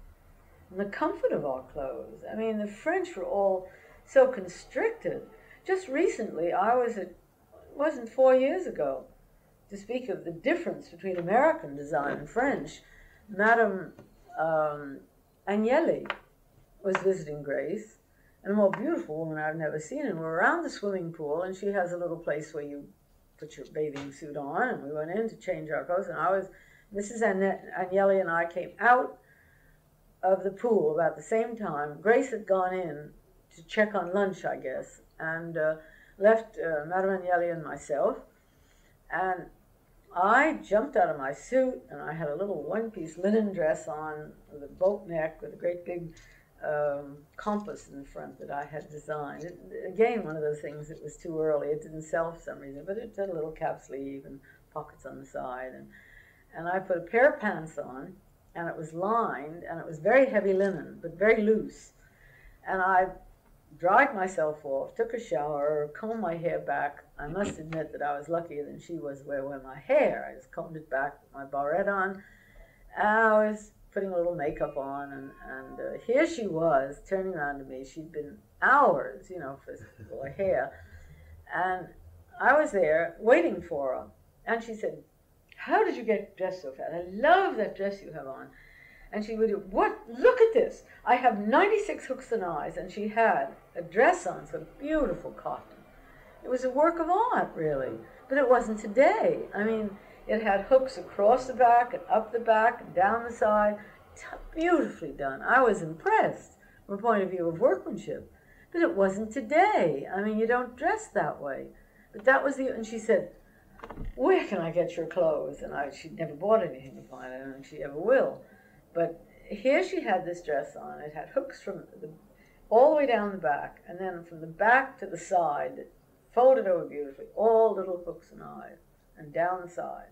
And the comfort of our clothes. I mean, the French were all so constricted. Just recently, I was at, it wasn't four years ago, to speak of the difference between American design and French, Madame um, Agnelli was visiting Grace, and a more beautiful woman I've never seen, and we're around the swimming pool, and she has a little place where you put your bathing suit on, and we went in to change our clothes, and I was, Missus Agnelli and I came out of the pool about the same time. Grace had gone in to check on lunch, I guess, and uh, left uh, Madame Agnelli and myself, and I jumped out of my suit, and I had a little one-piece linen dress on, with a boat neck, with a great big Um, compass in the front that I had designed. It, again, one of those things that was too early. It didn't sell for some reason, but it had a little cap sleeve and pockets on the side. And, and I put a pair of pants on, and it was lined, and it was very heavy linen, but very loose. And I dried myself off, took a shower, combed my hair back. I must admit that I was luckier than she was where where my hair. I just combed it back, put my barrette on, and I was putting a little makeup on, and, and uh, here she was, turning around to me. She'd been hours, you know, for, for hair. And I was there waiting for her. And she said, "How did you get dressed so fast? I love that dress you have on." And she would, "What? Look at this. I have ninety-six hooks and eyes." And she had a dress on, some beautiful cotton. It was a work of art, really. But it wasn't today. I mean, it had hooks across the back and up the back and down the side. Beautifully done. I was impressed from a point of view of workmanship. But it wasn't today. I mean, you don't dress that way. But that was the... And she said, "Where can I get your clothes?" And I, she'd never bought anything to find. I don't know if she ever will. But here she had this dress on. It had hooks from the, all the way down the back, and then from the back to the side, folded over beautifully, all little hooks and eyes, and down the side.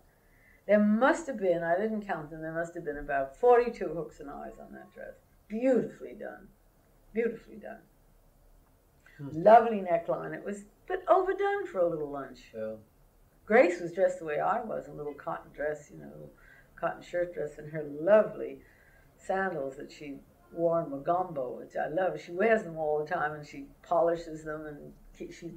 There must have been, I didn't count them, there must have been about forty-two hooks and eyes on that dress. Beautifully done. Beautifully done. Hmm. Lovely neckline. It was, but overdone for a little lunch. Yeah. Grace was dressed the way I was, a little cotton dress, you know, cotton shirt dress, and her lovely sandals that she wore in Magombo, which I love. She wears them all the time, and she polishes them, and she...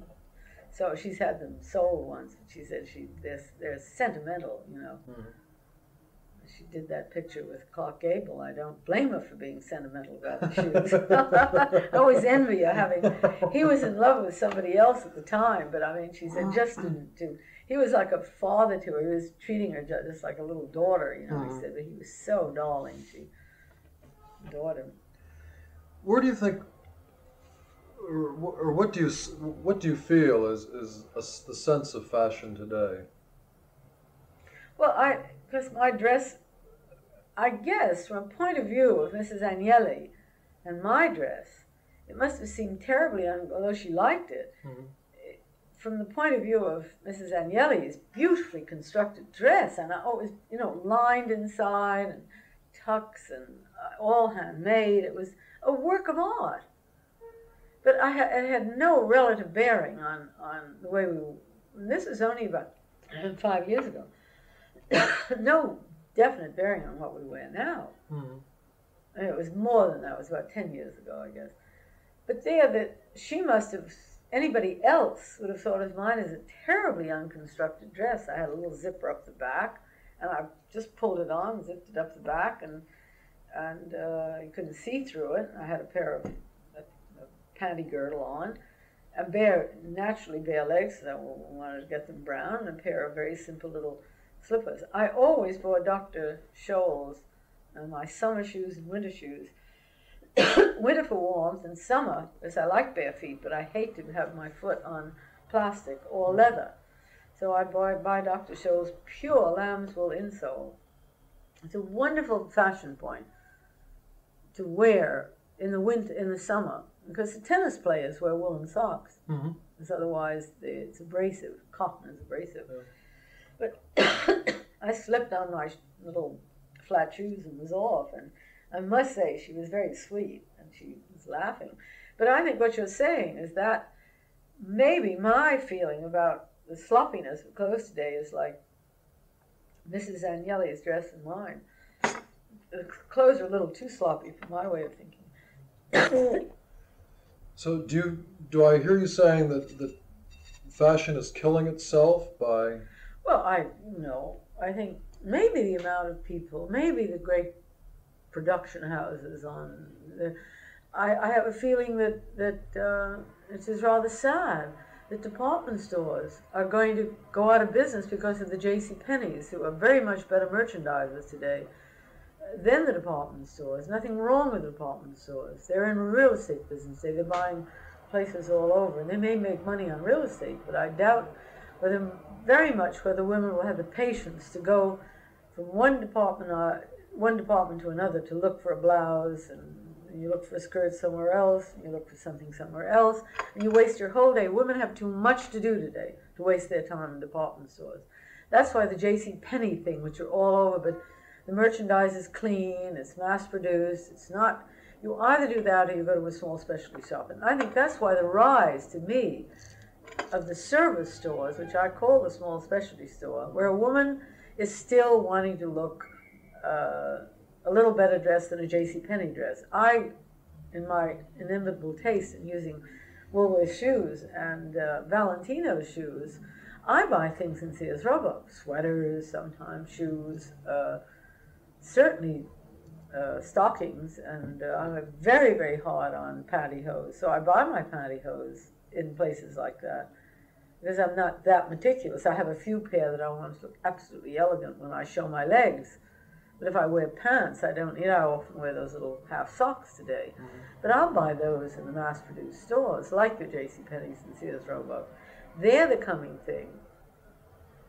So she's had them sold once, and she said she they're, they're sentimental, you know. Mm-hmm. She did that picture with Clark Gable. I don't blame her for being sentimental about the shoes. I always envy her having... He was in love with somebody else at the time, but I mean, she said just to... to he was like a father to her. He was treating her just like a little daughter, you know, mm-hmm. he said. But he was so darling. She adored him. Where do you think... Or, or what do you what do you feel is is a, the sense of fashion today? Well, I because my dress, I guess from a point of view of Missus Agnelli, and my dress, it must have seemed terribly, although she liked it. Mm-hmm. From the point of view of Missus Agnelli's beautifully constructed dress, and I always, you know, lined inside and tucks and all handmade. It was a work of art. But I ha it had no relative bearing on, on the way we were. And this was only about five years ago. No definite bearing on what we wear now. Mm-hmm. I mean, it was more than that. It was about ten years ago, I guess. But there, that she must have, anybody else would have thought of mine as a terribly unconstructed dress. I had a little zipper up the back. and I just pulled it on, zipped it up the back, and and uh, you couldn't see through it. I had a pair of a, a panty girdle on, and bare, naturally bare legs, so I wanted to get them brown, and a pair of very simple little slippers. I always bought Doctor Scholl's, and my summer shoes and winter shoes. Winter for warmth and summer, because I like bare feet, but I hate to have my foot on plastic or leather. So I buy, buy Doctor Scholl's pure lamb's wool insole. It's a wonderful fashion point to wear in the winter, in the summer, because the tennis players wear woolen socks. Mm-hmm. Because otherwise it's abrasive. Cotton is abrasive. Yeah. But I slipped on my little flat shoes and was off. And I must say, she was very sweet, and she was laughing. But I think what you're saying is that maybe my feeling about the sloppiness of clothes today is like Missus Agnelli's dress and mine. The clothes are a little too sloppy for my way of thinking. So do you, do I hear you saying that the fashion is killing itself by? Well, I no. I think maybe the amount of people, maybe the great production houses on the, I, I have a feeling that that uh, it is rather sad that department stores are going to go out of business because of the J C Penney's, who are very much better merchandisers today than the department stores. Nothing wrong with the department stores. They're in real estate business. They're buying places all over, and they may make money on real estate, but I doubt whether very much whether women will have the patience to go from one department or one department to another to look for a blouse, and you look for a skirt somewhere else, and you look for something somewhere else, and you waste your whole day. Women have too much to do today to waste their time in department stores. That's why the J C Penney thing, which are all over, but the merchandise is clean, it's mass-produced, it's not, you either do that or you go to a small specialty shop. And I think that's why the rise, to me, of the service stores, which I call the small specialty store, where a woman is still wanting to look Uh, a little better dress than a J C Penney dress. I, in my inimitable taste in using Woolworths shoes and uh, Valentino shoes, I buy things in Sears Roebuck, sweaters sometimes, shoes, uh, certainly uh, stockings, and uh, I'm very, very hard on pantyhose, so I buy my pantyhose in places like that, because I'm not that meticulous. I have a few pair that I want to look absolutely elegant when I show my legs. But if I wear pants, I don't, you know, I often wear those little half socks today. Mm-hmm. But I'll buy those in the mass-produced stores, like the J C Penney's and Sears Roebuck. They're the coming thing.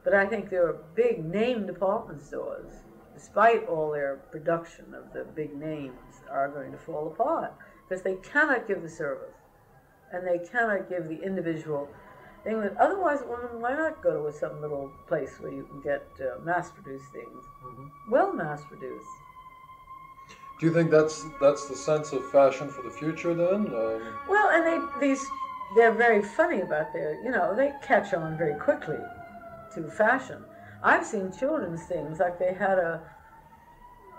But I think there are big name department stores, despite all their production of the big names, are going to fall apart. Because they cannot give the service. And they cannot give the individual thing that otherwise, women, why not go to some little place where you can get uh, mass-produced things, mm-hmm. well mass-produced. Do you think that's that's the sense of fashion for the future then? Um... Well, and they these they're very funny about their, you know, they catch on very quickly to fashion. I've seen children's things like they had a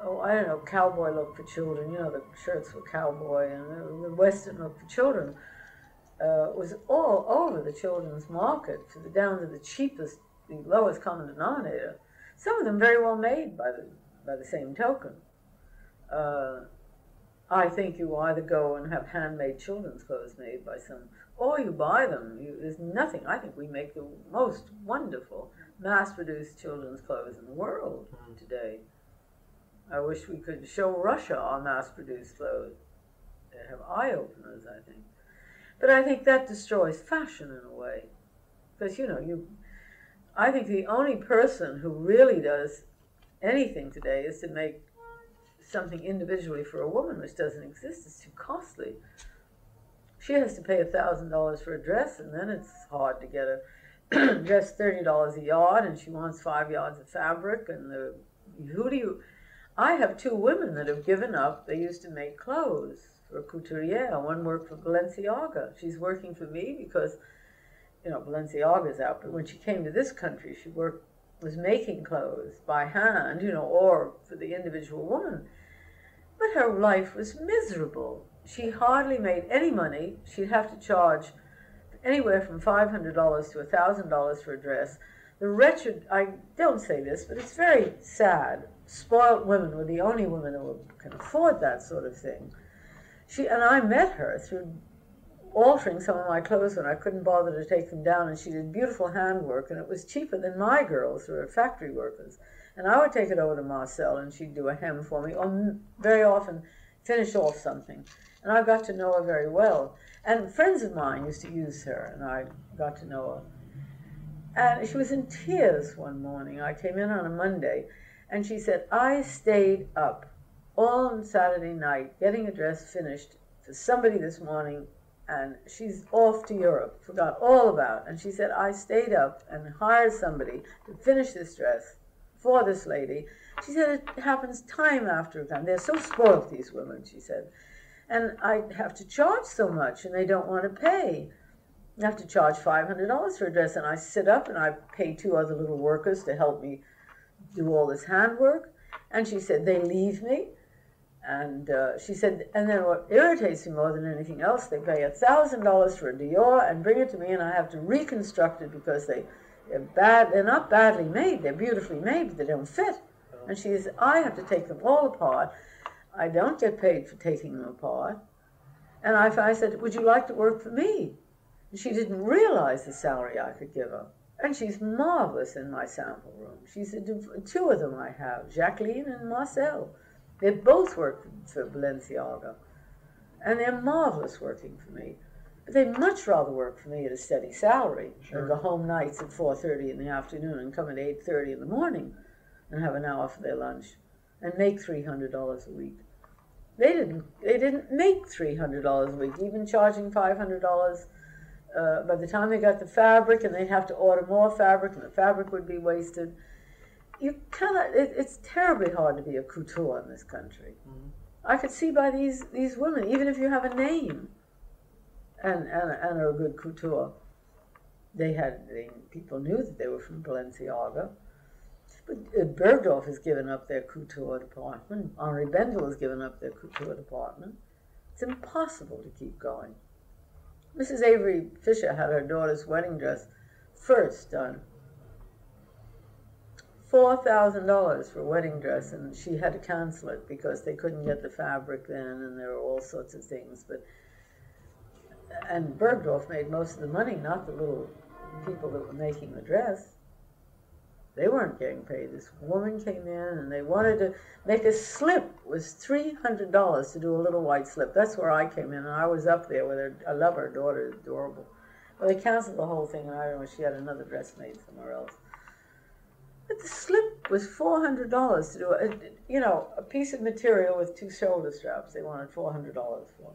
oh I don't know cowboy look for children. You know, the shirts were cowboy and the western look for children. Uh, was all over the children's market, to the, down to the cheapest, the lowest common denominator. Some of them very well made by the by the same token. Uh, I think you either go and have handmade children's clothes made by some, or you buy them. You, there's nothing. I think we make the most wonderful mass-produced children's clothes in the world today. I wish we could show Russia our mass-produced clothes. They have eye-openers, I think. But I think that destroys fashion in a way, because you know you. I think the only person who really does anything today is to make something individually for a woman, which doesn't exist. It's too costly. She has to pay a thousand dollars for a dress, and then it's hard to get a dress thirty dollars a yard, and she wants five yards of fabric. And the who do you? I have two women that have given up. They used to make clothes. Or couturier, one worked for Balenciaga. She's working for me because, you know, Balenciaga's out. But when she came to this country, she worked was making clothes by hand, you know, or for the individual woman. But her life was miserable. She hardly made any money. She'd have to charge anywhere from five hundred dollars to a thousand dollars for a dress. The wretched, I don't say this, but it's very sad. Spoiled women were the only women who can afford that sort of thing. She and I met her through altering some of my clothes when I couldn't bother to take them down, and she did beautiful handwork, and it was cheaper than my girls who were factory workers. And I would take it over to Marcel, and she'd do a hem for me, or very often finish off something. And I got to know her very well. And friends of mine used to use her, and I got to know her. And she was in tears one morning. I came in on a Monday, and she said, I stayed up all on Saturday night getting a dress finished for somebody this morning, and she's off to Europe, forgot all about it. And she said, I stayed up and hired somebody to finish this dress for this lady. She said, it happens time after time. They're so spoiled, these women, she said. And I have to charge so much, and they don't want to pay. I have to charge five hundred dollars for a dress, and I sit up and I pay two other little workers to help me do all this handwork. And she said, they leave me. And uh, she said, and then what irritates me more than anything else, they pay one thousand dollars for a Dior and bring it to me, and I have to reconstruct it because they, they're bad. They're not badly made. They're beautifully made, but they don't fit. And she says, I have to take them all apart. I don't get paid for taking them apart. And I, I said, would you like to work for me? She didn't realize the salary I could give her. And she's marvelous in my sample room. She's a, two of them I have, Jacqueline and Marcel. They both work for Balenciaga. And they're marvelous working for me. But they'd much rather work for me at a steady salary sure. than go home nights at four thirty in the afternoon and come at eight thirty in the morning and have an hour for their lunch and make three hundred dollars a week. They didn't, they didn't make three hundred dollars a week, even charging five hundred dollars. Uh, by the time they got the fabric, and they'd have to order more fabric, and the fabric would be wasted. You cannot, it, it's terribly hard to be a couture in this country. Mm-hmm. I could see by these, these women, even if you have a name and, and, and are a good couture, they had, they, people knew that they were from Balenciaga. But uh, Bergdorf has given up their couture department. Henri Bendel has given up their couture department. It's impossible to keep going. Missus Avery Fisher had her daughter's wedding dress first done. four thousand dollars for a wedding dress, and she had to cancel it because they couldn't get the fabric then, and there were all sorts of things. But and Bergdorf made most of the money, not the little people that were making the dress. They weren't getting paid. This woman came in, and they wanted to make a slip. It was three hundred dollars to do a little white slip. That's where I came in, and I was up there with her. I love her daughter, adorable. Well, they canceled the whole thing, and I don't know, she had another dress made somewhere else. But the slip was four hundred dollars to do, a, you know, a piece of material with two shoulder straps. They wanted four hundred dollars for.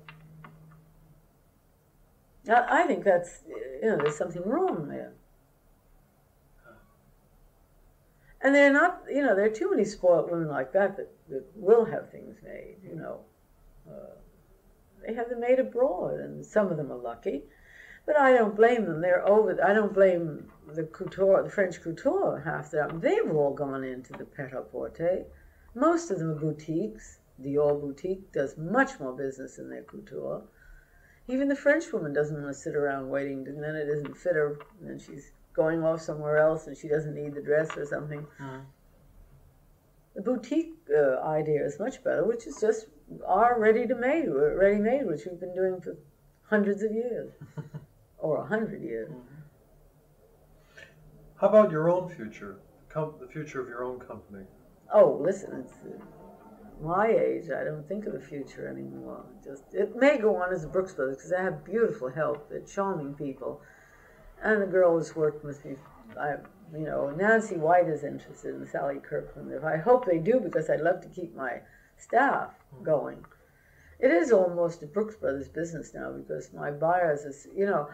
Now, I think that's, you know, there's something wrong there. And they're not, you know, there are too many spoiled women like that that, that will have things made, you know. Uh, they have them made abroad, and some of them are lucky. But I don't blame them. They're over, I don't blame the couture, the French couture half the time. They've all gone into the pret-a-porter. Most of them are boutiques. Dior boutique does much more business than their couture. Even the French woman doesn't want to sit around waiting, and then it doesn't fit her, and then she's going off somewhere else, and she doesn't need the dress or something. Mm. The boutique uh, idea is much better, which is just our ready-to-made, ready-made, which we've been doing for hundreds of years, or a hundred years. Mm-hmm. How about your own future, Com the future of your own company? Oh, listen, it's, uh, my age, I don't think of the future anymore. Just it may go on as the Brooks Brothers, because they have beautiful help. They're charming people. And the girl who's worked with me, I, you know, Nancy White is interested in Sally Kirkland. I hope they do, because I'd love to keep my staff going. It is almost a Brooks Brothers business now, because my buyers is, you know,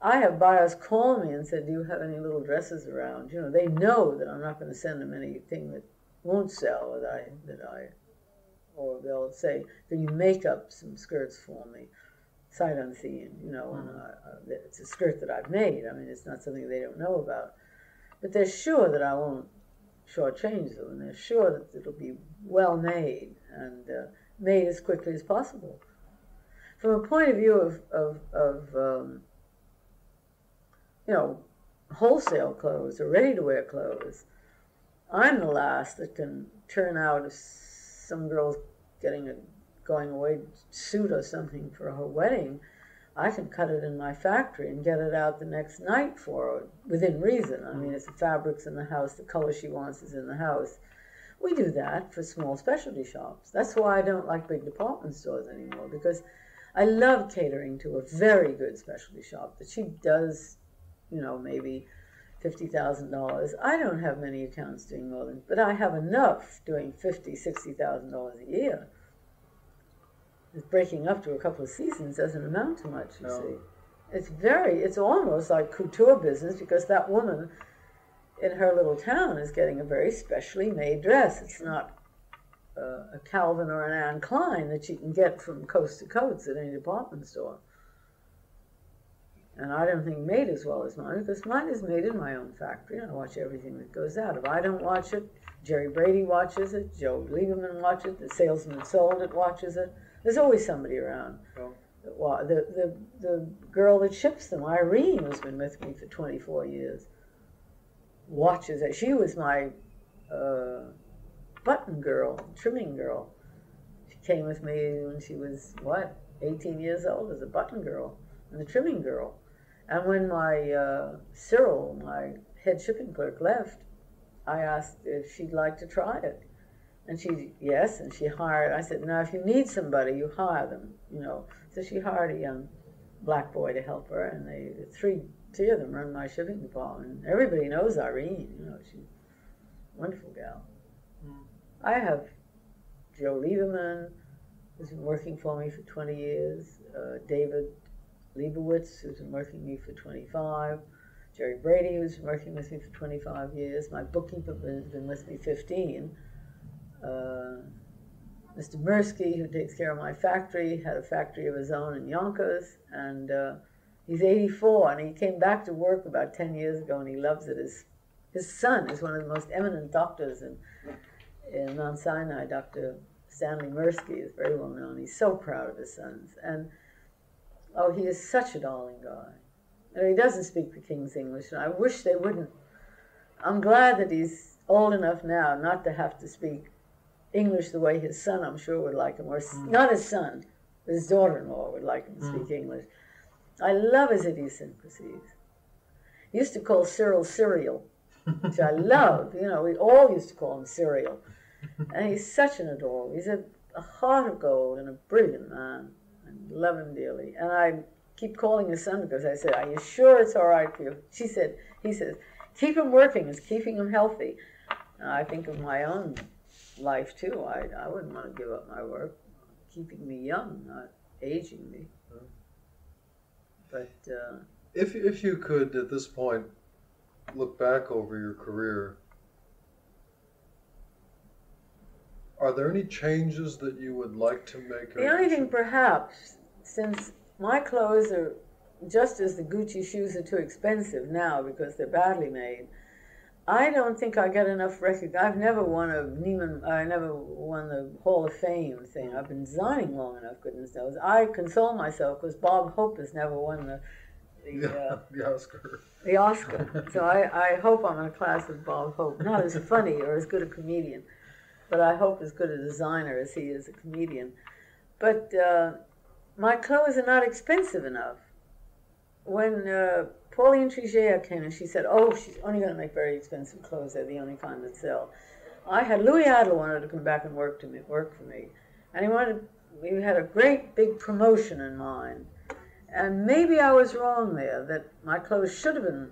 I have buyers call me and say, do you have any little dresses around? You know, they know that I'm not going to send them anything that won't sell, or that I, that I, or they'll say, can you make up some skirts for me? Sight unseen, you know, and, uh, it's a skirt that I've made. I mean, it's not something they don't know about. But they're sure that I won't shortchange them, and they're sure that it'll be well made and uh, made as quickly as possible. From a point of view of, of, of um, you know, wholesale clothes or ready-to-wear clothes. I'm the last that can turn out some girl's getting a going-away suit or something for her wedding. I can cut it in my factory and get it out the next night for her, within reason. I mean, if the fabric's in the house, the color she wants is in the house. We do that for small specialty shops. That's why I don't like big department stores anymore, because I love catering to a very good specialty shop that she does, you know, maybe fifty thousand dollars. I don't have many accounts doing more than, but I have enough doing fifty thousand, sixty thousand dollars a year. Breaking up to a couple of seasons doesn't amount to much, you no. see. It's very, it's almost like couture business, because that woman in her little town is getting a very specially made dress. It's not uh, a Calvin or an Anne Klein that she can get from coast to coast at any department store. And I don't think made as well as mine, because mine is made in my own factory. I watch everything that goes out. If I don't watch it, Jerry Brady watches it, Joe Lieberman watches it, the salesman that sold it watches it. There's always somebody around. Oh. The, the, the girl that ships them, Irene, who's been with me for twenty-four years, watches it. She was my uh, button girl, trimming girl. She came with me when she was, what, eighteen years old as a button girl and a trimming girl. And when my uh, Cyril, my head shipping clerk, left, I asked if she'd like to try it. And she, yes, and she hired, I said, now if you need somebody, you hire them, you know. So she hired a young black boy to help her, and they, the three, three of them run my shipping department. Everybody knows Irene, you know, she's a wonderful gal. Mm. I have Joe Lieberman, who's been working for me for twenty years, uh, David Leibowitz, who's been working with me for twenty-five, Jerry Brady, who's been working with me for twenty-five years, my bookkeeper has been with me fifteen, Uh, Mister Mirsky, who takes care of my factory, had a factory of his own in Yonkers, and uh, he's eighty-four, and he came back to work about ten years ago, and he loves it. His, his son is one of the most eminent doctors in, in Mount Sinai. Doctor Stanley Mirsky is very well known. He's so proud of his sons. And, oh, he is such a darling guy. And he doesn't speak the King's English, and I wish they wouldn't. I'm glad that he's old enough now not to have to speak English the way his son, I'm sure, would like him, or mm. not his son, but his daughter-in-law would like him to speak mm. English. I love his idiosyncrasies. He used to call Cyril Cereal, which I love. You know, we all used to call him Cereal. And he's such an adorable. He's a, a heart of gold and a brilliant man. I love him dearly. And I keep calling his son, because I said, are you sure it's all right for you? She said, he says, keep him working. It's keeping him healthy. And I think of my own life too. I, I wouldn't want to give up my work, keeping me young, not aging me. But uh, if if you could at this point look back over your career, are there any changes that you would like to make? The only thing, perhaps, since my clothes are just as the Gucci shoes are too expensive now because they're badly made. I don't think I get enough recognition. I've never won a Neiman, I never won the Hall of Fame thing. I've been designing long enough, goodness knows. I console myself because Bob Hope has never won the the, uh, the Oscar. The Oscar. So I, I hope I'm in a class with Bob Hope. Not as funny or as good a comedian, but I hope as good a designer as he is a comedian. But uh, my clothes are not expensive enough. When uh, Pauline Trigère came and she said, oh, she's only going to make very expensive clothes. They're the only kind that sell. I had Louis Adler wanted to come back and work to me, work for me. And he wanted, we had a great big promotion in mind. And maybe I was wrong there, that my clothes should have been,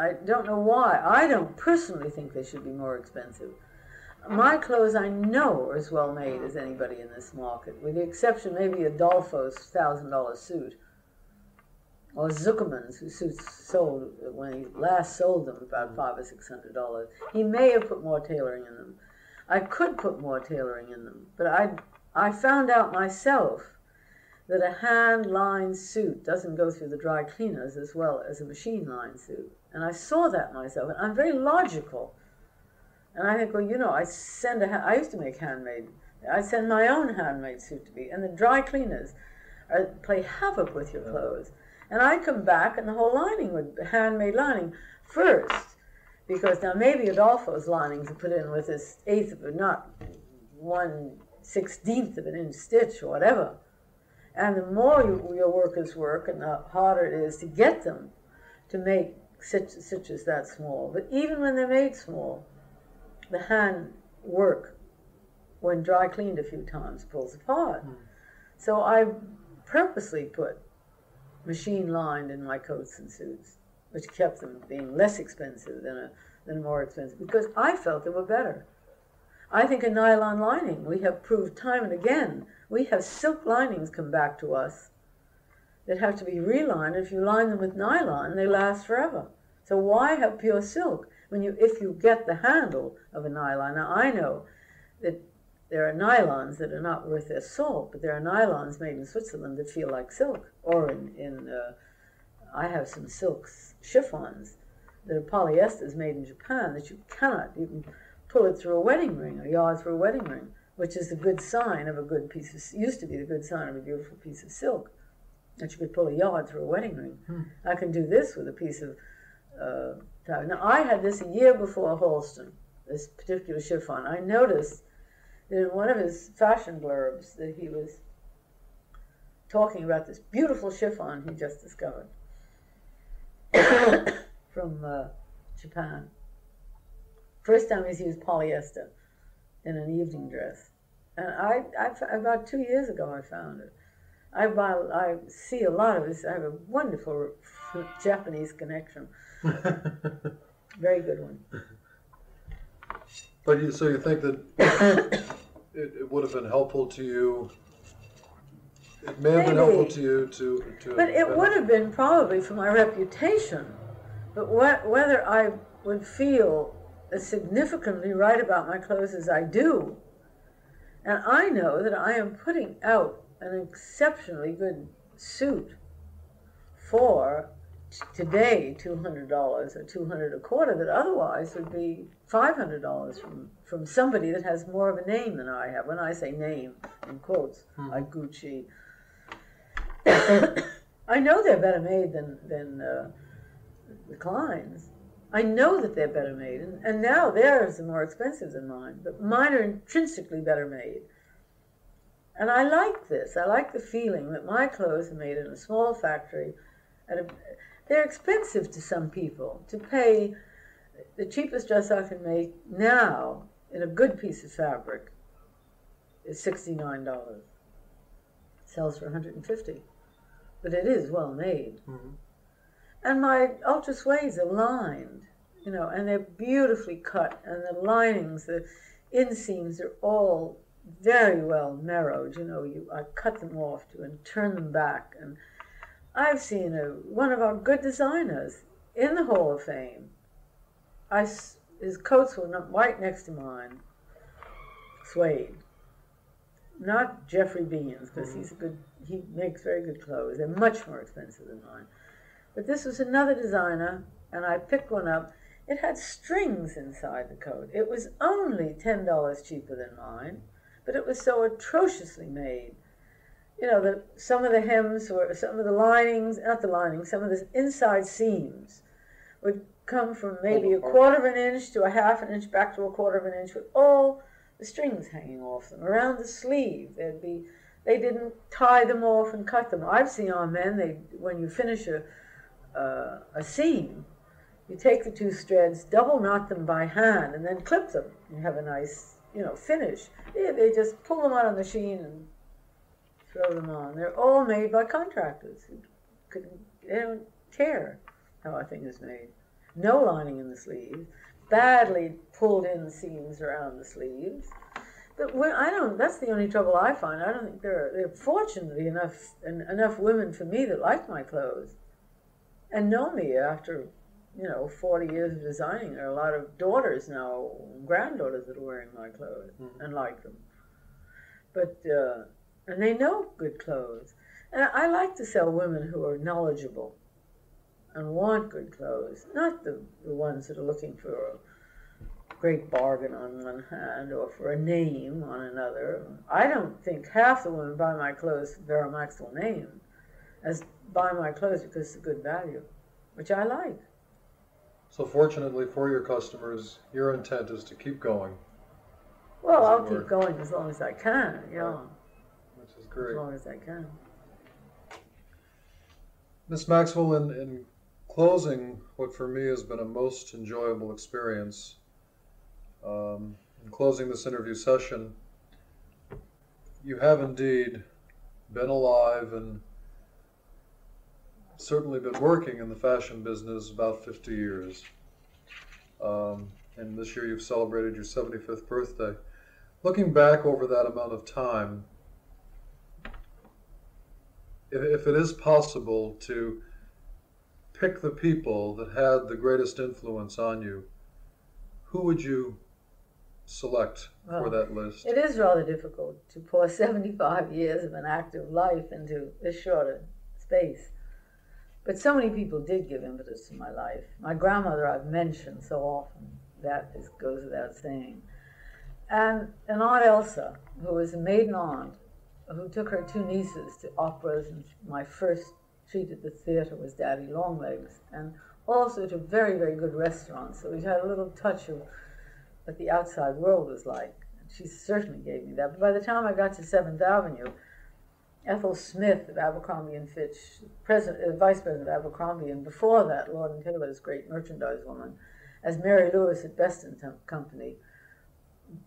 I don't know why. I don't personally think they should be more expensive. My clothes, I know, are as well made as anybody in this market, with the exception maybe Adolfo's one thousand dollar suit. Or Zuckerman's, who suits sold, when he last sold them, about five or six hundred dollars. He may have put more tailoring in them. I could put more tailoring in them, but I, I found out myself that a hand-lined suit doesn't go through the dry cleaners as well as a machine-lined suit. And I saw that myself, and I'm very logical. And I think, well, you know, I send a, I used to make handmade, I send my own handmade suit to be, and the dry cleaners are, play havoc with your clothes. And I'd come back, and the whole lining would handmade lining. first, because now maybe Adolfo's linings are put in with this eighth of a not one sixteenth of an inch stitch or whatever. And the more you, your workers work, and the harder it is to get them to make stitches that small. But even when they're made small, the hand work, when dry cleaned a few times, pulls apart. Mm. So I purposely put machine lined in my coats and suits, which kept them being less expensive than a, than more expensive, because I felt they were better. I think a nylon lining, we have proved time and again, we have silk linings come back to us that have to be relined. If you line them with nylon, they last forever. So why have pure silk when you, if you get the handle of a nylon? Now I know that there are nylons that are not worth their salt, but there are nylons made in Switzerland that feel like silk, or in, in uh, I have some silks, chiffons, the polyester is made in Japan that you cannot, you can pull it through a wedding ring, a yard through a wedding ring, which is the good sign of a good piece of, used to be the good sign of a beautiful piece of silk, that you could pull a yard through a wedding ring. Hmm. I can do this with a piece of, uh, now I had this a year before Holston, this particular chiffon. I noticed that in one of his fashion blurbs that he was talking about this beautiful chiffon he just discovered from uh, Japan. First time he's used polyester in an evening dress. And I, I about two years ago I found it. I buy, I see a lot of this. I have a wonderful Japanese connection. Very good one. But you, so you think that it, it would have been helpful to you? It may have Maybe. been helpful to you to. to but it would have been probably for my reputation. But what, whether I would feel as significantly right about my clothes as I do, and I know that I am putting out an exceptionally good suit for t today two hundred dollars or two hundred dollars a quarter that otherwise would be five hundred dollars from, from somebody that has more of a name than I have. When I say name, in quotes, hmm. like Gucci. I know they're better made than, than uh, the Kleins. I know that they're better made, and, and now theirs are more expensive than mine, but mine are intrinsically better made. And I like this. I like the feeling that my clothes are made in a small factory. At a, they're expensive to some people. To pay the cheapest dress I can make now in a good piece of fabric is sixty-nine dollars. It sells for one hundred fifty dollars. But it is well made. Mm-hmm. And my ultra suedes are lined, you know, and they're beautifully cut. And the linings, the inseams are all very well narrowed, you know, you I cut them off to and turn them back. And I've seen a, one of our good designers in the Hall of Fame. I, his coats were not right next to mine, suede. Not Jeffrey Beans, because he's a good, he makes very good clothes. They're much more expensive than mine. But this was another designer, and I picked one up. It had strings inside the coat. It was only ten dollars cheaper than mine. But it was so atrociously made. You know, the, some of the hems or some of the linings, not the linings, some of the inside seams would come from maybe a quarter of an inch to a half an inch back to a quarter of an inch with all the strings hanging off them. Around the sleeve, there'd be, they didn't tie them off and cut them. I've seen on men, they, when you finish a, uh, a seam, you take the two threads, double knot them by hand, and then clip them. You have a nice, you know, finish. Yeah, they just pull them out of the machine and throw them on. They're all made by contractors. Couldn't, they don't care how a thing is made. No lining in the sleeves. Badly pulled in seams around the sleeves. But when, I don't. That's the only trouble I find. I don't think there are. There are fortunately enough and enough women for me that like my clothes and know me after, you know, forty years of designing. There are a lot of daughters now, granddaughters that are wearing my clothes mm-hmm. and like them. But, uh, and they know good clothes. And I, I like to sell women who are knowledgeable and want good clothes, not the, the ones that are looking for a great bargain on one hand or for a name on another. I don't think half the women buy my clothes for Vera Maxwell name as buy my clothes because it's a good value, which I like. So fortunately for your customers, your intent is to keep going. Well, I'll keep going as long as I can, yeah. Which is great. As long as I can. Miss Maxwell, in, in closing, what for me has been a most enjoyable experience, um, in closing this interview session, you have indeed been alive and certainly been working in the fashion business about fifty years. Um, and this year you've celebrated your seventy-fifth birthday. Looking back over that amount of time, if, if it is possible to pick the people that had the greatest influence on you, who would you select well, for that list? It is rather difficult to pour seventy-five years of an active life into a shorter space. But so many people did give impetus to my life. My grandmother I've mentioned so often, that is, goes without saying. And an Aunt Elsa, who was a maiden aunt, who took her two nieces to operas, and my first treat at the theater was Daddy Longlegs, and also to very, very good restaurants. So we had a little touch of what the outside world was like. And she certainly gave me that. But by the time I got to seventh avenue, Ethel Smith of Abercrombie and Fitch, president, uh, vice president of Abercrombie, and before that, Lord and Taylor's great merchandise woman, as Mary Lewis at Best and Company,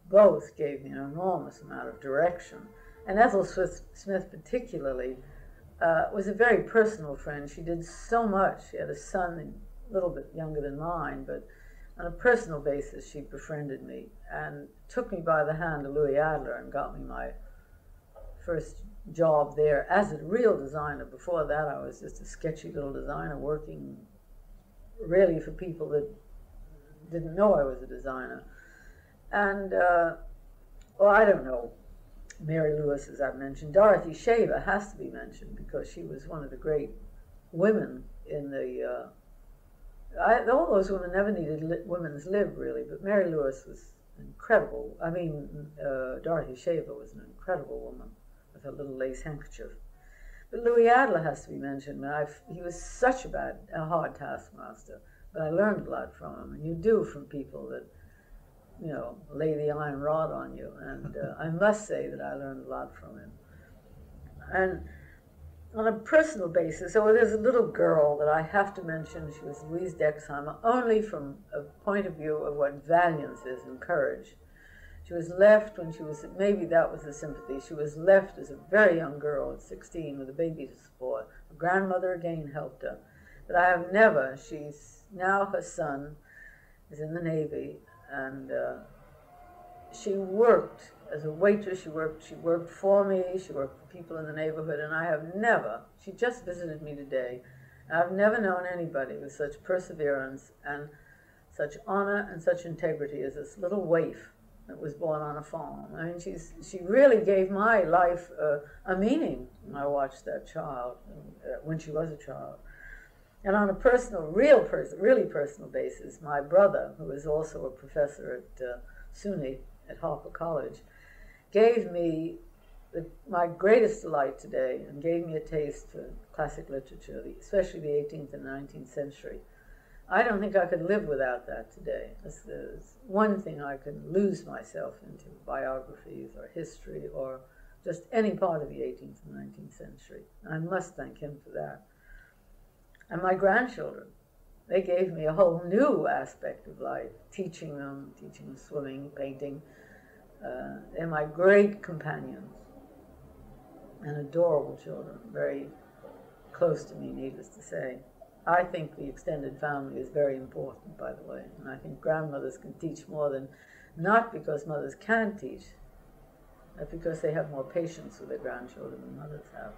both gave me an enormous amount of direction. And Ethel Smith particularly uh, was a very personal friend. She did so much. She had a son a little bit younger than mine, but on a personal basis, she befriended me and took me by the hand to Louis Adler and got me my first job there as a real designer. Before that, I was just a sketchy little designer working really for people that didn't know I was a designer. And, uh, well, I don't know, Mary Lewis, as I've mentioned. Dorothy Shaver has to be mentioned because she was one of the great women in the... Uh, I, all those women never needed li women's lib, really, but Mary Lewis was incredible. I mean, uh, Dorothy Shaver was an incredible woman, a little lace handkerchief. But Louis Adler has to be mentioned. I've, he was such a bad, a hard taskmaster, but I learned a lot from him, and you do from people that, you know, lay the iron rod on you, and uh, I must say that I learned a lot from him. And on a personal basis, so there's a little girl that I have to mention, she was Louise Dexheimer, only from a point of view of what valiance is and courage. She was left when she was, maybe that was the sympathy, she was left as a very young girl at sixteen with a baby to support. Her grandmother again helped her. But I have never, she's, now her son is in the Navy, and uh, she worked as a waitress, she worked, she worked for me, she worked for people in the neighborhood, and I have never, she just visited me today, and I've never known anybody with such perseverance and such honor and such integrity as this little waif that was born on a farm. I mean, she's, she really gave my life uh, a meaning when I watched that child, uh, when she was a child. And on a personal, real person, really personal basis, my brother, who is also a professor at uh, SUNY at Harper College, gave me the, my greatest delight today and gave me a taste for classic literature, especially the eighteenth and nineteenth century. I don't think I could live without that today. That's the one thing I can lose myself into, biographies or history or just any part of the eighteenth and nineteenth century. I must thank him for that. And my grandchildren, they gave me a whole new aspect of life, teaching them, teaching them swimming, painting. Uh, they're my great companions and adorable children, very close to me, needless to say. I think the extended family is very important, by the way, and I think grandmothers can teach more than, not because mothers can teach, but because they have more patience with their grandchildren than mothers have.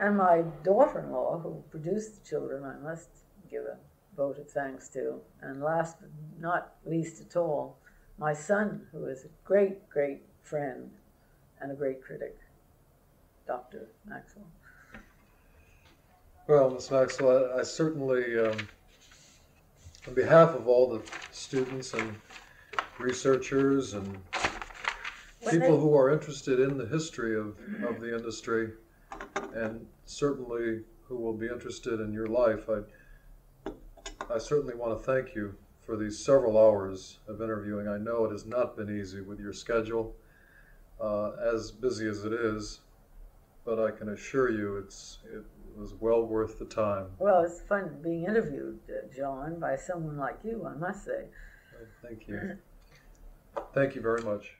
And my daughter-in-law, who produced the children, I must give a vote of thanks to, and last but not least at all, my son, who is a great, great friend and a great critic, Doctor Maxwell. Well, Miz Maxwell, I, I certainly, um, on behalf of all the students and researchers and when people they... who are interested in the history of, of the industry, and certainly who will be interested in your life, I I certainly want to thank you for these several hours of interviewing. I know it has not been easy with your schedule, uh, as busy as it is, but I can assure you it's, it was well worth the time. Well, it's fun being interviewed, uh, John, by someone like you, I must say. Thank you. Thank you very much.